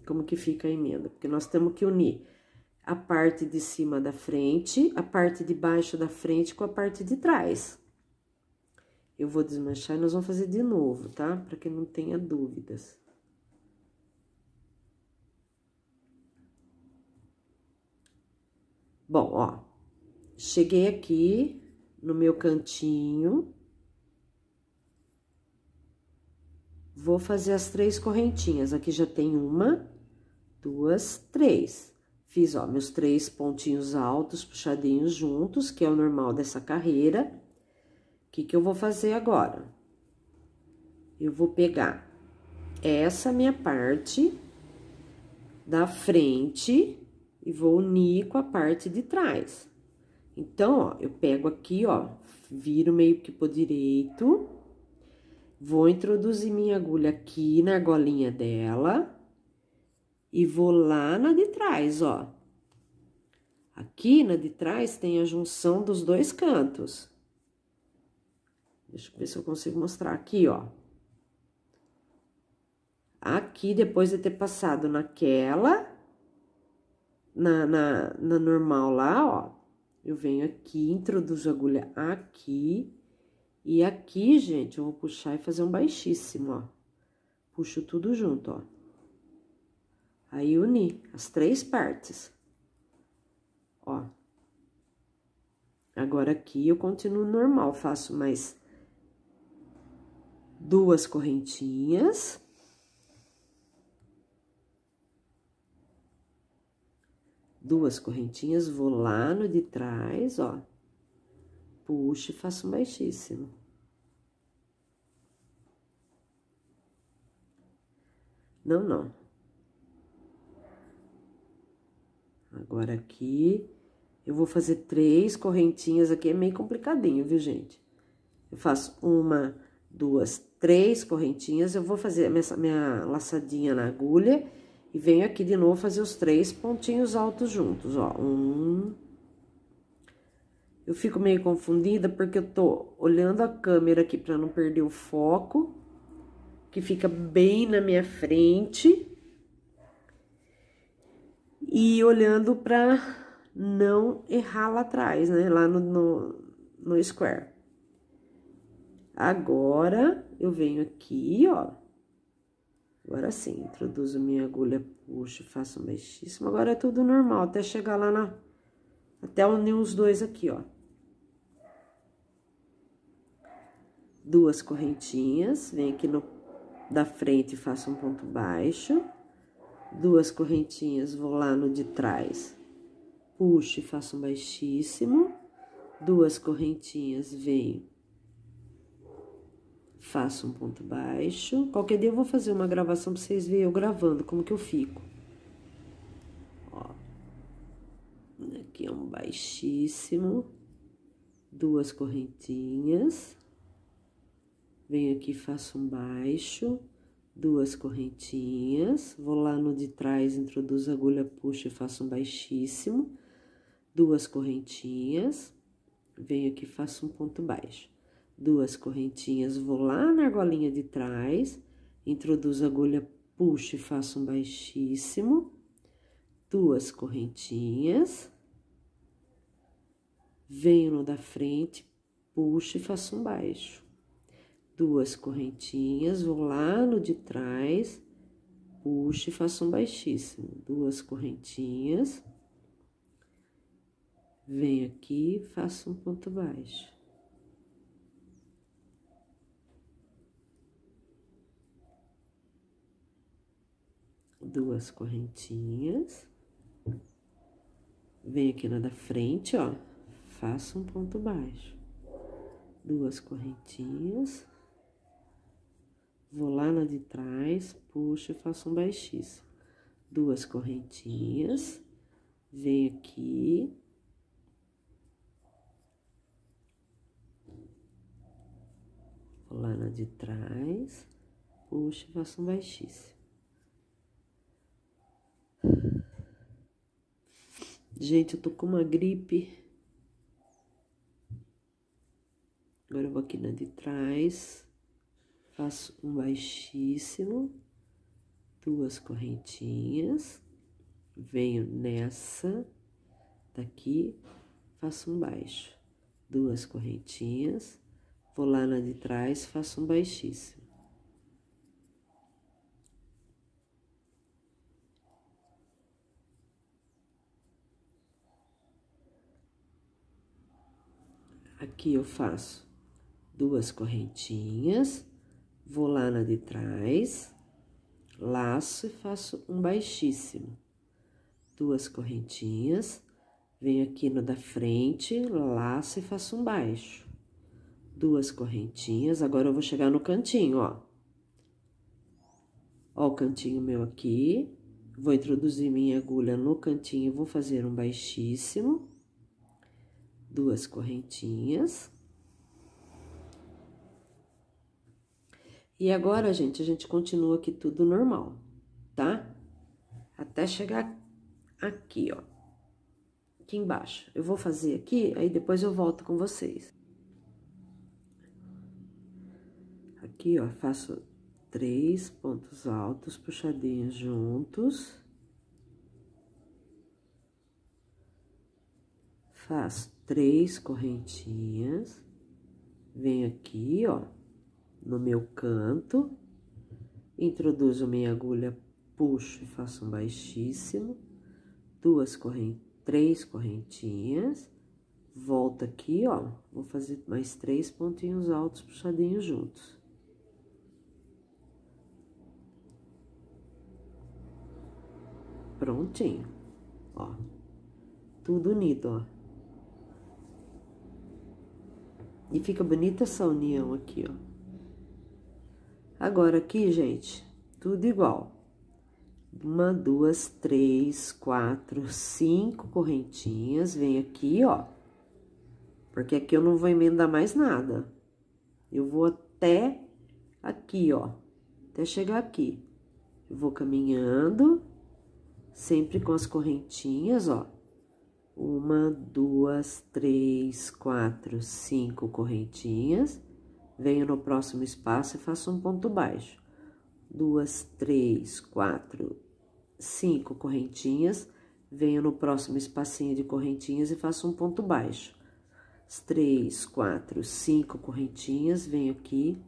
como que fica a emenda, porque nós temos que unir a parte de cima da frente, a parte de baixo da frente com a parte de trás. Eu vou desmanchar e nós vamos fazer de novo, tá? Pra que não tenha dúvidas. Bom, ó, cheguei aqui no meu cantinho. Vou fazer as 3 correntinhas. Aqui já tem 1, 2, 3. Fiz, ó, meus 3 pontinhos altos, puxadinhos juntos, que é o normal dessa carreira. O que que eu vou fazer agora? Eu vou pegar essa minha parte da frente e vou unir com a parte de trás. Então, ó, eu pego aqui, ó, viro meio que pro direito, vou introduzir minha agulha aqui na argolinha dela. E vou lá na de trás, ó. Aqui na de trás tem a junção dos 2 cantos. Deixa eu ver se eu consigo mostrar aqui, ó. Aqui, depois de ter passado naquela, na normal lá, ó. Eu venho aqui, introduzo a agulha aqui. E aqui, gente, eu vou puxar e fazer um baixíssimo, ó. Puxo tudo junto, ó. Aí, uni as 3 partes, ó. Agora, aqui, eu continuo normal, faço mais 2 correntinhas. Vou lá no de trás, ó. Puxo e faço um baixíssimo. Não, não. Agora, aqui, Eu vou fazer 3 correntinhas aqui, é meio complicadinho, viu, gente? Eu faço 1, 2, 3 correntinhas, eu vou fazer minha laçadinha na agulha e venho aqui de novo fazer os 3 pontinhos altos juntos, ó. 1. Eu fico meio confundida porque eu tô olhando a câmera aqui pra não perder o foco, que fica bem na minha frente. E olhando pra não errar lá atrás, né? Lá no square. Agora, eu venho aqui, ó. Agora sim, introduzo minha agulha, puxo, faço um baixíssimo. Agora é tudo normal, até chegar lá até unir os dois aqui, ó. 2 correntinhas, venho aqui da frente e faço um ponto baixo. 2 correntinhas, vou lá no de trás, puxo e faço um baixíssimo. 2 correntinhas, venho, faço um ponto baixo. Qualquer dia eu vou fazer uma gravação pra vocês verem eu gravando, como que eu fico. Ó, aqui é um baixíssimo, 2 correntinhas. Venho aqui, faço um baixo, 2 correntinhas, vou lá no de trás, introduzo a agulha, puxo e faço um baixíssimo, 2 correntinhas, venho aqui, faço um ponto baixo, 2 correntinhas, vou lá na argolinha de trás, introduzo a agulha, puxo e faço um baixíssimo, 2 correntinhas, venho no da frente, puxo e faço um baixo. 2 correntinhas, vou lá no de trás, puxo e faço um baixíssimo. 2 correntinhas, venho aqui, faço um ponto baixo. Duas correntinhas, venho aqui na da frente, ó, faço um ponto baixo. 2 correntinhas. Vou lá na de trás, puxo e faço um baixíssimo. 2 correntinhas, venho aqui. Vou lá na de trás, puxo e faço um baixíssimo. Gente, eu tô com uma gripe. Agora eu vou aqui na de trás, faço um baixíssimo, 2 correntinhas, venho nessa daqui, faço um baixo, 2 correntinhas, vou lá na de trás, faço um baixíssimo. 2 correntinhas. Vou lá na de trás, laço e faço um baixíssimo. 2 correntinhas, venho aqui no da frente, laço e faço um baixo. 2 correntinhas, agora eu vou chegar no cantinho, ó. Ó o cantinho meu aqui, vou introduzir minha agulha no cantinho, vou fazer um baixíssimo. 2 correntinhas. E agora, gente, a gente continua aqui tudo normal, tá? Até chegar aqui, ó, aqui embaixo. Eu vou fazer aqui, aí depois eu volto com vocês. Aqui, ó, faço 3 pontos altos, puxadinhos juntos. Faço 3 correntinhas. Venho aqui, ó, no meu canto, introduzo minha agulha, puxo e faço um baixíssimo, 3 correntinhas, volto aqui, ó, vou fazer mais 3 pontinhos altos puxadinhos juntos. Prontinho, ó, tudo unido, ó. E fica bonita essa união aqui, ó. Agora aqui, gente, tudo igual. Uma, duas, três, quatro, cinco correntinhas. Vem aqui, ó. Porque aqui eu não vou emendar mais nada. Eu vou até aqui, ó. Até chegar aqui. Eu vou caminhando, sempre com as correntinhas, ó. Uma, duas, três, quatro, cinco correntinhas. Venho no próximo espaço e faço um ponto baixo. Duas, três, quatro, cinco correntinhas. Venho no próximo espacinho de correntinhas e faço um ponto baixo. Três, quatro, cinco correntinhas. Venho aqui.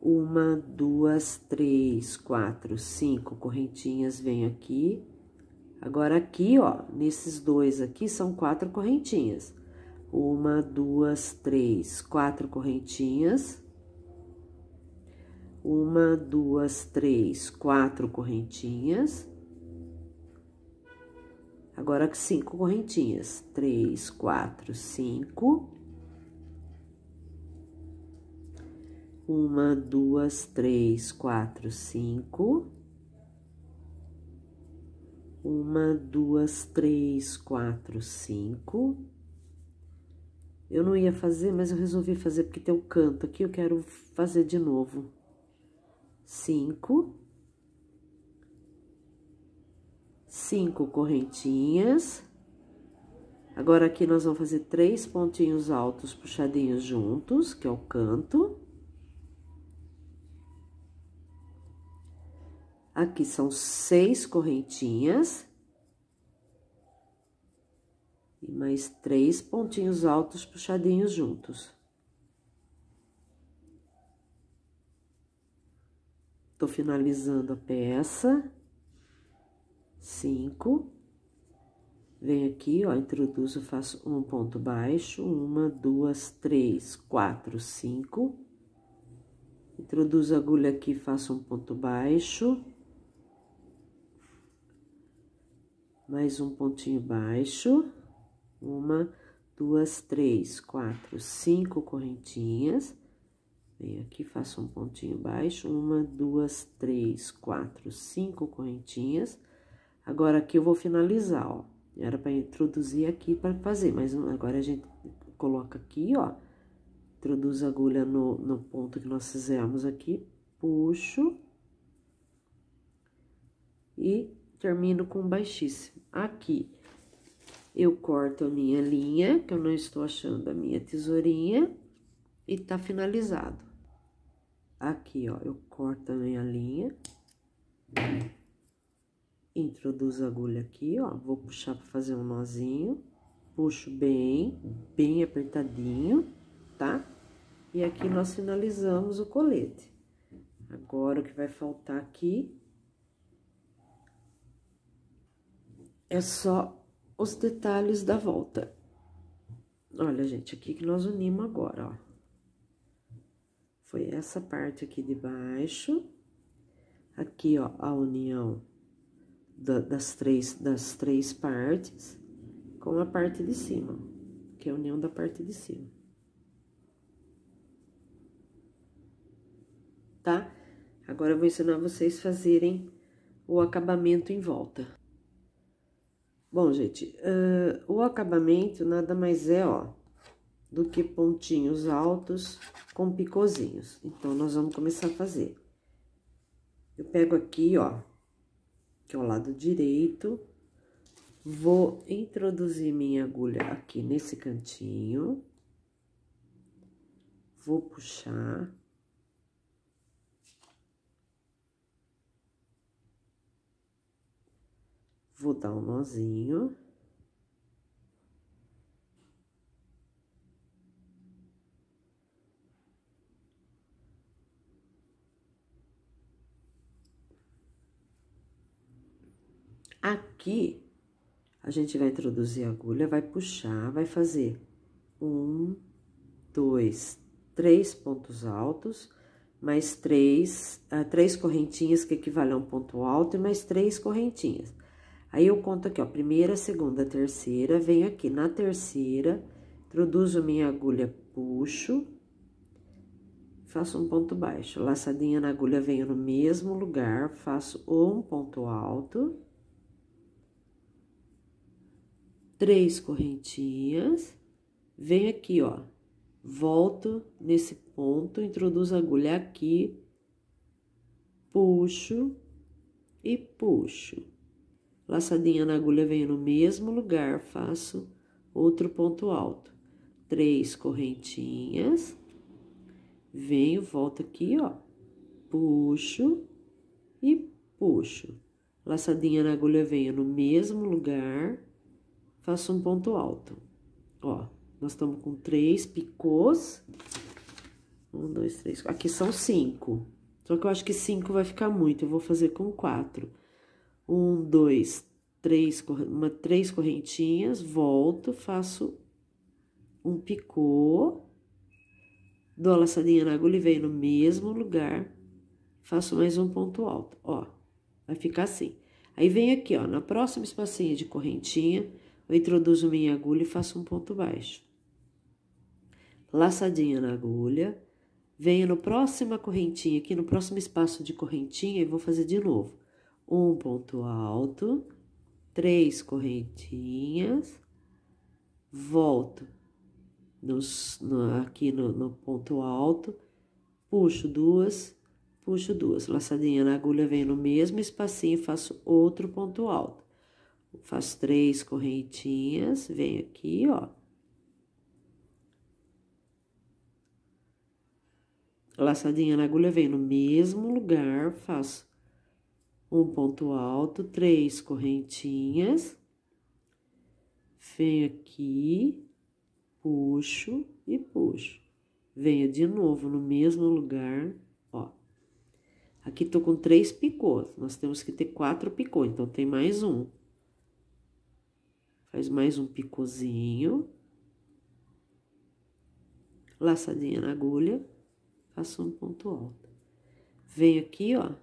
Uma, duas, três, quatro, cinco correntinhas. Venho aqui. Agora, aqui, ó, nesses dois aqui, são quatro correntinhas. Uma, duas, três, quatro correntinhas. Uma, duas, três, quatro correntinhas. Agora, cinco correntinhas. Três, quatro, cinco. Uma, duas, três, quatro, cinco. Uma, duas, três, quatro, cinco. Eu não ia fazer, mas eu resolvi fazer, porque tem um canto aqui, eu quero fazer de novo. Cinco. Cinco correntinhas. Agora, aqui, nós vamos fazer três pontinhos altos puxadinhos juntos, que é o canto. Aqui são seis correntinhas. E mais três pontinhos altos puxadinhos juntos. Tô finalizando a peça. Cinco. Venho aqui, ó, introduzo, faço um ponto baixo. Uma, duas, três, quatro, cinco. Introduzo a agulha aqui, faço um ponto baixo. Mais um pontinho baixo, uma, duas, três, quatro, cinco correntinhas. Venho aqui, faço um pontinho baixo, uma, duas, três, quatro, cinco correntinhas. Agora, aqui eu vou finalizar, ó. Era para introduzir aqui para fazer, mas agora a gente coloca aqui, ó. Introduz a agulha no ponto que nós fizemos aqui, puxo. E termino com baixíssimo. Aqui, eu corto a minha linha, que eu não estou achando a minha tesourinha, e tá finalizado. Aqui, ó, eu corto a minha linha, introduzo a agulha aqui, ó, vou puxar para fazer um nozinho, puxo bem, bem apertadinho, tá? E aqui nós finalizamos o colete. Agora, o que vai faltar aqui é só os detalhes da volta. Olha, gente, aqui que nós unimos agora, ó. Foi essa parte aqui de baixo. Aqui, ó, a união das três partes com a parte de cima, que é a união da parte de cima. Tá? Agora, eu vou ensinar vocês a fazerem o acabamento em volta. Bom, gente, o acabamento nada mais é, ó, do que pontinhos altos com picôzinhos. Então, nós vamos começar a fazer. Eu pego aqui, ó, que é o lado direito, vou introduzir minha agulha aqui nesse cantinho, vou puxar. Vou dar um nozinho. Aqui, a gente vai introduzir a agulha, vai puxar, vai fazer um, dois, três pontos altos, mais três correntinhas, que equivale a um ponto alto, e mais três correntinhas. Aí, eu conto aqui, ó, primeira, segunda, terceira, venho aqui na terceira, introduzo minha agulha, puxo, faço um ponto baixo. Laçadinha na agulha, venho no mesmo lugar, faço um ponto alto. 3 correntinhas, venho aqui, ó, volto nesse ponto, introduzo a agulha aqui, puxo e puxo. Laçadinha na agulha, venho no mesmo lugar, faço outro ponto alto. 3 correntinhas, venho, volto aqui, ó, puxo e puxo. Laçadinha na agulha, venho no mesmo lugar, faço um ponto alto. Ó, nós estamos com 3 picôs. 1, 2, 3, 4. Aqui são 5. Só que eu acho que 5 vai ficar muito. Eu vou fazer com 4. 1, 2, 3, 3 correntinhas. Volto, faço um picô. Dou a laçadinha na agulha e venho no mesmo lugar. Faço mais um ponto alto. Ó, vai ficar assim. Aí, vem aqui, ó, na próxima espacinha de correntinha, eu introduzo minha agulha e faço um ponto baixo. Laçadinha na agulha, venho no próxima correntinha aqui, no próximo espaço de correntinha, e vou fazer de novo. Um ponto alto, 3 correntinhas, volto aqui no ponto alto, puxo duas. Laçadinha na agulha, venho no mesmo espacinho e faço outro ponto alto. Faço 3 correntinhas, venho aqui, ó. Laçadinha na agulha, venho no mesmo lugar, faço um ponto alto, 3 correntinhas, venho aqui, puxo e puxo. Venho de novo no mesmo lugar, ó. Aqui tô com 3 picôs, nós temos que ter 4 picôs, então tem mais um. Faz mais um picôzinho, laçadinha na agulha, faço um ponto alto. Venho aqui, ó,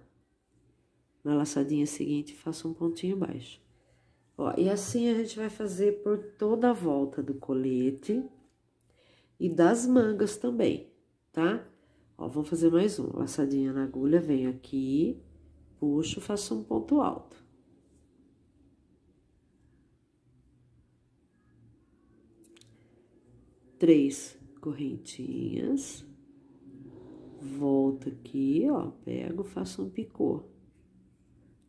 na laçadinha seguinte, faço um pontinho baixo. Ó, e assim a gente vai fazer por toda a volta do colete e das mangas também, tá? Ó, vou fazer mais um, laçadinha na agulha, venho aqui, puxo, faço um ponto alto. Três correntinhas, volto aqui, ó, pego, faço um picô.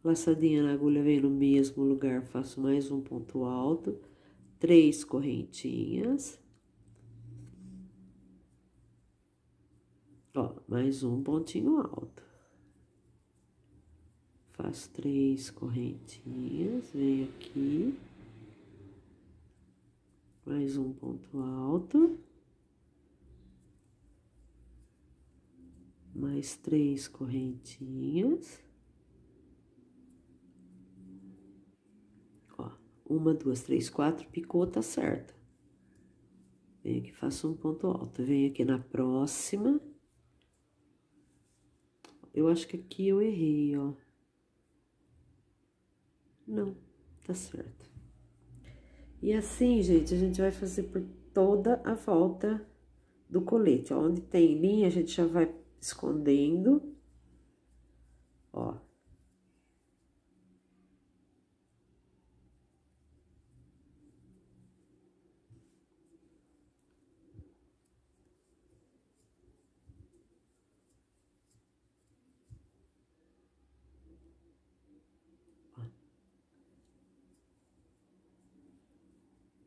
Laçadinha na agulha, venho no mesmo lugar, faço mais um ponto alto, 3 correntinhas. Ó, mais um pontinho alto. Faço 3 correntinhas, venho aqui. Mais um ponto alto. Mais 3 correntinhas. Ó, 1, 2, 3, 4, picô, tá certo. Venho aqui, faço um ponto alto. Venho aqui na próxima. Eu acho que aqui eu errei, ó. Não, tá certo. E assim, gente, a gente vai fazer por toda a volta do colete. Ó, onde tem linha, a gente já vai escondendo. Ó.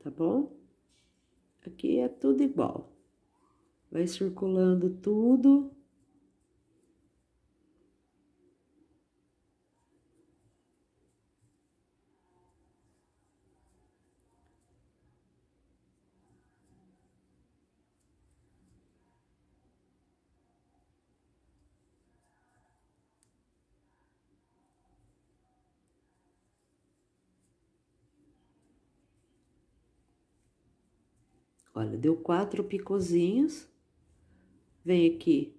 Tá bom? Aqui é tudo igual. Vai circulando tudo. Olha, deu 4 picôzinhos, vem aqui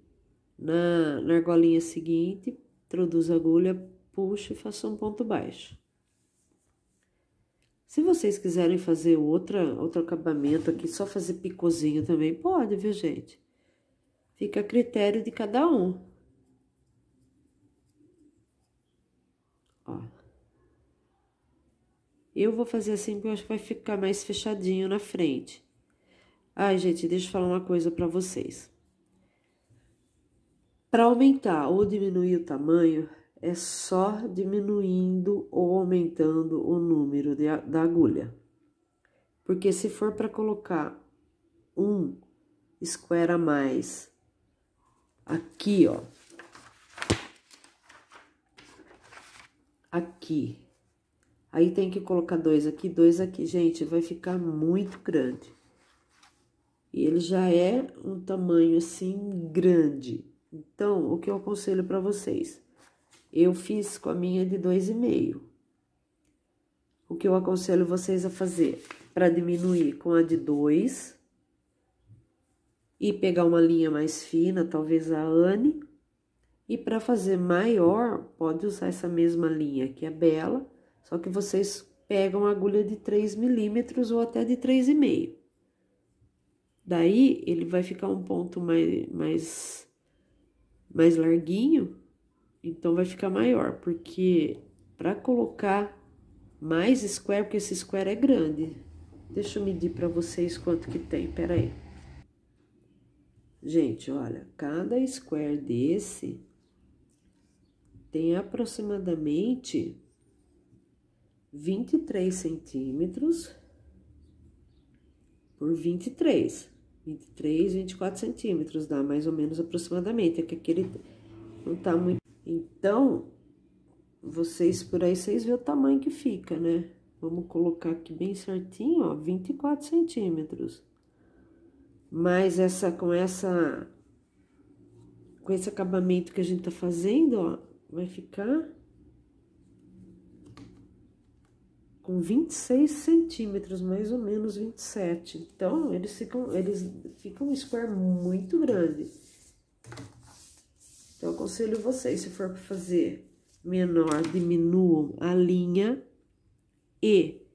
na argolinha seguinte, introduzo a agulha, puxo e faço um ponto baixo. Se vocês quiserem fazer outro acabamento aqui, só fazer picôzinho também, pode, viu, gente? Fica a critério de cada um. Ó. Eu vou fazer assim porque eu acho que vai ficar mais fechadinho na frente. Ai, gente, deixa eu falar uma coisa pra vocês. Pra aumentar ou diminuir o tamanho, é só diminuindo ou aumentando o número da agulha. Porque se for pra colocar um square a mais aqui, ó. Aqui. Aí tem que colocar dois aqui, gente, vai ficar muito grande. E ele já é um tamanho assim grande. Então, o que eu aconselho pra vocês? Eu fiz com a minha de 2,5. O que eu aconselho vocês a fazer? Pra diminuir com a de 2. E pegar uma linha mais fina, talvez a Anne. E pra fazer maior, pode usar essa mesma linha que é a Bella. Só que vocês pegam a agulha de 3 milímetros ou até de 3,5. Daí, ele vai ficar um ponto mais larguinho. Então, vai ficar maior, porque pra colocar mais square, porque esse square é grande. Deixa eu medir pra vocês quanto que tem, pera aí. Gente, olha, cada square desse tem aproximadamente 23 centímetros por 23. 23, 24 centímetros, dá mais ou menos aproximadamente, é que aquele não tá muito... Então, vocês por aí, vocês vê o tamanho que fica, né? Vamos colocar aqui bem certinho, ó, 24 centímetros. Mas com esse acabamento que a gente tá fazendo, ó, vai ficar com 26 centímetros, mais ou menos 27. Então, eles ficam um square muito grande. Então, eu aconselho vocês, se for para fazer menor, diminuam a linha e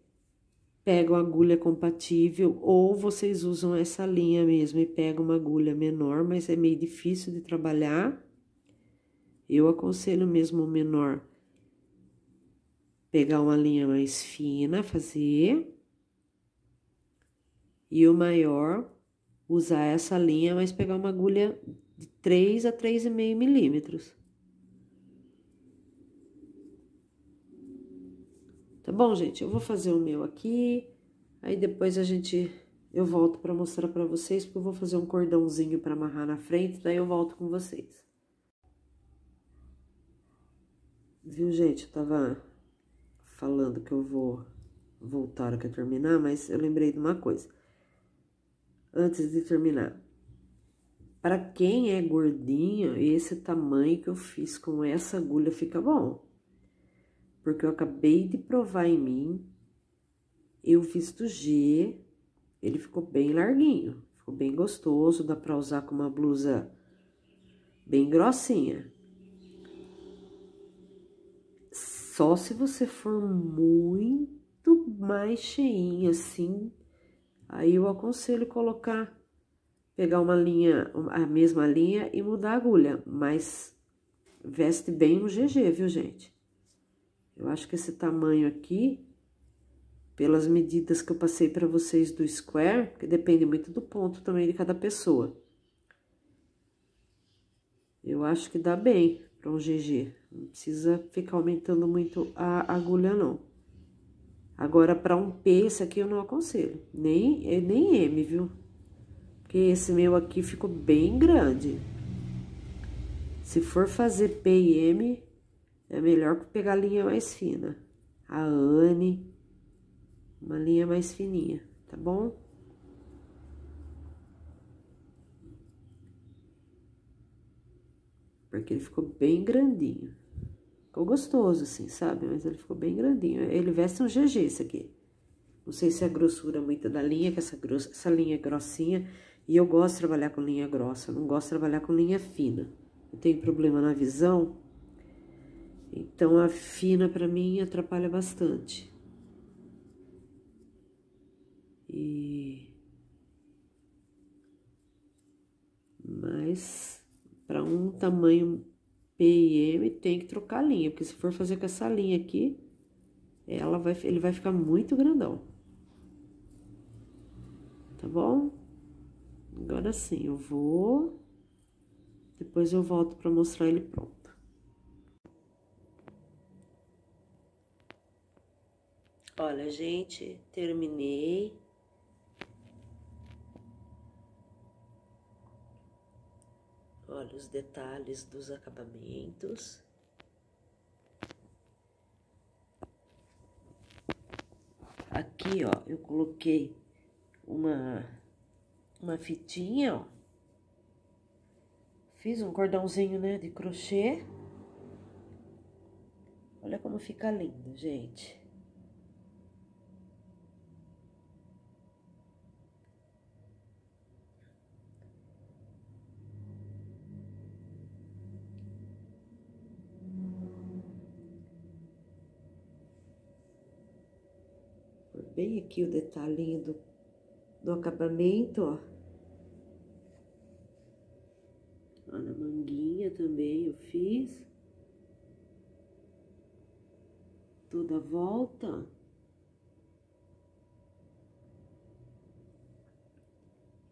pegam agulha compatível, ou vocês usam essa linha mesmo e pegam uma agulha menor, mas é meio difícil de trabalhar. Eu aconselho mesmo o menor pegar uma linha mais fina, fazer, e o maior usar essa linha, mas pegar uma agulha de 3 a 3,5 milímetros. Tá bom, gente? Eu vou fazer o meu aqui, aí depois eu volto pra mostrar pra vocês, porque eu vou fazer um cordãozinho pra amarrar na frente, daí eu volto com vocês. Viu, gente? Eu tava falando que eu vou voltar a hora que eu terminar, mas eu lembrei de uma coisa. Antes de terminar, para quem é gordinho, esse tamanho que eu fiz com essa agulha fica bom. Porque eu acabei de provar em mim, eu fiz do G, ele ficou bem larguinho, ficou bem gostoso, dá pra usar com uma blusa bem grossinha. Só se você for muito mais cheinha, assim, aí eu aconselho colocar... Pegar uma linha, a mesma linha e mudar a agulha, mas veste bem o GG, viu, gente? Eu acho que esse tamanho aqui, pelas medidas que eu passei pra vocês do square, que depende muito do ponto também de cada pessoa. Eu acho que dá bem pra um GG, não precisa ficar aumentando muito a agulha, não. Agora, pra um P, esse aqui eu não aconselho, nem M, viu? Esse meu aqui ficou bem grande. Se for fazer P e M, é melhor pegar a linha mais fina. A Anne, uma linha mais fininha, tá bom? Porque ele ficou bem grandinho. Ficou gostoso, assim, sabe? Mas ele ficou bem grandinho. Ele veste um GG, esse aqui. Não sei se é a grossura muito da linha, que essa linha é grossinha... E eu gosto de trabalhar com linha grossa, não gosto de trabalhar com linha fina. Eu tenho problema na visão, então a fina pra mim atrapalha bastante. E... Mas, para um tamanho P e M, tem que trocar a linha. Porque se for fazer com essa linha aqui, ele vai ficar muito grandão. Tá bom? Agora sim, eu vou... Depois eu volto para mostrar ele pronto. Olha, gente, terminei. Olha os detalhes dos acabamentos. Aqui, ó, eu coloquei uma fitinha, ó. Fiz um cordãozinho, né, de crochê. Olha como fica lindo, gente. Bem aqui o detalhinho do acabamento, ó. Olha, a manguinha também eu fiz. Toda a volta.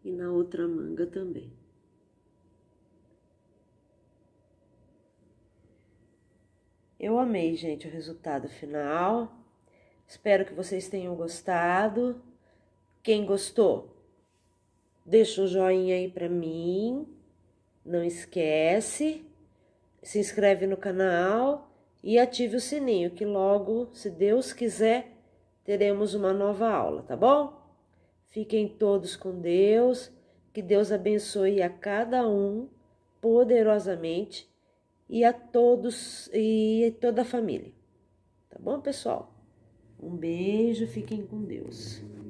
E na outra manga também. Eu amei, gente, o resultado final. Espero que vocês tenham gostado. Quem gostou, deixa um joinha aí pra mim. Não esquece, se inscreve no canal e ative o sininho, que logo, se Deus quiser, teremos uma nova aula, tá bom? Fiquem todos com Deus, que Deus abençoe a cada um poderosamente e a todos e toda a família. Tá bom, pessoal? Um beijo, fiquem com Deus.